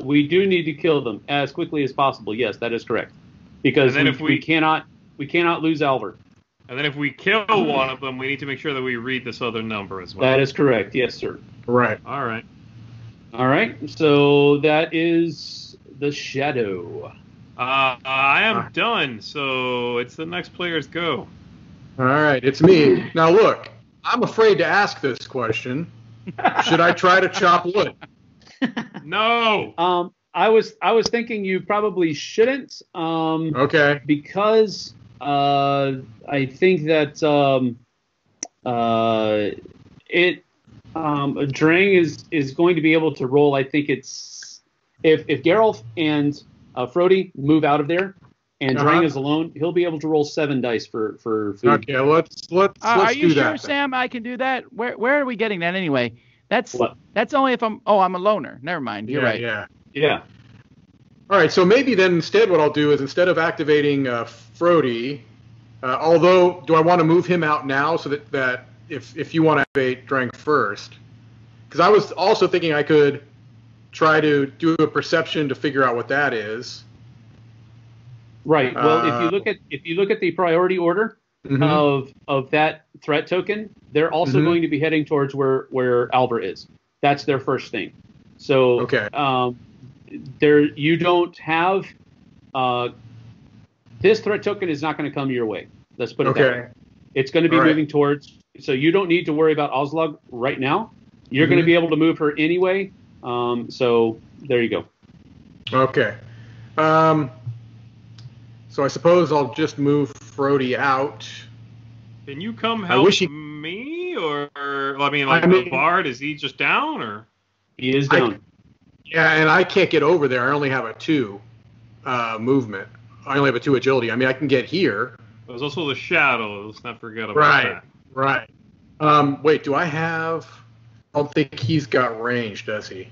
We do need to kill them as quickly as possible. Yes, that is correct. Because we cannot lose Alvar. And then if we kill one of them, we need to make sure that we read this other number as well. That is correct. Yes, sir. Right. All right. So that is the shadow. I am done, so it's the next player's go. All right, it's me. Now, look, I'm afraid to ask this question. Should I try to chop wood? No. I was thinking you probably shouldn't. Okay. Because I think that Dreng is going to be able to roll. I think it's if Gareth and Frodi move out of there, and Dreng is alone, he'll be able to roll 7 dice for food. Okay, let's do that. Are you sure, Sam, I can do that? Where are we getting that anyway? That's only if I'm a loner. Never mind. You're right. Yeah. All right, so maybe then instead what I'll do is instead of activating Frodi, although do I want to move him out now so that if you want to activate Dreng first? Because I was also thinking I could try to do a perception to figure out what that is. Right. Well, if you look at the priority order of that threat token, they're also going to be heading towards where Alvar is. That's their first thing. So okay. There, you don't have this threat token is not going to come your way. Let's put it that way. It's going to be moving towards. So you don't need to worry about Oslog right now. You're going to be able to move her anyway. So there you go. Okay. So I suppose I'll just move Frodi out. Can you come help me, or I mean, like the bard? Is he just down, or he is down? Yeah, and I can't get over there. I only have a 2 movement. I only have a 2 agility. I mean, I can get here. There's also the shadow. Let's not forget about that. Right. Wait, do I have... I don't think he's got range, does he?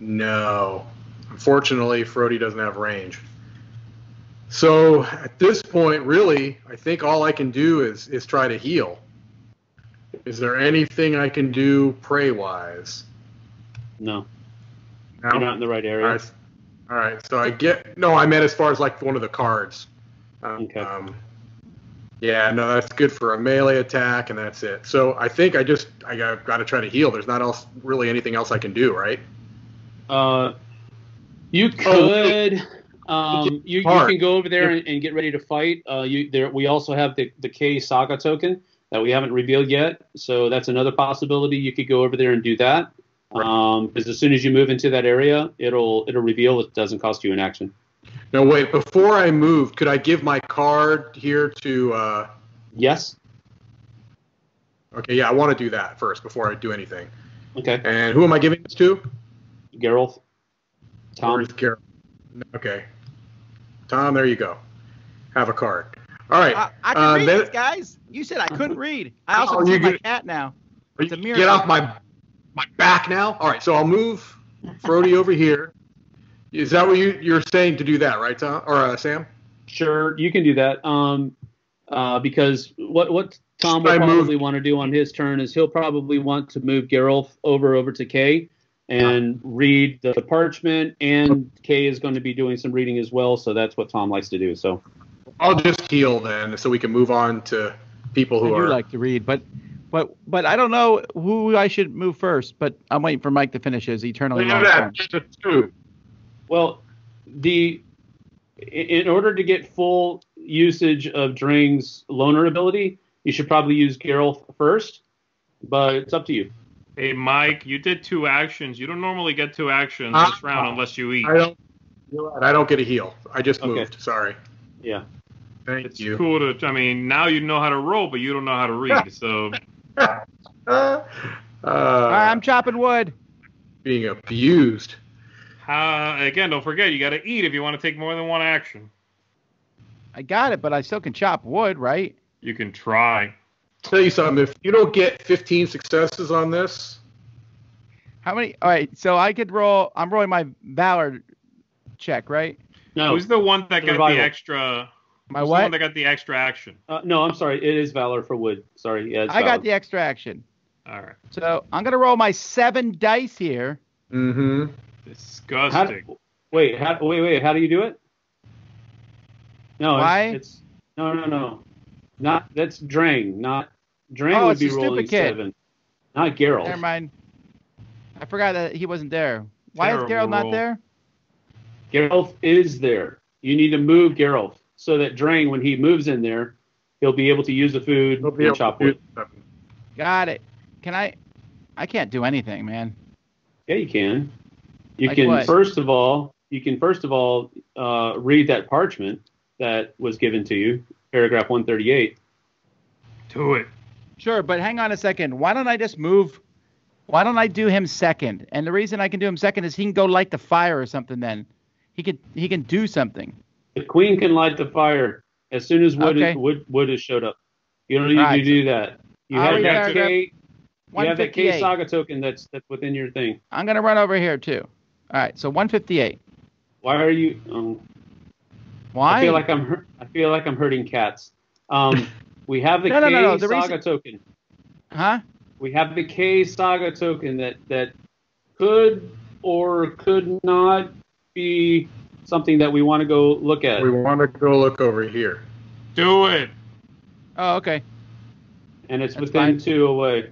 No. Unfortunately, Frodi doesn't have range. So at this point, really, I think all I can do is try to heal. Is there anything I can do prey-wise? No. You're not in the right area. All right. So I get... No, I meant as far as, like, one of the cards. Okay. Yeah, no, that's good for a melee attack, and that's it. So I think I've got to try to heal. There's not really anything else I can do, right? You could... you can go over there and get ready to fight. We also have the K Saga token that we haven't revealed yet. So that's another possibility. You could go over there and do that. Because as soon as you move into that area, it'll reveal. It doesn't cost you an action. Now wait, before I move, could I give my card here to? Yes. Okay, yeah, I want to do that first before I do anything. Okay. And who am I giving this to? Gareth. Tom. Where's Gareth? Okay. Tom, there you go. Have a card. All right. I can read this, guys. You said I couldn't read. I also can see my cat now. It's a mirror. Get off my back now? All right, so I'll move Frodi over here. Is that what you're saying to do that, right, Tom? Or Sam? Sure, you can do that. Because what Tom will probably want to do on his turn is he'll probably want to move Geralt over to Kay and read the parchment, and Kay is going to be doing some reading as well, so that's what Tom likes to do. So I'll just heal then so we can move on to people who I do like to read, But I don't know who I should move first. But I'm waiting for Mike to finish his eternally long turn. Well, in order to get full usage of Dreng's loner ability, you should probably use Geralt first. But it's up to you. Hey, Mike, you did 2 actions. You don't normally get 2 actions this round unless you eat. I don't get a heal. I just moved. Sorry. Yeah. Thank you. Cool to. I mean, now you know how to roll, but you don't know how to read. So. I'm chopping wood. Being abused. Again, don't forget, you got to eat if you want to take more than one action. I got it, but I still can chop wood, right? You can try. I'll tell you something, if you don't get 15 successes on this. How many? All right, so I could roll. I'm rolling my Valor check, right? No. Who's the one that got the extra... My what? The one that got the extra action. No, I'm sorry. It is Valor for wood. Sorry. Yeah, I got the extra action. All right. So I'm going to roll my 7 dice here. Mm-hmm. Disgusting. Wait. How do you do it? No. Why? It's no. Not that's Dreng. Not Dreng would be rolling 7. Not Geralt. Never mind. I forgot that he wasn't there. Why is Geralt not there? Geralt is there. You need to move Geralt. So that Dreng, when he moves in there, he'll be able to use the food and chop wood. Got it. Can I? I can't do anything, man. Yeah, you can. You like can what? First of all, read that parchment that was given to you, paragraph 138. Do it. Sure, but hang on a second. Why don't I just move? Why don't I do him second? And the reason I can do him second is he can go light the fire or something. Then he can do something. The queen can light the fire as soon as wood has showed up. You don't need to do that. You have that K. You have that K Saga token that's within your thing. I'm gonna run over here too. All right, so 158. Why are you? Why? I feel like I'm hurting cats. We have the K Saga token. Huh? We have the K Saga token that could or could not be something that we want to go look at. We want to go look over here. Do it. Oh, okay. And it's within 2 away.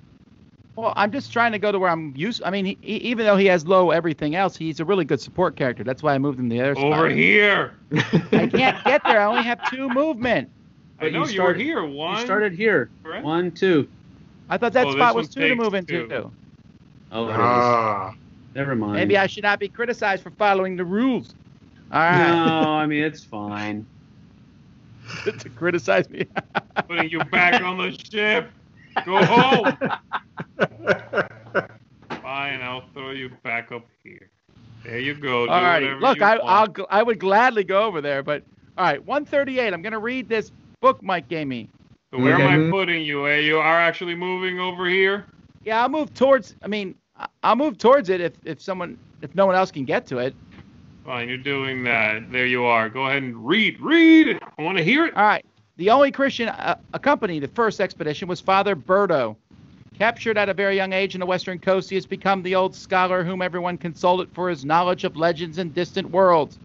Well, I'm just trying to go to where I'm used. I mean, he, even though he has low everything else, he's a really good support character. That's why I moved him the other spot. Over here. I can't get there. I only have 2 movement. I know you were here. One. You started here. Correct? 1, 2. I thought that spot was 2 to move into. 2. Oh, it is. Never mind. Maybe I should not be criticized for following the rules. All right. No, I mean, it's fine. To criticize me. Putting you back on the ship. Go home. Fine, I'll throw you back up here. There you go. All right. Look, I would gladly go over there, but all right, 138. I'm going to read this book Mike gave me. So where am I putting you? You are actually moving over here? Yeah, I'll move towards it if no one else can get to it. Fine, you're doing that. There you are. Go ahead and read. I want to hear it. All right. The only Christian accompanying the first expedition was Father Birdo. Captured at a very young age in the western coast, he has become the old scholar whom everyone consulted for his knowledge of legends and distant worlds.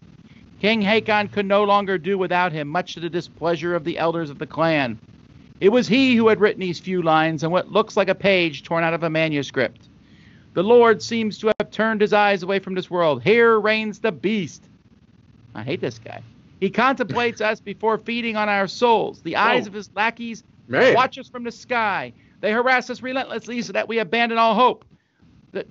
King Haakon could no longer do without him, much to the displeasure of the elders of the clan. It was he who had written these few lines and what looks like a page torn out of a manuscript. The Lord seems to have turned his eyes away from this world. Here reigns the beast. I hate this guy. He contemplates us before feeding on our souls. The eyes of his lackeys watch us from the sky. They harass us relentlessly so that we abandon all hope.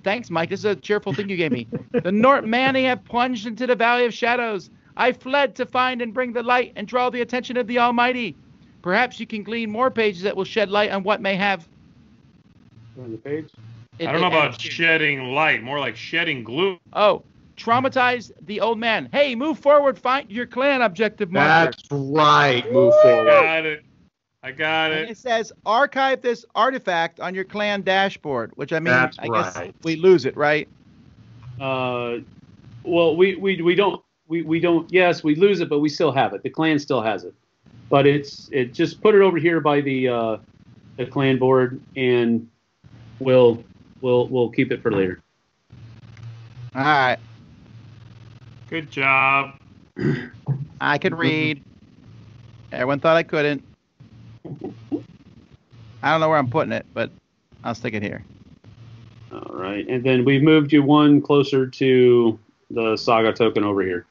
Thanks, Mike. This is a cheerful thing you gave me. The Northmen have plunged into the valley of shadows. I fled to find and bring the light and draw the attention of the Almighty. Perhaps you can glean more pages that will shed light on what may have. On the page? I don't know about shedding light. More like shedding glue. Oh, traumatized the old man. Hey, move forward. Find your clan objective marker. That's right. Move forward. Got it. I got it. And it says, archive this artifact on your clan dashboard, which I mean, I guess we lose it, right? Well, we don't. Yes, we lose it, but we still have it. The clan still has it, but it just put it over here by the clan board, and we'll keep it for later. All right. Good job. I could read. Everyone thought I couldn't. I don't know where I'm putting it, but I'll stick it here. All right. And then we've moved you one closer to the Saga token over here.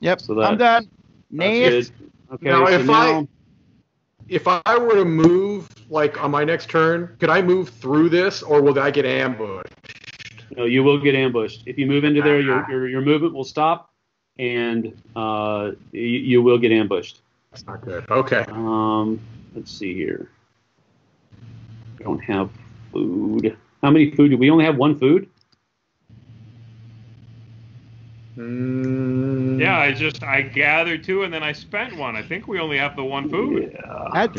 Yep. So I'm done. That's good. Okay. Now, if I were to move, like, on my next turn, could I move through this, or will I get ambushed? No, you will get ambushed. If you move into there, your movement will stop, and you will get ambushed. That's not good. Okay. Let's see here. We don't have food. How many food do we only have? 1 food? Yeah, I gathered 2 and then I spent 1. I think we only have the 1 food. Yeah.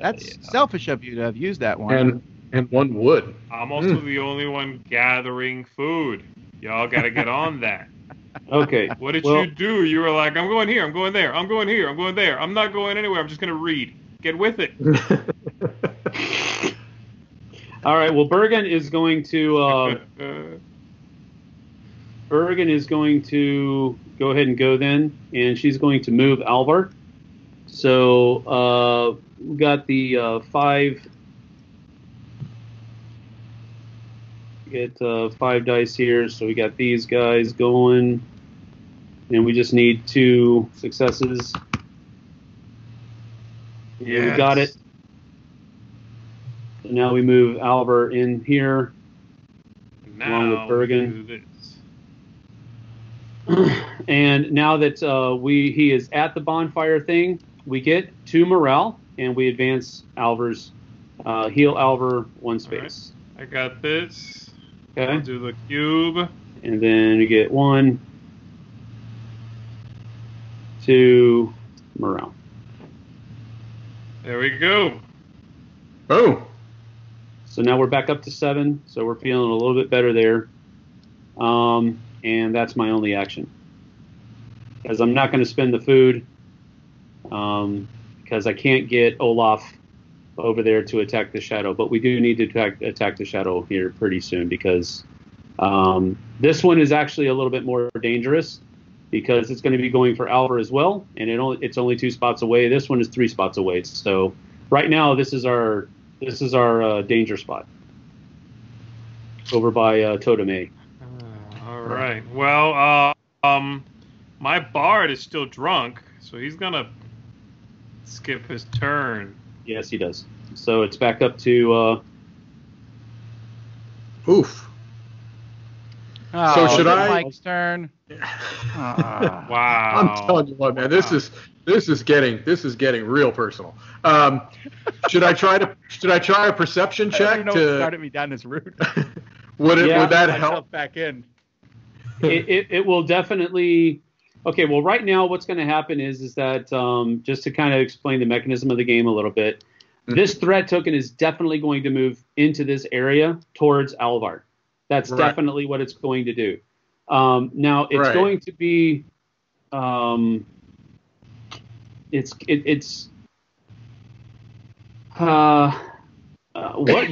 That's selfish of you to have used that one. And 1 wood. I'm also the only one gathering food. Y'all got to get on that. Okay. What did you do? You were like, I'm going here, I'm going there, I'm going here, I'm going there. I'm not going anywhere. I'm just going to read. Get with it. All right. Well, Bergen is going to go ahead and go then, and she's going to move Alvar. So we got the 5 dice here. So we got these guys going, and we just need 2 successes. Yeah, we got it. So now we move Alvar in here along with Bergen. And now that he is at the bonfire thing, we get 2 morale, and we advance Alvar's heal Alvar 1 space. Right. I got this. Okay. I'll do the cube. And then we get 1. to morale. There we go. Oh. So now we're back up to 7, so we're feeling a little bit better there. And that's my only action. Because I'm not going to spend the food, because I can't get Olaf over there to attack the shadow. But we do need to attack the shadow here pretty soon, because this one is actually a little bit more dangerous, because it's going to be going for Alvar as well, and it's only 2 spots away. This one is 3 spots away. So right now this is our danger spot over by Toteme. All right. Well, my bard is still drunk, so he's going to skip his turn. Yes, he does. So it's back up to... Oof. Oh, so should I... Mike's turn. Wow. I'm telling you what, man. This is getting real personal. Should I try a perception check? I didn't know it started me down this route. Would that help? Back in. It will definitely. Okay, well, right now what's going to happen is that just to kind of explain the mechanism of the game a little bit, this threat token is definitely going to move into this area towards Alvar. That's definitely what it's going to do. Now it's going to be, what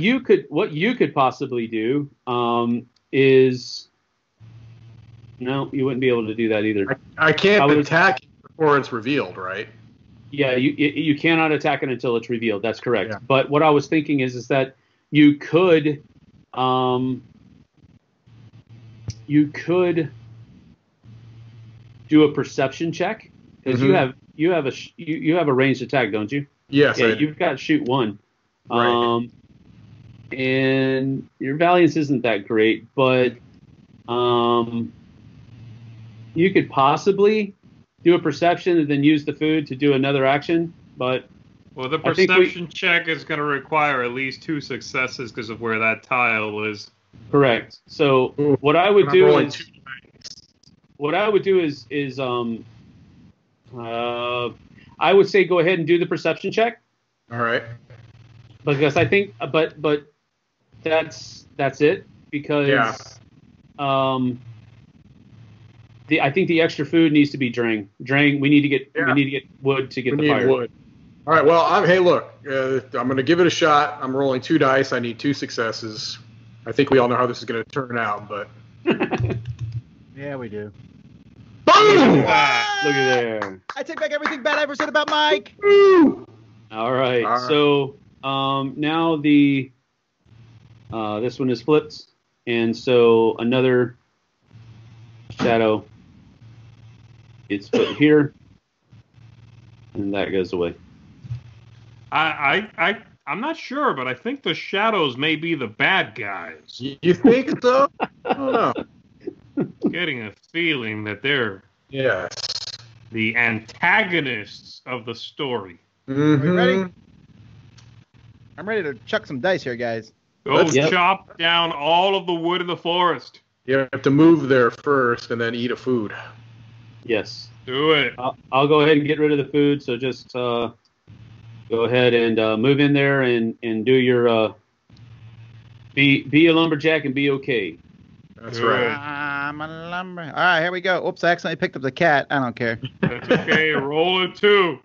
you could possibly do is. No, you wouldn't be able to do that either. I can't attack before it's revealed, right? Yeah, you cannot attack it until it's revealed. That's correct. Yeah. But what I was thinking is that you could do a perception check, because you have a ranged attack, don't you? Yes. Yeah, you've got to shoot 1. Right. And your valiance isn't that great, but you could possibly do a perception and then use the food to do another action, but... Well, the perception check is going to require at least 2 successes because of where that tile is. Correct. So what I would do is I would say go ahead and do the perception check. All right. Because I think, but that's it, because I think the extra food needs to be Dreng. Dreng, we need to get wood to get the fire. Wood. All right. Well, hey, look, I'm going to give it a shot. I'm rolling 2 dice. I need 2 successes. I think we all know how this is going to turn out, but yeah, we do. Boom! Ah, look at there. I take back everything bad I ever said about Mike. All right. All right. So now the this one is flipped, and so another shadow. It's put here, and that goes away. I'm not sure, but I think the shadows may be the bad guys. You think so? I don't know. Getting a feeling that they're the antagonists of the story. Mm-hmm. Are you ready? I'm ready to chuck some dice here, guys. Go chop down all of the wood in the forest. You have to move there first and then eat a food. Yes. Do it. I'll go ahead and get rid of the food, so just go ahead and move in there and do your be a lumberjack and be okay. That's right. I'm a lumberjack. All right, here we go. Oops, I accidentally picked up the cat. I don't care. That's okay. Roll a 2.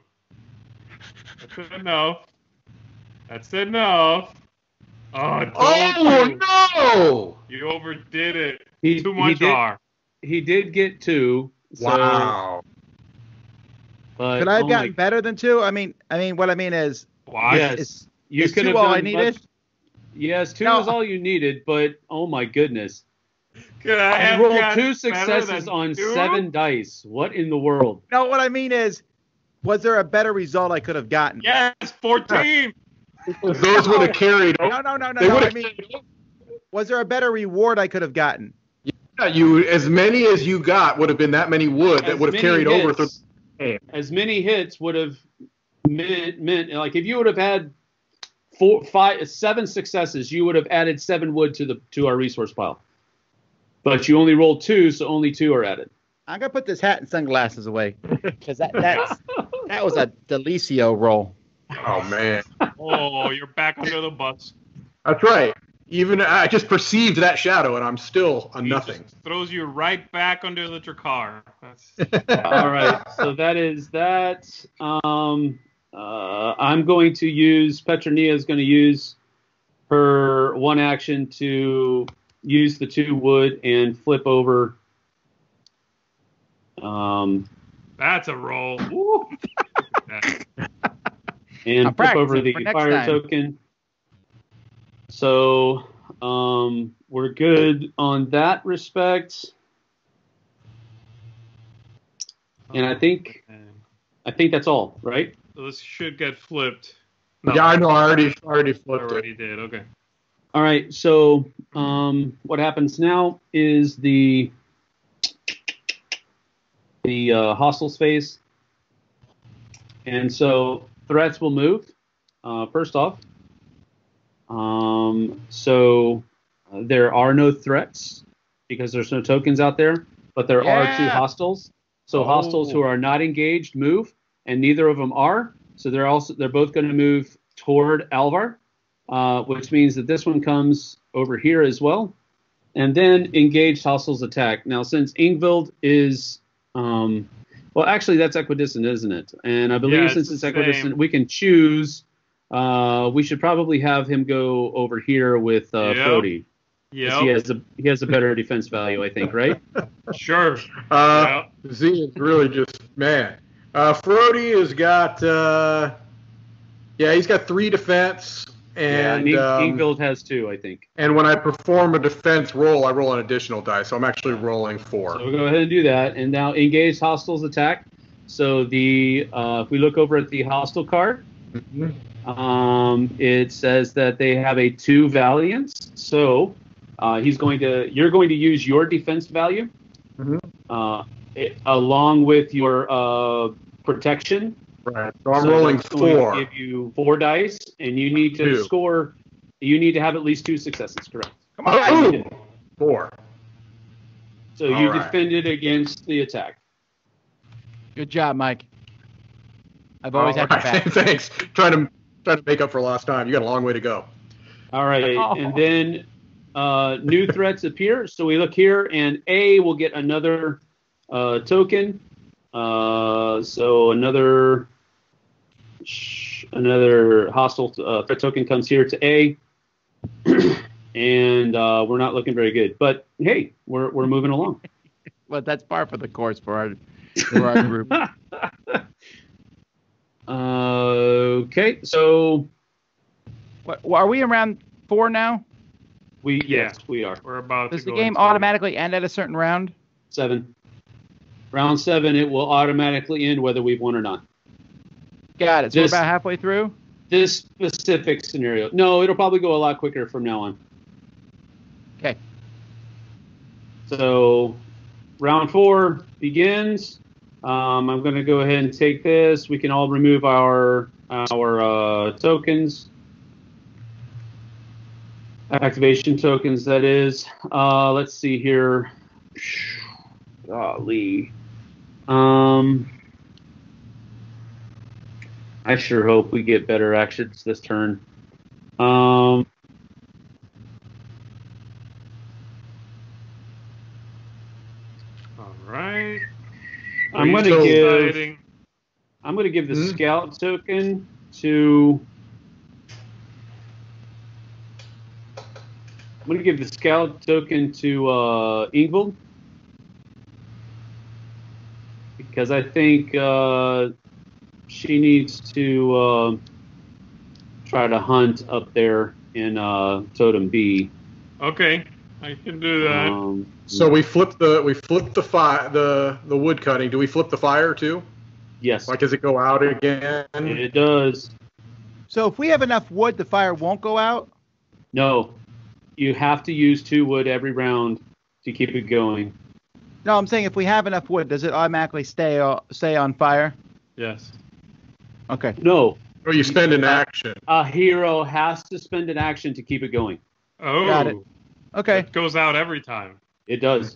That's enough. Oh, no! You overdid it. Too much R. He did get 2. Wow. So, could I have gotten better than 2? I mean, what I mean is, you could have all I needed. Yes, 2 is all you needed, but oh my goodness! I rolled 2 successes on 7 dice. What in the world? No, what I mean is, was there a better result I could have gotten? Yes, 14. Those would have carried over. No. I mean, was there a better reward I could have gotten? Yeah, as many as you got would have been that many wood that would have carried over through the game. As many hits would have meant like if you would have had 4, 5, 7 successes, you would have added 7 wood to our resource pile. But you only rolled 2, so only 2 are added. I'm going to put this hat and sunglasses away because that was a Delicio roll. Oh, man. Oh, you're back under the bus. That's right. Even I just perceived that shadow, and I'm still a nothing. Throws you right back under the Drakkar. All right, so that is that. I'm going to use Petronia is going to use her one action to use the 2 wood and flip over. That's a roll. And flip over the fire token. So we're good on that respect, and I think that's all, right? So this should get flipped. No. Yeah, I know. I already flipped it. Already did. Okay. All right. So what happens now is the hostile space, and so threats will move. First off. So there are no threats because there's no tokens out there, but there are 2 hostiles. So hostiles who are not engaged move, and neither of them are. So they're both going to move toward Alvar, which means that this one comes over here as well, and then engaged hostiles attack. Now, since Ingvild is well, actually that's equidistant, isn't it? And I believe since it's equidistant, we can choose. We should probably have him go over here with Frodi. Yeah, he has a better defense value, I think, right? Sure. Zee is really just mad. Frodi has got he's got 3 defense, and Ingvild has 2, I think. And when I perform a defense roll, I roll an additional die, so I'm actually rolling 4. So we'll go ahead and do that, and now engage hostiles attack. So the if we look over at the hostile card. Mm-hmm. It says that they have a 2 valiance, so you're going to use your defense value, mm-hmm. Along with your protection. Right. So I'm rolling 4. Give you 4 dice, and you need to score. You need to have at least 2 successes. Correct. Come on. Ooh. 4. So all you defended against the attack. Good job, Mike. I've always had your back. Thanks. Trying to make up for lost time. You got a long way to go. All right, and then new threats appear. So we look here, and A will get another token. So another hostile threat token comes here to A, and we're not looking very good. But hey, we're moving along. Well, that's par for the course for our group. Okay, so are we around 4 now? Yes, we are. We're about. Does the game automatically end at a certain round? 7. Round 7, it will automatically end whether we've won or not. Got it. So we're about halfway through? This specific scenario. No, it'll probably go a lot quicker from now on. Okay. So round 4 begins. I'm going to go ahead and take this. We can all remove our tokens. Activation tokens, that is. Let's see here. Golly. I sure hope we get better actions this turn. All right. I'm going to give the scout token to. I'm going to give the scout token to Ingvild, because I think she needs to try to hunt up there in Totem B. Okay. I can do that. So we flip the wood cutting. Do we flip the fire too? Yes. Like, does it go out again? It does. So if we have enough wood, the fire won't go out? No. You have to use 2 wood every round to keep it going. No, I'm saying if we have enough wood, does it automatically stay on fire? Yes. Okay. No. Or you spend an action. A hero has to spend an action to keep it going. Oh. Got it. Okay. It goes out every time. It does.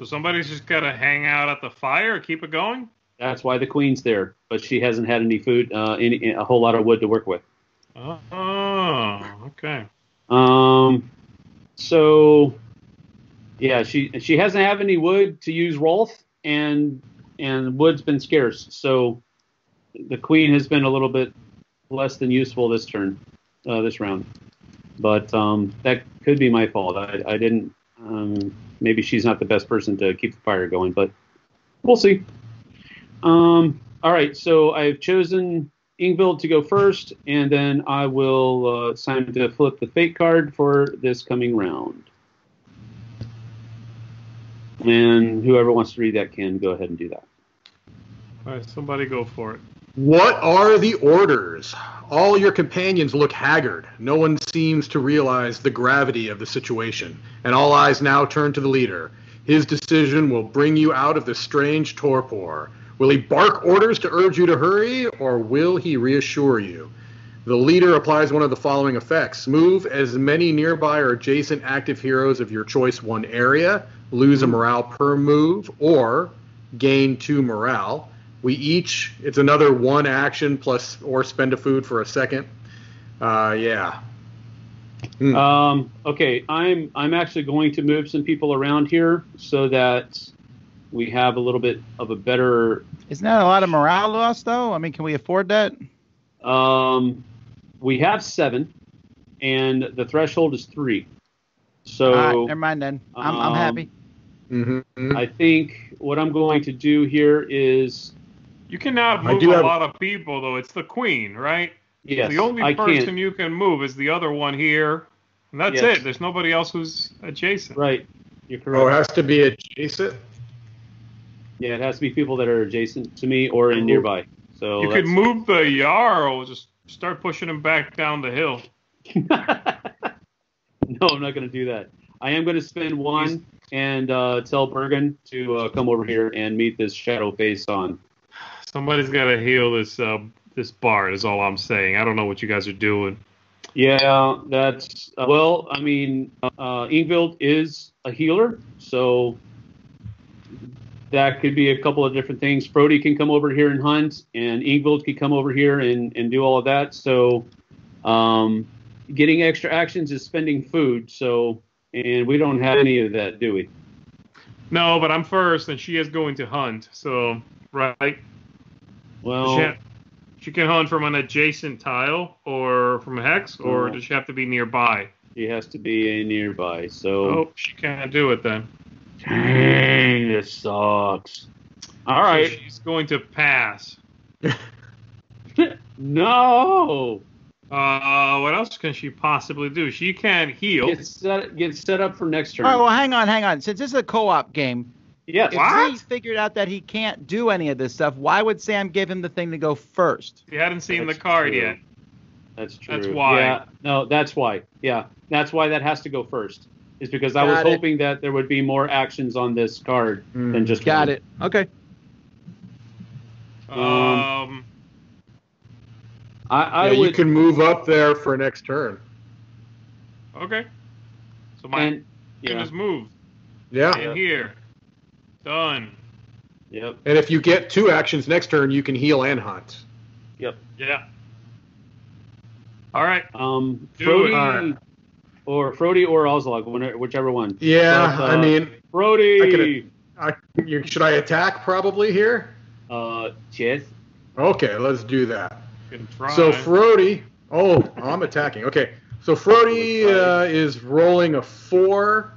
So somebody's just got to hang out at the fire, keep it going? That's why the queen's there, but she hasn't had any food, a whole lot of wood to work with. Oh, okay. So, yeah, she hasn't had any wood to use Rolf, and wood's been scarce. So the queen has been a little bit less than useful this turn, this round. But that could be my fault. I didn't. Maybe she's not the best person to keep the fire going, but we'll see. All right, so I've chosen Ingvild to go first, and then I will time to flip the fate card for this coming round. And whoever wants to read that can go ahead and do that. All right, somebody go for it. What are the orders? All your companions look haggard. No one seems to realize the gravity of the situation, and all eyes now turn to the leader. His decision will bring you out of the strange torpor. Will he bark orders to urge you to hurry, or will he reassure you? The leader applies one of the following effects. Move as many nearby or adjacent active heroes of your choice one area, lose a morale per move, or gain 2 morale. It's another 1 action plus, or spend a food for a second. Yeah. Mm. Okay, I'm actually going to move some people around here so that we have a little bit of a better... Isn't that a lot of morale loss, though? I mean, can we afford that? We have 7, and the threshold is 3. So never mind then. I'm happy. Mm-hmm. I think what I'm going to do here is... You cannot move a lot of people, though. It's the queen, right? Yes, so the only person you can move is the other one here, and that's it. There's nobody else who's adjacent. Right. You're correct. Oh, it has to be adjacent? Yeah, it has to be people that are adjacent to me or in nearby. So you could move the Jarl, just start pushing him back down the hill. No, I'm not going to do that. I am going to spend 1 and tell Bergen to come over here and meet this shadow face on. Somebody's got to heal this bard is all I'm saying. I don't know what you guys are doing. Yeah, that's... well, I mean, Ingvild is a healer, so... That could be a couple of different things. Frodi can come over here and hunt, and Ingvild can come over here and do all of that. So getting extra actions is spending food. So, and we don't have any of that, do we? No, but I'm first, and she is going to hunt. So, right? Well, she can hunt from an adjacent tile or from a hex, or does she have to be nearby? She has to be nearby. So she can't do it then. Dang, this sucks. All right. So she's going to pass. No. What else can she possibly do? She can't heal. Get set up for next turn. All right, well, hang on. Since this is a co-op game, yes. If Zee figured out that he can't do any of this stuff, why would Sam give him the thing to go first? He hadn't seen the card yet. That's true. That's why. Yeah. No, that's why. Yeah, that's why that has to go first. Is because I was hoping that there would be more actions on this card than just one. Got it. Okay. You can move up there for next turn. Okay. So mine can just move. Yeah. In here. Done. Yep. And if you get 2 actions next turn, you can heal and hunt. Yep. Yeah. All right. Frodi. Or Frodi or Oslog, whichever one. Yeah, but, I mean... Frodi! Should I attack probably here? Yes. Okay, let's do that. So Frodi... Oh, I'm attacking. Okay, so Frodi is rolling a 4,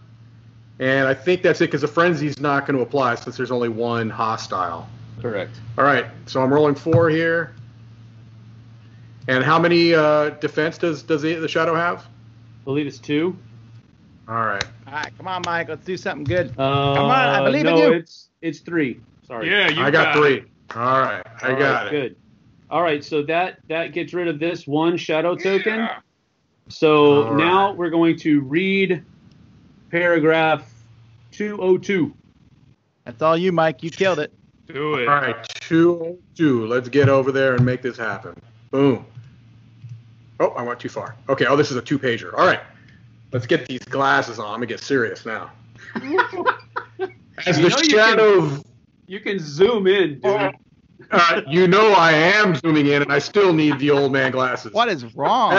and I think that's it because the frenzy's not going to apply since there's only 1 hostile. Correct. All right, so I'm rolling 4 here. And how many defense does the shadow have? I believe it's 2. All right. Come on, Mike. Let's do something good. Come on. I believe in you. No, it's 3. Sorry. Yeah, I got 3. It. All right. I got it. Good. All right. So that gets rid of this 1 shadow token. Yeah. So now we're going to read paragraph 202. That's all you, Mike. You killed it. Do it. All right. 202. Let's get over there and make this happen. Boom. Oh, I went too far. Okay, this is a 2-pager. All right, let's get these glasses on. I'm going to get serious now. As the shadow. You can zoom in, dude. I am zooming in, and I still need the old man glasses. What is wrong?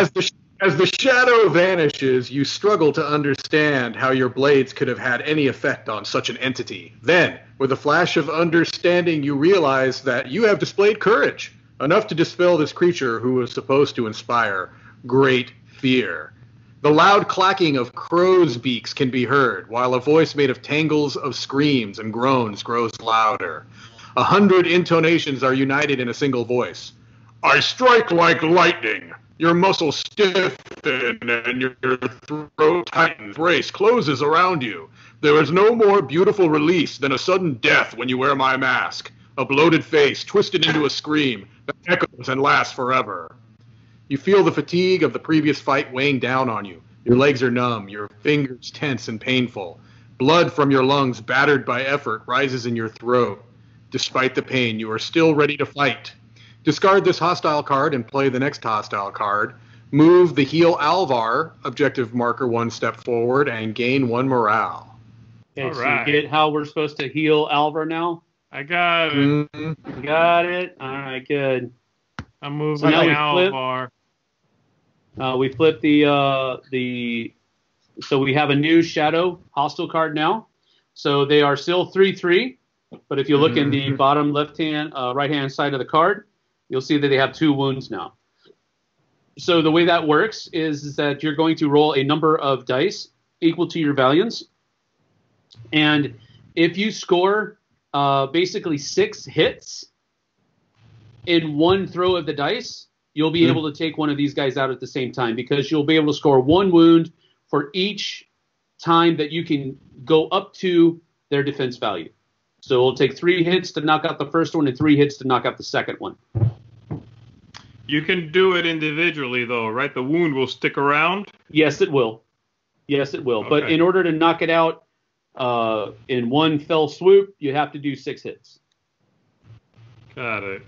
As the shadow vanishes, you struggle to understand how your blades could have had any effect on such an entity. Then, with a flash of understanding, you realize that you have displayed courage, enough to dispel this creature who was supposed to inspire great fear. The loud clacking of crows' beaks can be heard, while a voice made of tangles of screams and groans grows louder. 100 intonations are united in a single voice. I strike like lightning. Your muscles stiffen and your throat tightens. Brace closes around you. There is no more beautiful release than a sudden death when you wear my mask. A bloated face twisted into a scream that echoes and lasts forever. You feel the fatigue of the previous fight weighing down on you. Your legs are numb, your fingers tense and painful. Blood from your lungs, battered by effort, rises in your throat. Despite the pain, you are still ready to fight. Discard this hostile card and play the next hostile card. Move the HEL Alvar objective marker 1 step forward and gain 1 morale. Okay, All right. So you get how we're supposed to HEL Alvar now? I got it. Mm-hmm. Got it? All right, good. I'm moving so now Alvar. We flip the so we have a new shadow hostile card now. So they are still 3-3, but if you look in the bottom right hand side of the card, you'll see that they have 2 wounds now. So the way that works is that you're going to roll a number of dice equal to your valiance, and if you score basically 6 hits in one throw of the dice, you'll be able to take one of these guys out at the same time, because you'll be able to score 1 wound for each time that you can go up to their defense value. So it'll take 3 hits to knock out the first one and 3 hits to knock out the second one. You can do it individually, though, right? The wound will stick around? Yes, it will. Yes, it will. Okay. But in order to knock it out in one fell swoop, you have to do 6 hits. Got it.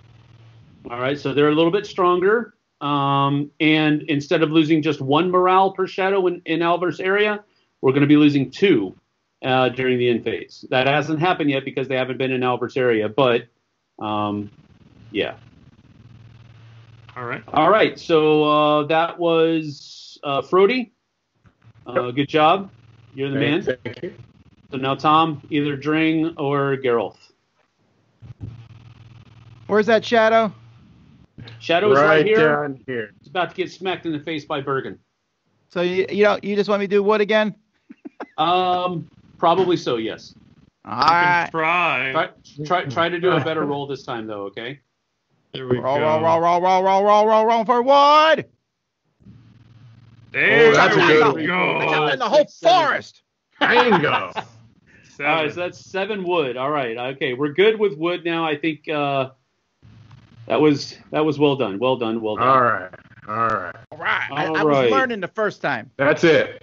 All right, so they're a little bit stronger, and instead of losing just 1 morale per shadow in Alvar's area, we're going to be losing 2 during the end phase. That hasn't happened yet because they haven't been in Alvar's area, but yeah. All right, so that was Frodi. Good job. You're the man. Thank you. So now, Tom, either Dreng or Gareth. Where's that shadow? Shadow is right here. Down here. It's about to get smacked in the face by Bergen. So you just want me to do what again? Probably so. Yes. All right. Try to do a better roll this time, though. Okay. There we go. Roll forward. There we go. That's in the whole forest. Bingo. All right, so that's 7 wood. All right. Okay, we're good with wood now. I think. That was well done. Well done. All right. I was learning the first time. That's it.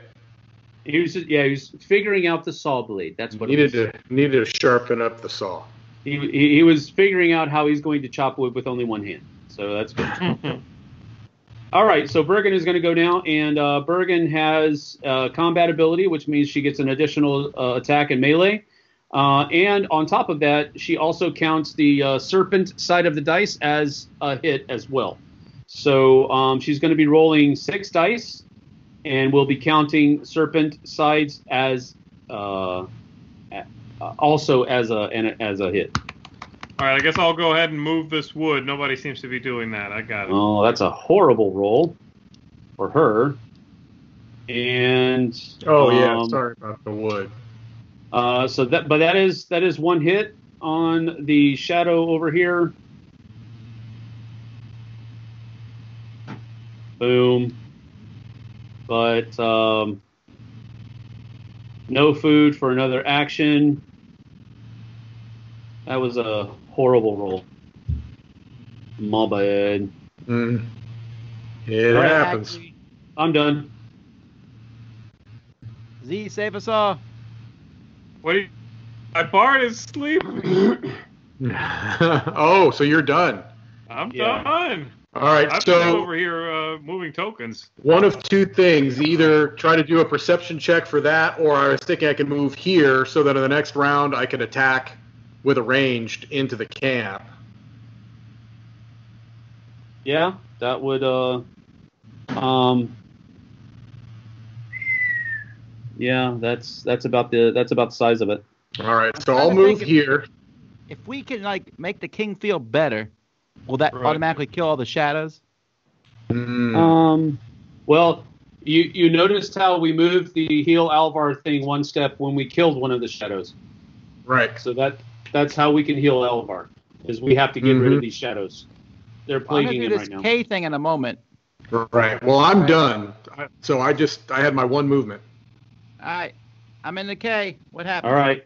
He was figuring out the saw blade. That's what needed to sharpen up the saw. He was figuring out how he's going to chop wood with only one hand. So that's good. All right. So Bergen is going to go now, and Bergen has combat ability, which means she gets an additional attack in melee. And on top of that, she also counts the serpent side of the dice as a hit as well. So she's going to be rolling 6 dice, and we'll be counting serpent sides as also as a hit. All right, I guess I'll go ahead and move this wood. Nobody seems to be doing that. I got it. Oh, that's a horrible roll for her. And sorry about the wood. So that is 1 hit on the shadow over here. Boom. But no food for another action. That was a horrible roll. My bad. It happens. I'm done. Z, save us all. My bard is sleeping. So you're done. I'm done. All right, I'm so over here moving tokens. One of two things: either try to do a perception check for that, or I was thinking I could move here so that in the next round I could attack with a ranged into the camp. Yeah, that would. Yeah, that's about the size of it. All right, so I'll move here. If we can like make the king feel better. Will that automatically kill all the shadows? Well, you noticed how we moved the heal Alvar thing one step when we killed one of the shadows. Right. So that's how we can heal Alvar, is we have to get rid of these shadows. They're plaguing him right now. I'm going to do this K thing in a moment. Right. Well, I'm done. So I had my one movement. All right. I'm in the K. What happened? All right.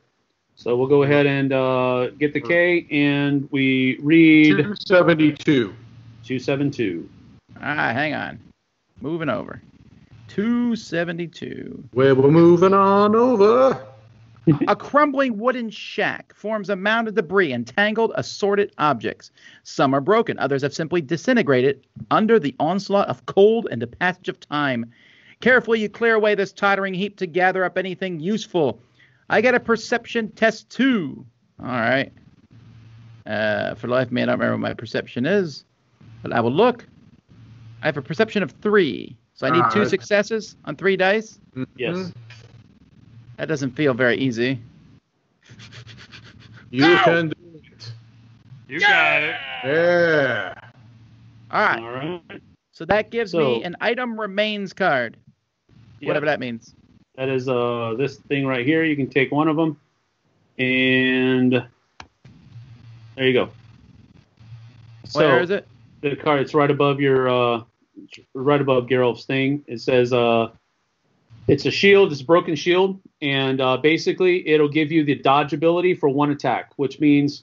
So we'll go ahead and get the K, and we read... 272. 272. All right, hang on. Moving over. 272. Well, we're moving on over. A crumbling wooden shack forms a mound of debris and tangled, assorted objects. Some are broken. Others have simply disintegrated under the onslaught of cold and the passage of time. Carefully, you clear away this tottering heap to gather up anything useful. I got a perception test, too. All right. For life, man, I don't remember what my perception is. But I will look. I have a perception of 3. So I need 2 successes on 3 dice? Yes. That doesn't feel very easy. You can do it. You got it. Yeah. All right. All right. So that gives me an item remains card. Yep. Whatever that means. That is this thing right here. You can take one of them, and there you go. Where is it? The card. It's right above right above Gerolf's thing. It says it's a shield. It's a broken shield, and basically it'll give you the dodge ability for one attack, which means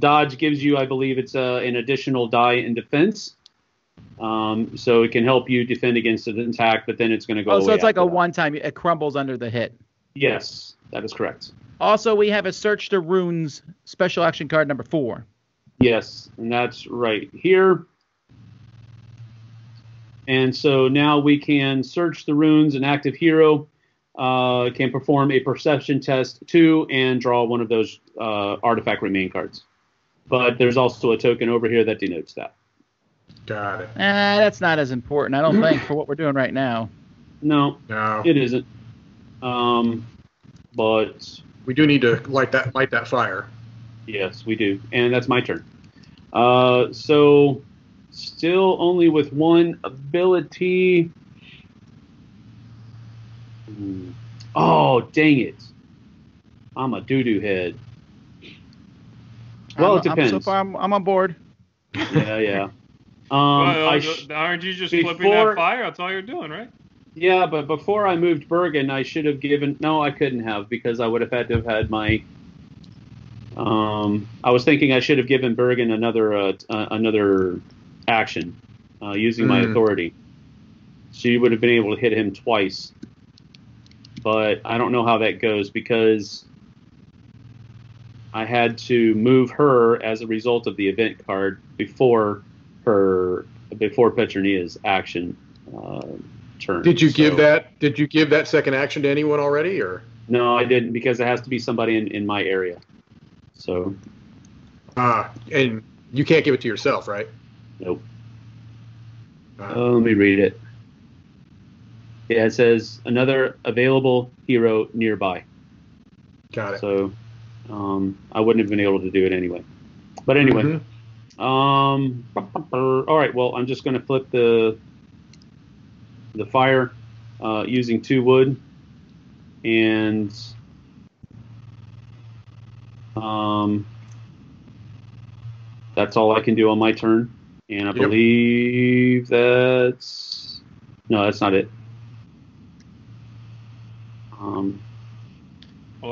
dodge gives you, I believe, it's an additional die in defense. So it can help you defend against an attack, but then it's going to go away. Oh, so it's like a one-time, it crumbles under the hit. Yes, that is correct. Also, we have a Search the Runes special action card number 4. Yes, and that's right here. And so now we can search the runes. An active hero can perform a perception test, 2, and draw one of those artifact remain cards. But there's also a token over here that denotes that. Got it. That's not as important, I don't think, for what we're doing right now. No, it isn't. But we do need to light that fire. Yes, we do, and that's my turn. So, still only with one ability. Oh, dang it! I'm a doo-doo head. Well, it depends. So far, I'm on board. Yeah. Aren't you just flipping that fire? That's all you're doing, right? Yeah, but before I moved Bergen, I should have given... No, I couldn't have, because I would have had to have had my... I was thinking I should have given Bergen another action using my authority. She would have been able to hit him twice. But I don't know how that goes, because I had to move her as a result of the event card before Petronia's action turn. Did you give that second action to anyone already, or? No, I didn't, because it has to be somebody in my area. So. And you can't give it to yourself, right? Nope. Let me read it. Yeah, it says another available hero nearby. Got it. So, I wouldn't have been able to do it anyway. But anyway. Mm-hmm. All right, well, I'm just going to flip the fire using 2 wood, and that's all I can do on my turn, and I believe that's not it. Well,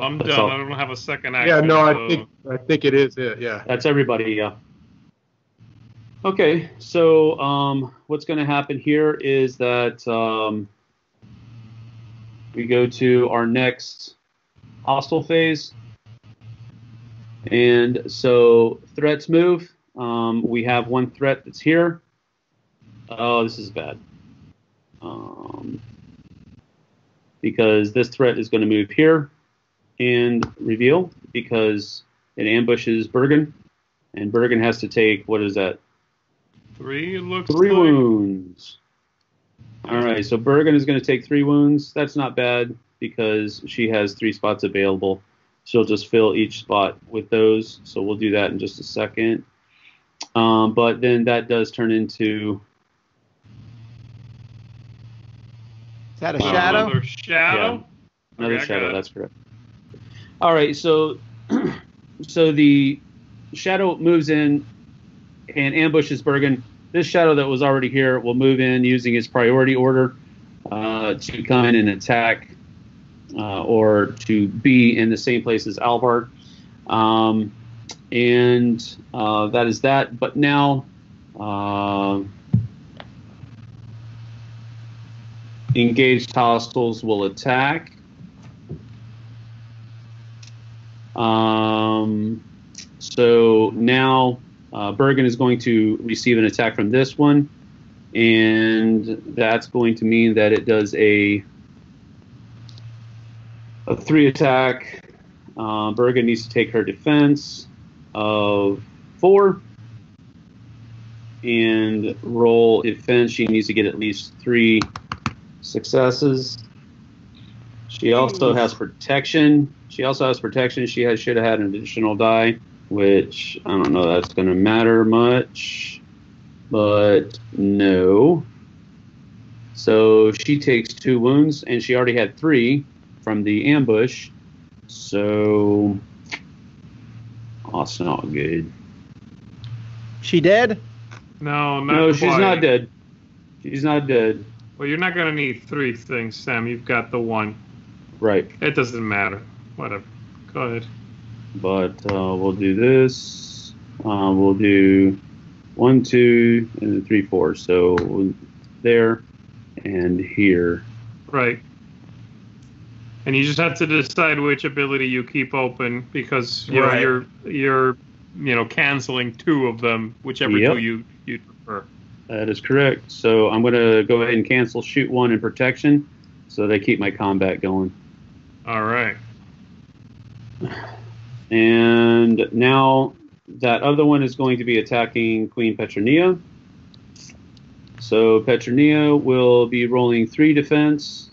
I'm done. I don't have a second action. Yeah, no, so. I think it is it, yeah. That's everybody, yeah. Okay, so what's going to happen here is that we go to our next hostile phase. And so threats move. We have one threat that's here. Oh, this is bad. Because this threat is going to move here and reveal because it ambushes Bergen. And Bergen has to take, what is that? Three wounds. All right, so Bergen is going to take 3 wounds. That's not bad because she has 3 spots available. She'll just fill each spot with those. So we'll do that in just a second. But then that does turn into... Is that a shadow? Another shadow? Yeah. Another shadow, that's correct. All right, so the shadow moves in and ambushes Bergen. This shadow that was already here will move in using its priority order to come in and attack or to be in the same place as Alvar. That is that. But now... engaged hostiles will attack. So now Bergen is going to receive an attack from this one, and that's going to mean that it does a 3 attack. Bergen needs to take her defense of 4 and roll defense. She needs to get at least 3 successes. She also has protection. She should have had an additional die, which I don't know that's going to matter much, but no. So she takes 2 wounds, and she already had 3 from the ambush. So that's not good. She dead? No, she's not dead. She's not dead. Well, you're not going to need 3 things, Sam. You've got the 1. Right. It doesn't matter. Whatever. Go ahead. But we'll do this. We'll do 1, 2, and 3, 4. So there and here. Right. And you just have to decide which ability you keep open because you're canceling 2 of them, whichever 2 you prefer. That is correct. So I'm going to go ahead and cancel shoot 1 in protection so that I keep my combat going. All right. And now that other one is going to be attacking Queen Petronia. So Petronia will be rolling 3 defense.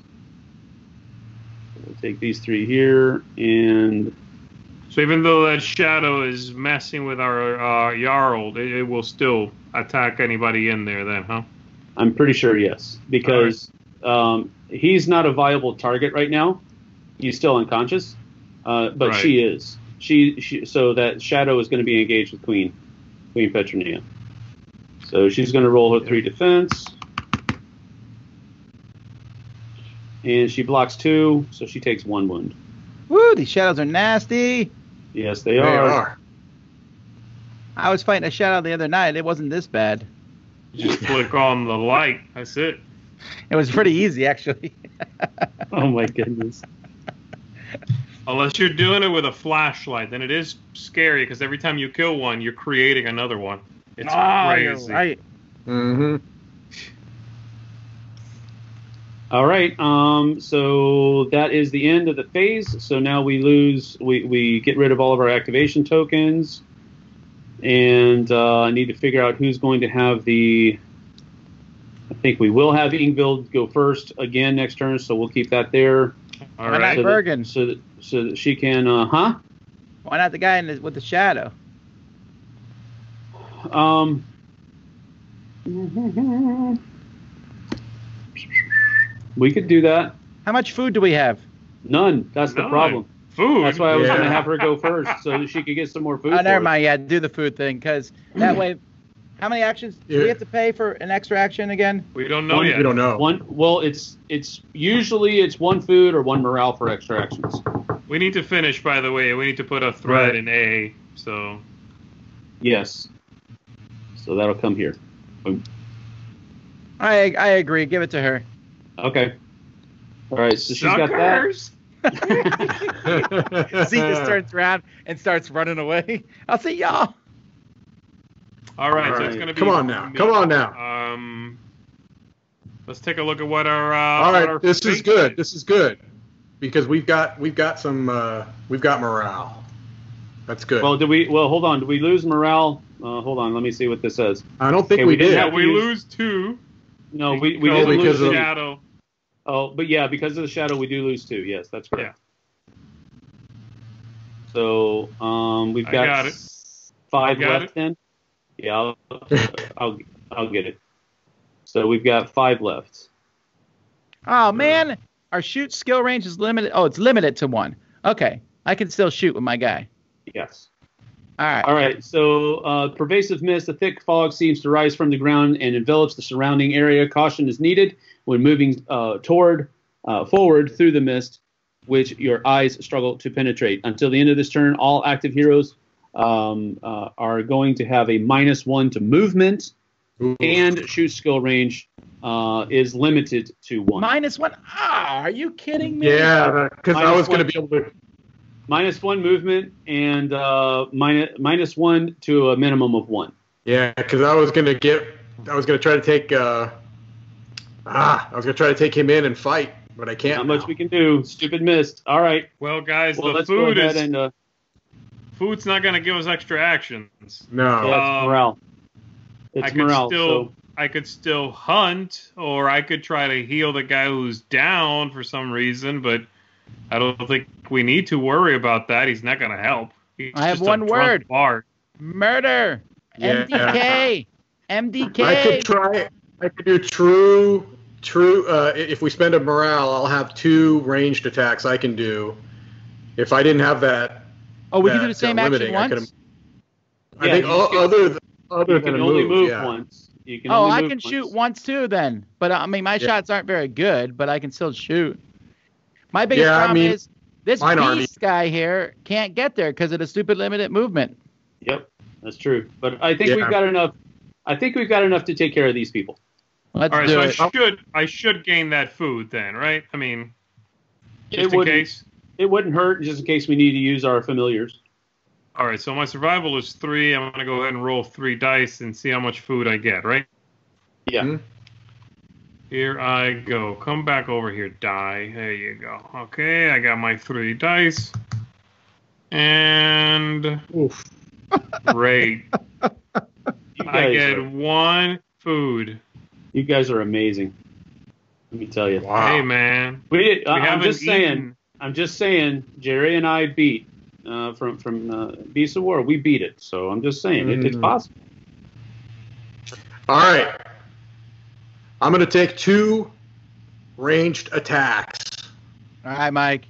We'll take these 3 here. And so even though that shadow is messing with our Jarl, it will still... attack anybody in there then, huh? I'm pretty sure, yes. Because he's not a viable target right now. He's still unconscious. But she is. So that shadow is going to be engaged with Queen Petronia. So she's going to roll her 3 defense. And she blocks 2, so she takes 1 wound. Woo, these shadows are nasty. Yes, they are. I was fighting a shadow the other night. It wasn't this bad. You just click on the light. That's it. It was pretty easy, actually. Oh, my goodness. Unless you're doing it with a flashlight, then it is scary because every time you kill one, you're creating another one. It's crazy. Right. Mm-hmm. All right. So that is the end of the phase. So now we lose. We get rid of all of our activation tokens. And I need to figure out who's going to have the... I think we will have Ingvild go first again next turn, so we'll keep that there. All right. Why not Bergen? So that she can... Why not the guy with the shadow? We could do that. How much food do we have? None. That's the problem. Food. That's why I was going to have her go first, so she could get some more food. Oh, never mind. Yeah, do the food thing, because that way, how many actions do we have to pay for an extra action again? We don't know yet. We don't know. Well, it's usually it's 1 food or 1 morale for extra actions. We need to finish, by the way. We need to put a thread in A. So. Yes. So that'll come here. Boom. I agree. Give it to her. Okay. All right. So she's got that. Zee just turns around and starts running away. I'll see y'all. All right. So it's gonna be. Come on now. Let's take a look at what our. All right, our this is good. Is. This is good because we've got some we've got morale. That's good. Well, did we? Well, hold on. Did we lose morale? Hold on. Let me see what this says. I don't think we did. Yeah, we lose two. No, we didn't lose the shadow. Oh, but yeah, because of the shadow, we do lose two. Yes, that's correct. Yeah. So we've got 5 left then. Yeah, I'll get it. So we've got 5 left. Oh, man. Our shoot skill range is limited. Oh, it's limited to 1. Okay. I can still shoot with my guy. Yes. All right. All right. So pervasive mist, a thick fog seems to rise from the ground and envelops the surrounding area. Caution is needed when moving forward through the mist, which your eyes struggle to penetrate. Until the end of this turn, all active heroes are going to have a -1 to movement. Ooh. And shoot skill range is limited to 1. -1? Ah, are you kidding me? Yeah, because I was going to be able to. -1 movement and -1 to a minimum of 1. Yeah, because I was going to try to take him in and fight, but I can't. Not much we can do. Stupid mist. All right. Well, guys, the food is. Food's not going to give us extra actions. No. So that's morale. I could still hunt, or I could try to heal the guy who's down for some reason, but I don't think we need to worry about that. He's not going to help. He's I have one word. Bard. Murder. Yeah. MDK. MDK. I could try. I could do true. If we spend a morale, I'll have 2 ranged attacks I can do. If I didn't have that. Oh, we can do the same action once? I think other than only move once. Oh, I can shoot once too then. But, I mean, my shots aren't very good, but I can still shoot. My biggest problem is this beast guy here can't get there because of the stupid limited movement. Yep, that's true. But I think we've got enough. I think we've got enough to take care of these people. Let's do it. All right, so I should gain that food then, right? I mean, just in case. It wouldn't hurt just in case we need to use our familiars. All right, so my survival is 3. I'm going to go ahead and roll 3 dice and see how much food I get, right? Yeah. Mm-hmm. Here I go. Come back over here, die. There you go. Okay, I got my 3 dice. And... Oof. Great. I get 1 food. You guys are amazing. Let me tell you. Wow. Hey, man. I'm just saying, Jerry and I beat from Beast of War. We beat it, so I'm just saying it's possible. All right, I'm going to take 2 ranged attacks. All right, Mike,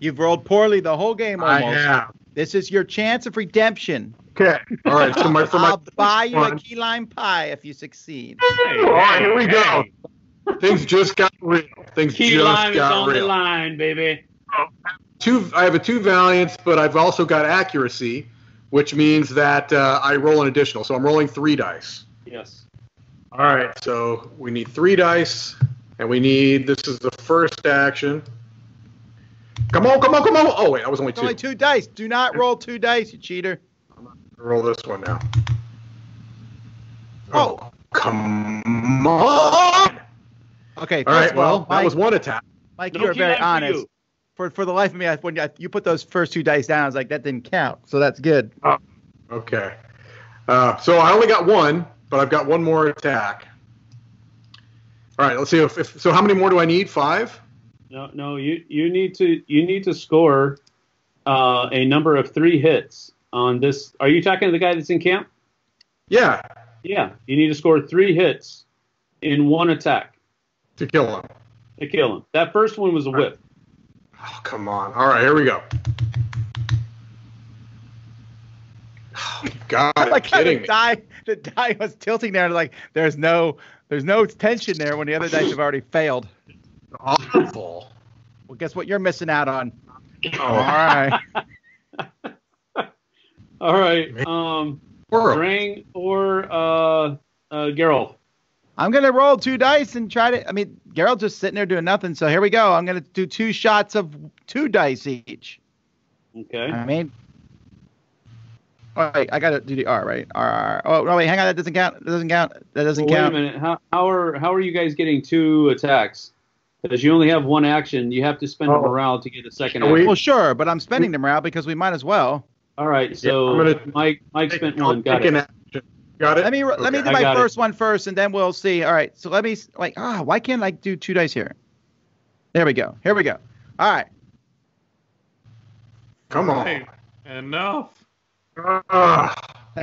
you've rolled poorly the whole game. Almost. I have. This is your chance of redemption. Okay. All right. So my, I'll buy you a key lime pie if you succeed. Hey, all right, here we go. Things just got real. The line, baby. I have a 2 valiance, but I've also got accuracy, which means that I roll an additional. So I'm rolling 3 dice. Yes. All right. So we need 3 dice, and we need. This is the first action. Come on! Come on! Come on! Oh wait, that was only 2. Only 2 dice. Do not roll 2 dice, you cheater. I'm gonna roll this one now. Oh, come on! Okay. All right. Well, that was one attack. Mike, you were very honest. For the life of me, when you put those first 2 dice down, I was like, that didn't count. So that's good. Okay. So I only got 1, but I've got 1 more attack. All right. Let's see. So how many more do I need? 5? No. You need to score a number of 3 hits on this. Are you talking to the guy that's in camp? Yeah. Yeah. You need to score 3 hits in 1 attack. To kill him. That first one was a whip. Oh, come on. All right, here we go. Oh, God, like kidding me. The die was tilting there. Like there's no tension there when the other dice have already failed. Awful. Well, guess what you're missing out on. Oh. All right. All right. Dreng or Geralt. I'm going to roll 2 dice and try to... I mean, Geralt's just sitting there doing nothing, so here we go. I'm going to do 2 shots of 2 dice each. Okay. I mean... Oh, wait, I got to do the R, right? R. Oh, no, wait, hang on. That doesn't count. That doesn't count. That doesn't count. Wait a minute. How are you guys getting two attacks? Because you only have one action. You have to spend a morale to get a second action. Well, sure, but I'm spending the morale because we might as well. All right, so yeah, Mike spent one. Got it. Got it? Let me do my first one first, and then we'll see. All right, so let me – like, why can't I do two dice here? There we go. Here we go. All right. Come on. Right. Enough. That's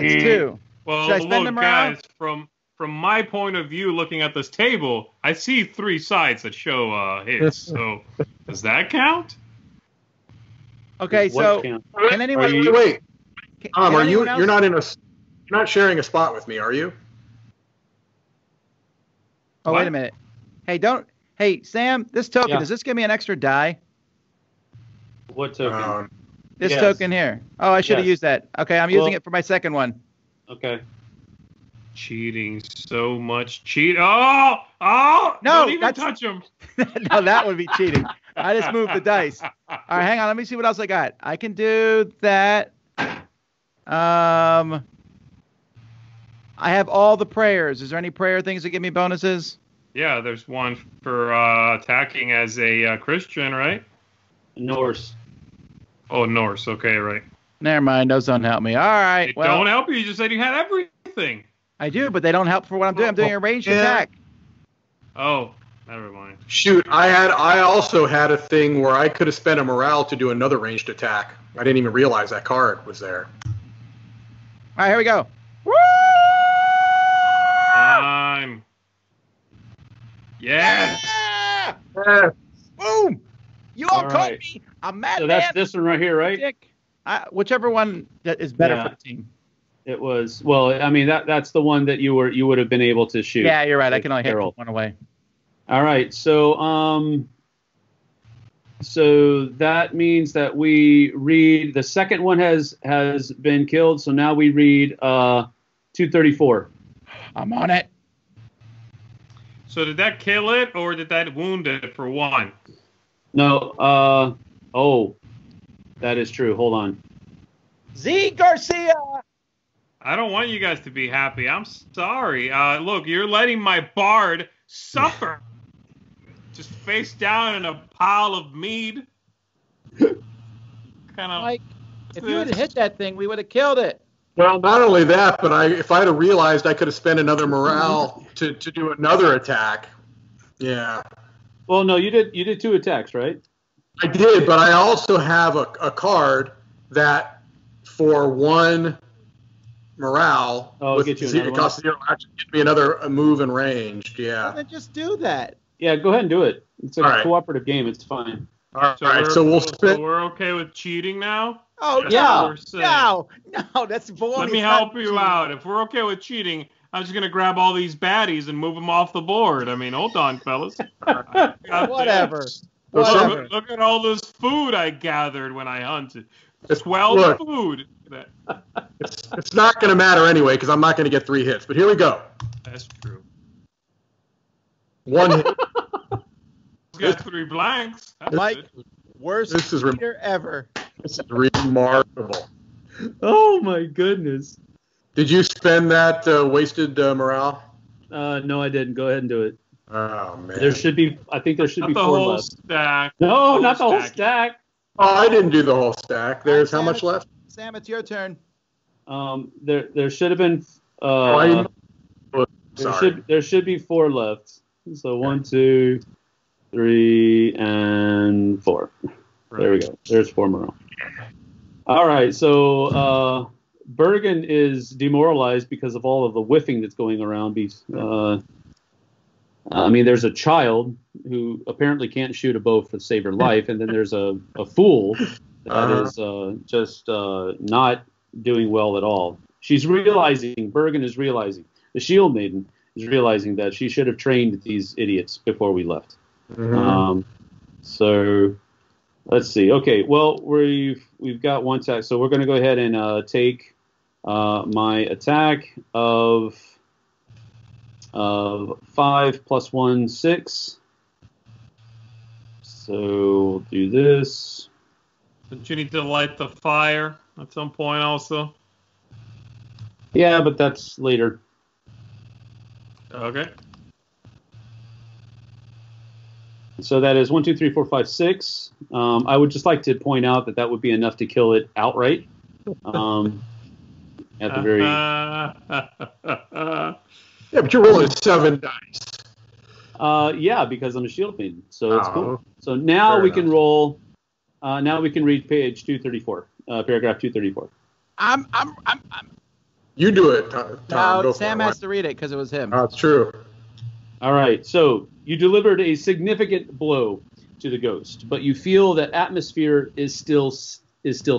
two. Well, should I spend them around? Guys, from my point of view, looking at this table, I see three sides that show hits. So does that count? Okay, so can anyone? Wait, Tom, are you? You're not in a. You're not sharing a spot with me, are you? Oh, wait a minute. Hey, don't. Hey, Sam, this token does this give me an extra die? What token? This token here. Oh, I should have used that. Okay, I'm using it for my second one. Okay. Cheating so much. Cheat. Oh! No, don't even touch him. No, that would be cheating. I just moved the dice. All right, hang on. Let me see what else I got. I can do that. I have all the prayers. Is there any prayer things that give me bonuses? Yeah, there's one for attacking as a Christian, right? Norse. Oh, Norse. Okay, right. Never mind. Those don't help me. All right. They don't help you. You just said you had everything. I do, but they don't help for what I'm doing. I'm doing a ranged attack. Oh, never mind. Shoot, I also had a thing where I could have spent a morale to do another ranged attack. I didn't even realize that card was there. All right, here we go. Woo! Time. Yes. Yeah! Yes. Boom. You all caught me. I'm mad. So that's this one right here, right? Dick. Whichever one that is better for the team. It was that's the one that you would have been able to shoot. Yeah, you're right. I can only hit one away. All right, so that means that we read the second one has been killed. So now we read 234. I'm on it. So did that kill it or did that wound it for one? No, that is true. Hold on. Z Garcia! I don't want you guys to be happy. I'm sorry. Look, you're letting my bard suffer. Just face down in a pile of mead. Mike, if you would have hit that thing, we would have killed it. Well, not only that, but if I had realized I could have spent another morale to do another attack. Yeah. Well, no, you did two attacks, right? I did, but I also have a card that for one morale it costs zero action, gives me another move and ranged. Yeah. Well, then just do that. Yeah, go ahead and do it. It's a cooperative game. It's fine. All right, so we'll spit. So we're okay with cheating now? Oh, no, that's boring. Let me help you out. If we're okay with cheating, I'm just going to grab all these baddies and move them off the board. I mean, hold on, fellas. Whatever. Look at all this food I gathered when I hunted. 12 food. It's not going to matter anyway because I'm not going to get three hits. But here we go. That's true. One hit. Got three blanks. That's worst year ever. This is remarkable. Oh, my goodness. Did you spend that wasted morale? No, I didn't. Go ahead and do it. Oh, man. I think there should be four left. Stack. No, not the whole stack. Oh, I didn't do the whole stack. There's how much left? Sam, it's your turn. There should have been... There should be four left. So 1, 2, 3, and 4. Right. There we go. There's four morale. All right, so... Bergen is demoralized because of all of the whiffing that's going around. There's a child who apparently can't shoot a bow to save her life, and then there's a fool that is just not doing well at all. Bergen is realizing, the Shield Maiden is realizing that she should have trained these idiots before we left. Mm-hmm. So... Let's see. Okay, well, we've got one attack, so we're going to go ahead and take my attack of 5 + 1, 6. So we'll do this. Don't you need to light the fire at some point also? Yeah, but that's later. Okay. So that is 1, 2, 3, 4, 5, 6. I would just like to point out that that would be enough to kill it outright. At the very... Yeah, but you're rolling 7 dice. Yeah, because I'm a shield fiend, so it's cool. So now we can roll... now we can read page 234, paragraph 234. You do it, Tom. No, Sam has to read it because it was him. That's true. All right, so you delivered a significant blow to the ghost, but you feel that atmosphere is still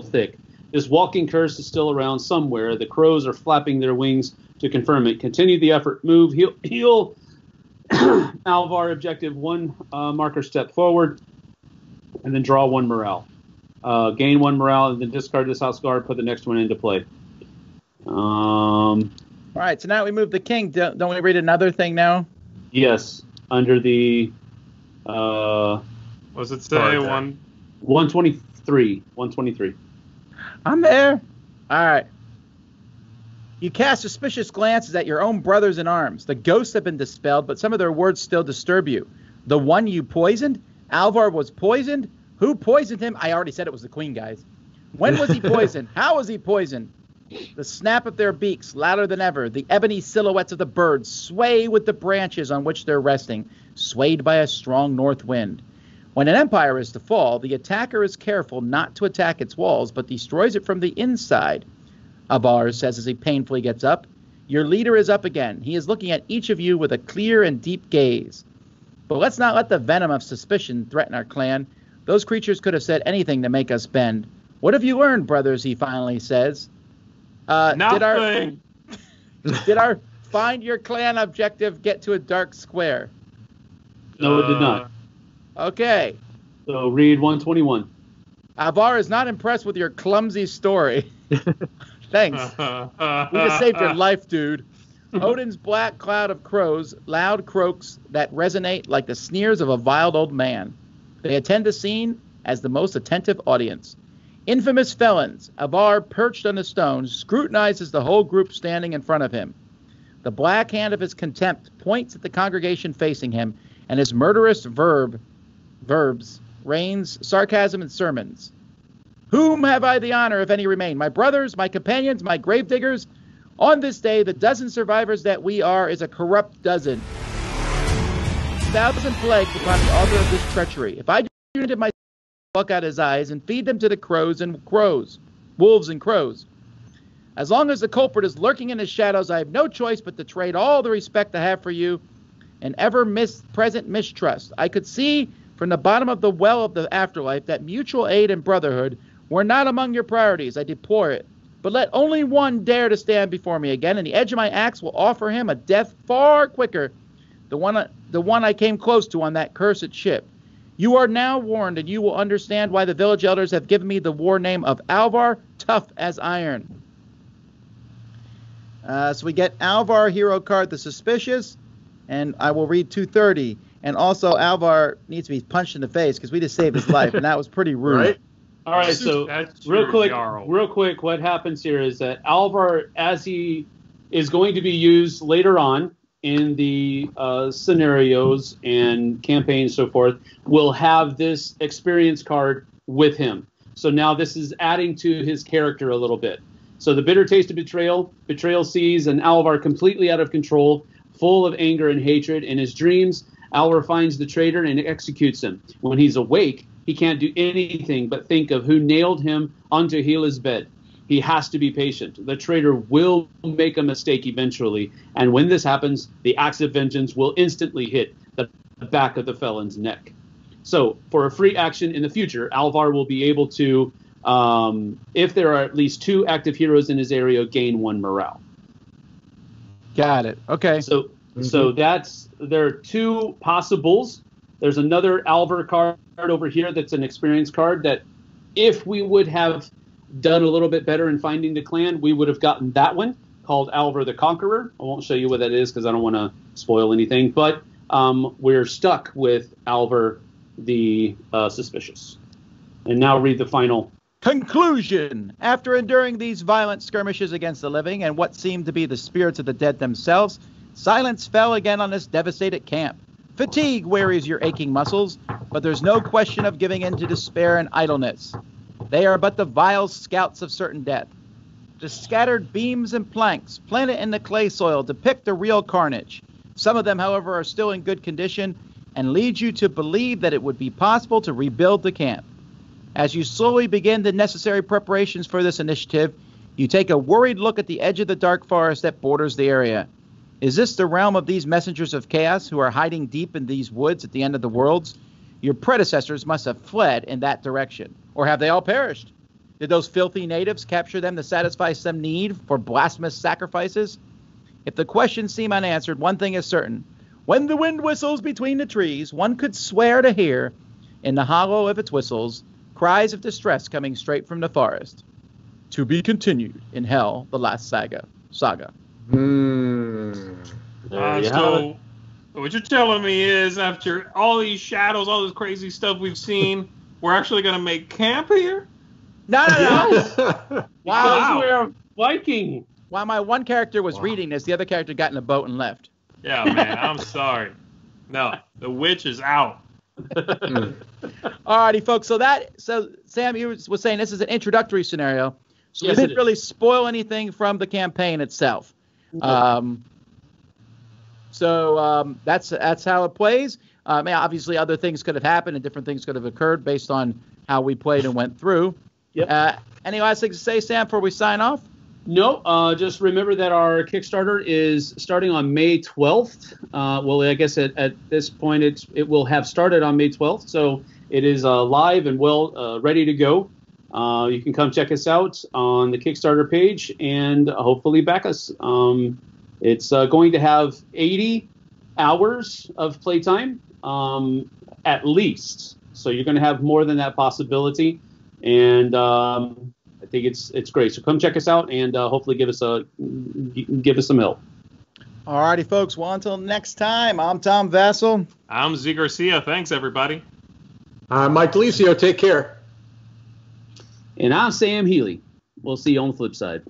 thick. This walking curse is still around somewhere. The crows are flapping their wings to confirm it. Continue the effort. Move. Heal. Alvar objective 1 marker step forward, and then draw 1 morale. Gain 1 morale, and then discard this house guard. Put the next one into play. All right, so now we move the king. Don't we read another thing now? Yes, under the... was it say 123. 123. I'm there. All right. You cast suspicious glances at your own brothers in arms. The ghosts have been dispelled, but some of their words still disturb you. The one you poisoned? Alvar was poisoned? Who poisoned him? I already said it was the queen, guys. When was he poisoned? How was he poisoned? The snap of their beaks, louder than ever. The ebony silhouettes of the birds sway with the branches on which they're resting, swayed by a strong north wind. When an empire is to fall, the attacker is careful not to attack its walls, but destroys it from the inside. Alvar says as he painfully gets up. Your leader is up again. He is looking at each of you with a clear and deep gaze. But let's not let the venom of suspicion threaten our clan. Those creatures could have said anything to make us bend. What have you learned, brothers, he finally says. Nothing. Did our find your clan objective get to a dark square? No, it did not. Okay. So read 121. Alvar is not impressed with your clumsy story. Thanks. We just saved your life, dude. Odin's black cloud of crows, loud croaks that resonate like the sneers of a vile old man. They attend the scene as the most attentive audience. Infamous felons, Alvar, perched on the stone, scrutinizes the whole group standing in front of him. The black hand of his contempt points at the congregation facing him, and his murderous verbs rains sarcasm and sermons. Whom have I the honor, if any remain? My brothers, my companions, my gravediggers? On this day, the dozen survivors that we are is a corrupt dozen. Thousand plagues upon the altar of this treachery. If I do my pluck out his eyes and feed them to the wolves and crows. As long as the culprit is lurking in his shadows, I have no choice but to trade all the respect I have for you and ever present mistrust. I could see from the bottom of the well of the afterlife that mutual aid and brotherhood were not among your priorities. I deplore it. But let only one dare to stand before me again, and the edge of my axe will offer him a death far quicker the one I came close to on that cursed ship. You are now warned, and you will understand why the village elders have given me the war name of Alvar, tough as iron. So we get Alvar, hero card, the suspicious, and I will read 230. And also, Alvar needs to be punched in the face because we just saved his life, and that was pretty rude. Right? All right, so real quick, what happens here is that Alvar, as he is going to be used later on, in the scenarios and campaigns, so forth, will have this experience card with him. So now this is adding to his character a little bit. So the bitter taste of betrayal. Betrayal sees an Alvar completely out of control, full of anger and hatred. In his dreams, Alvar finds the traitor and executes him. When he's awake, he can't do anything but think of who nailed him onto Hela's bed. He has to be patient. The traitor will make a mistake eventually, and when this happens, the axe of vengeance will instantly hit the back of the felon's neck. So, for a free action in the future, Alvar will be able to, if there are at least 2 active heroes in his area, gain 1 morale. Got it. Okay. So, there are 2 possibles. There's another Alvar card over here that's an experience card that, if we would have done a little bit better in finding the clan, we would have gotten that one called Alvar the Conqueror. I won't show you what that is because I don't want to spoil anything, but we're stuck with Alvar the Suspicious. And now read the final Conclusion. After enduring these violent skirmishes against the living and what seemed to be the spirits of the dead themselves, silence fell again on this devastated camp. Fatigue wearies your aching muscles, but there's no question of giving in to despair and idleness. They are but the vile scouts of certain death. The scattered beams and planks, planted in the clay soil, depict the real carnage. Some of them, however, are still in good condition and lead you to believe that it would be possible to rebuild the camp. As you slowly begin the necessary preparations for this initiative, you take a worried look at the edge of the dark forest that borders the area. Is this the realm of these messengers of chaos who are hiding deep in these woods at the end of the worlds? Your predecessors must have fled in that direction. Or have they all perished? Did those filthy natives capture them to satisfy some need for blasphemous sacrifices? If the questions seem unanswered, one thing is certain. When the wind whistles between the trees, one could swear to hear, in the hollow of its whistles, cries of distress coming straight from the forest. To be continued in Hell, the Last Saga. So, what you're telling me is, after all these shadows, all this crazy stuff we've seen, we're actually going to make camp here? No. Wow. We're a Viking. While my one character was reading this, the other character got in a boat and left. Yeah, man, I'm sorry. No, the witch is out. Alrighty, folks. So Sam, you was saying this is an introductory scenario, so yes, we didn't really spoil anything from the campaign itself. No. That's how it plays. Obviously, other things could have happened and different things could have occurred based on how we played and went through. Yep. Any last things to say, Sam, before we sign off? No, just remember that our Kickstarter is starting on May 12th. I guess at this point it will have started on May 12th, so it is live and ready to go. You can come check us out on the Kickstarter page and hopefully back us. It's going to have 80 hours of playtime at least, so you're going to have more than that possibility, and I think it's great. So come check us out and hopefully give us some help. All righty, folks. Well, until next time, I'm Tom Vasel. I'm Zee Garcia. Thanks, everybody. I'm Mike Delisio. Take care. And I'm Sam Healy. We'll see you on the flip side.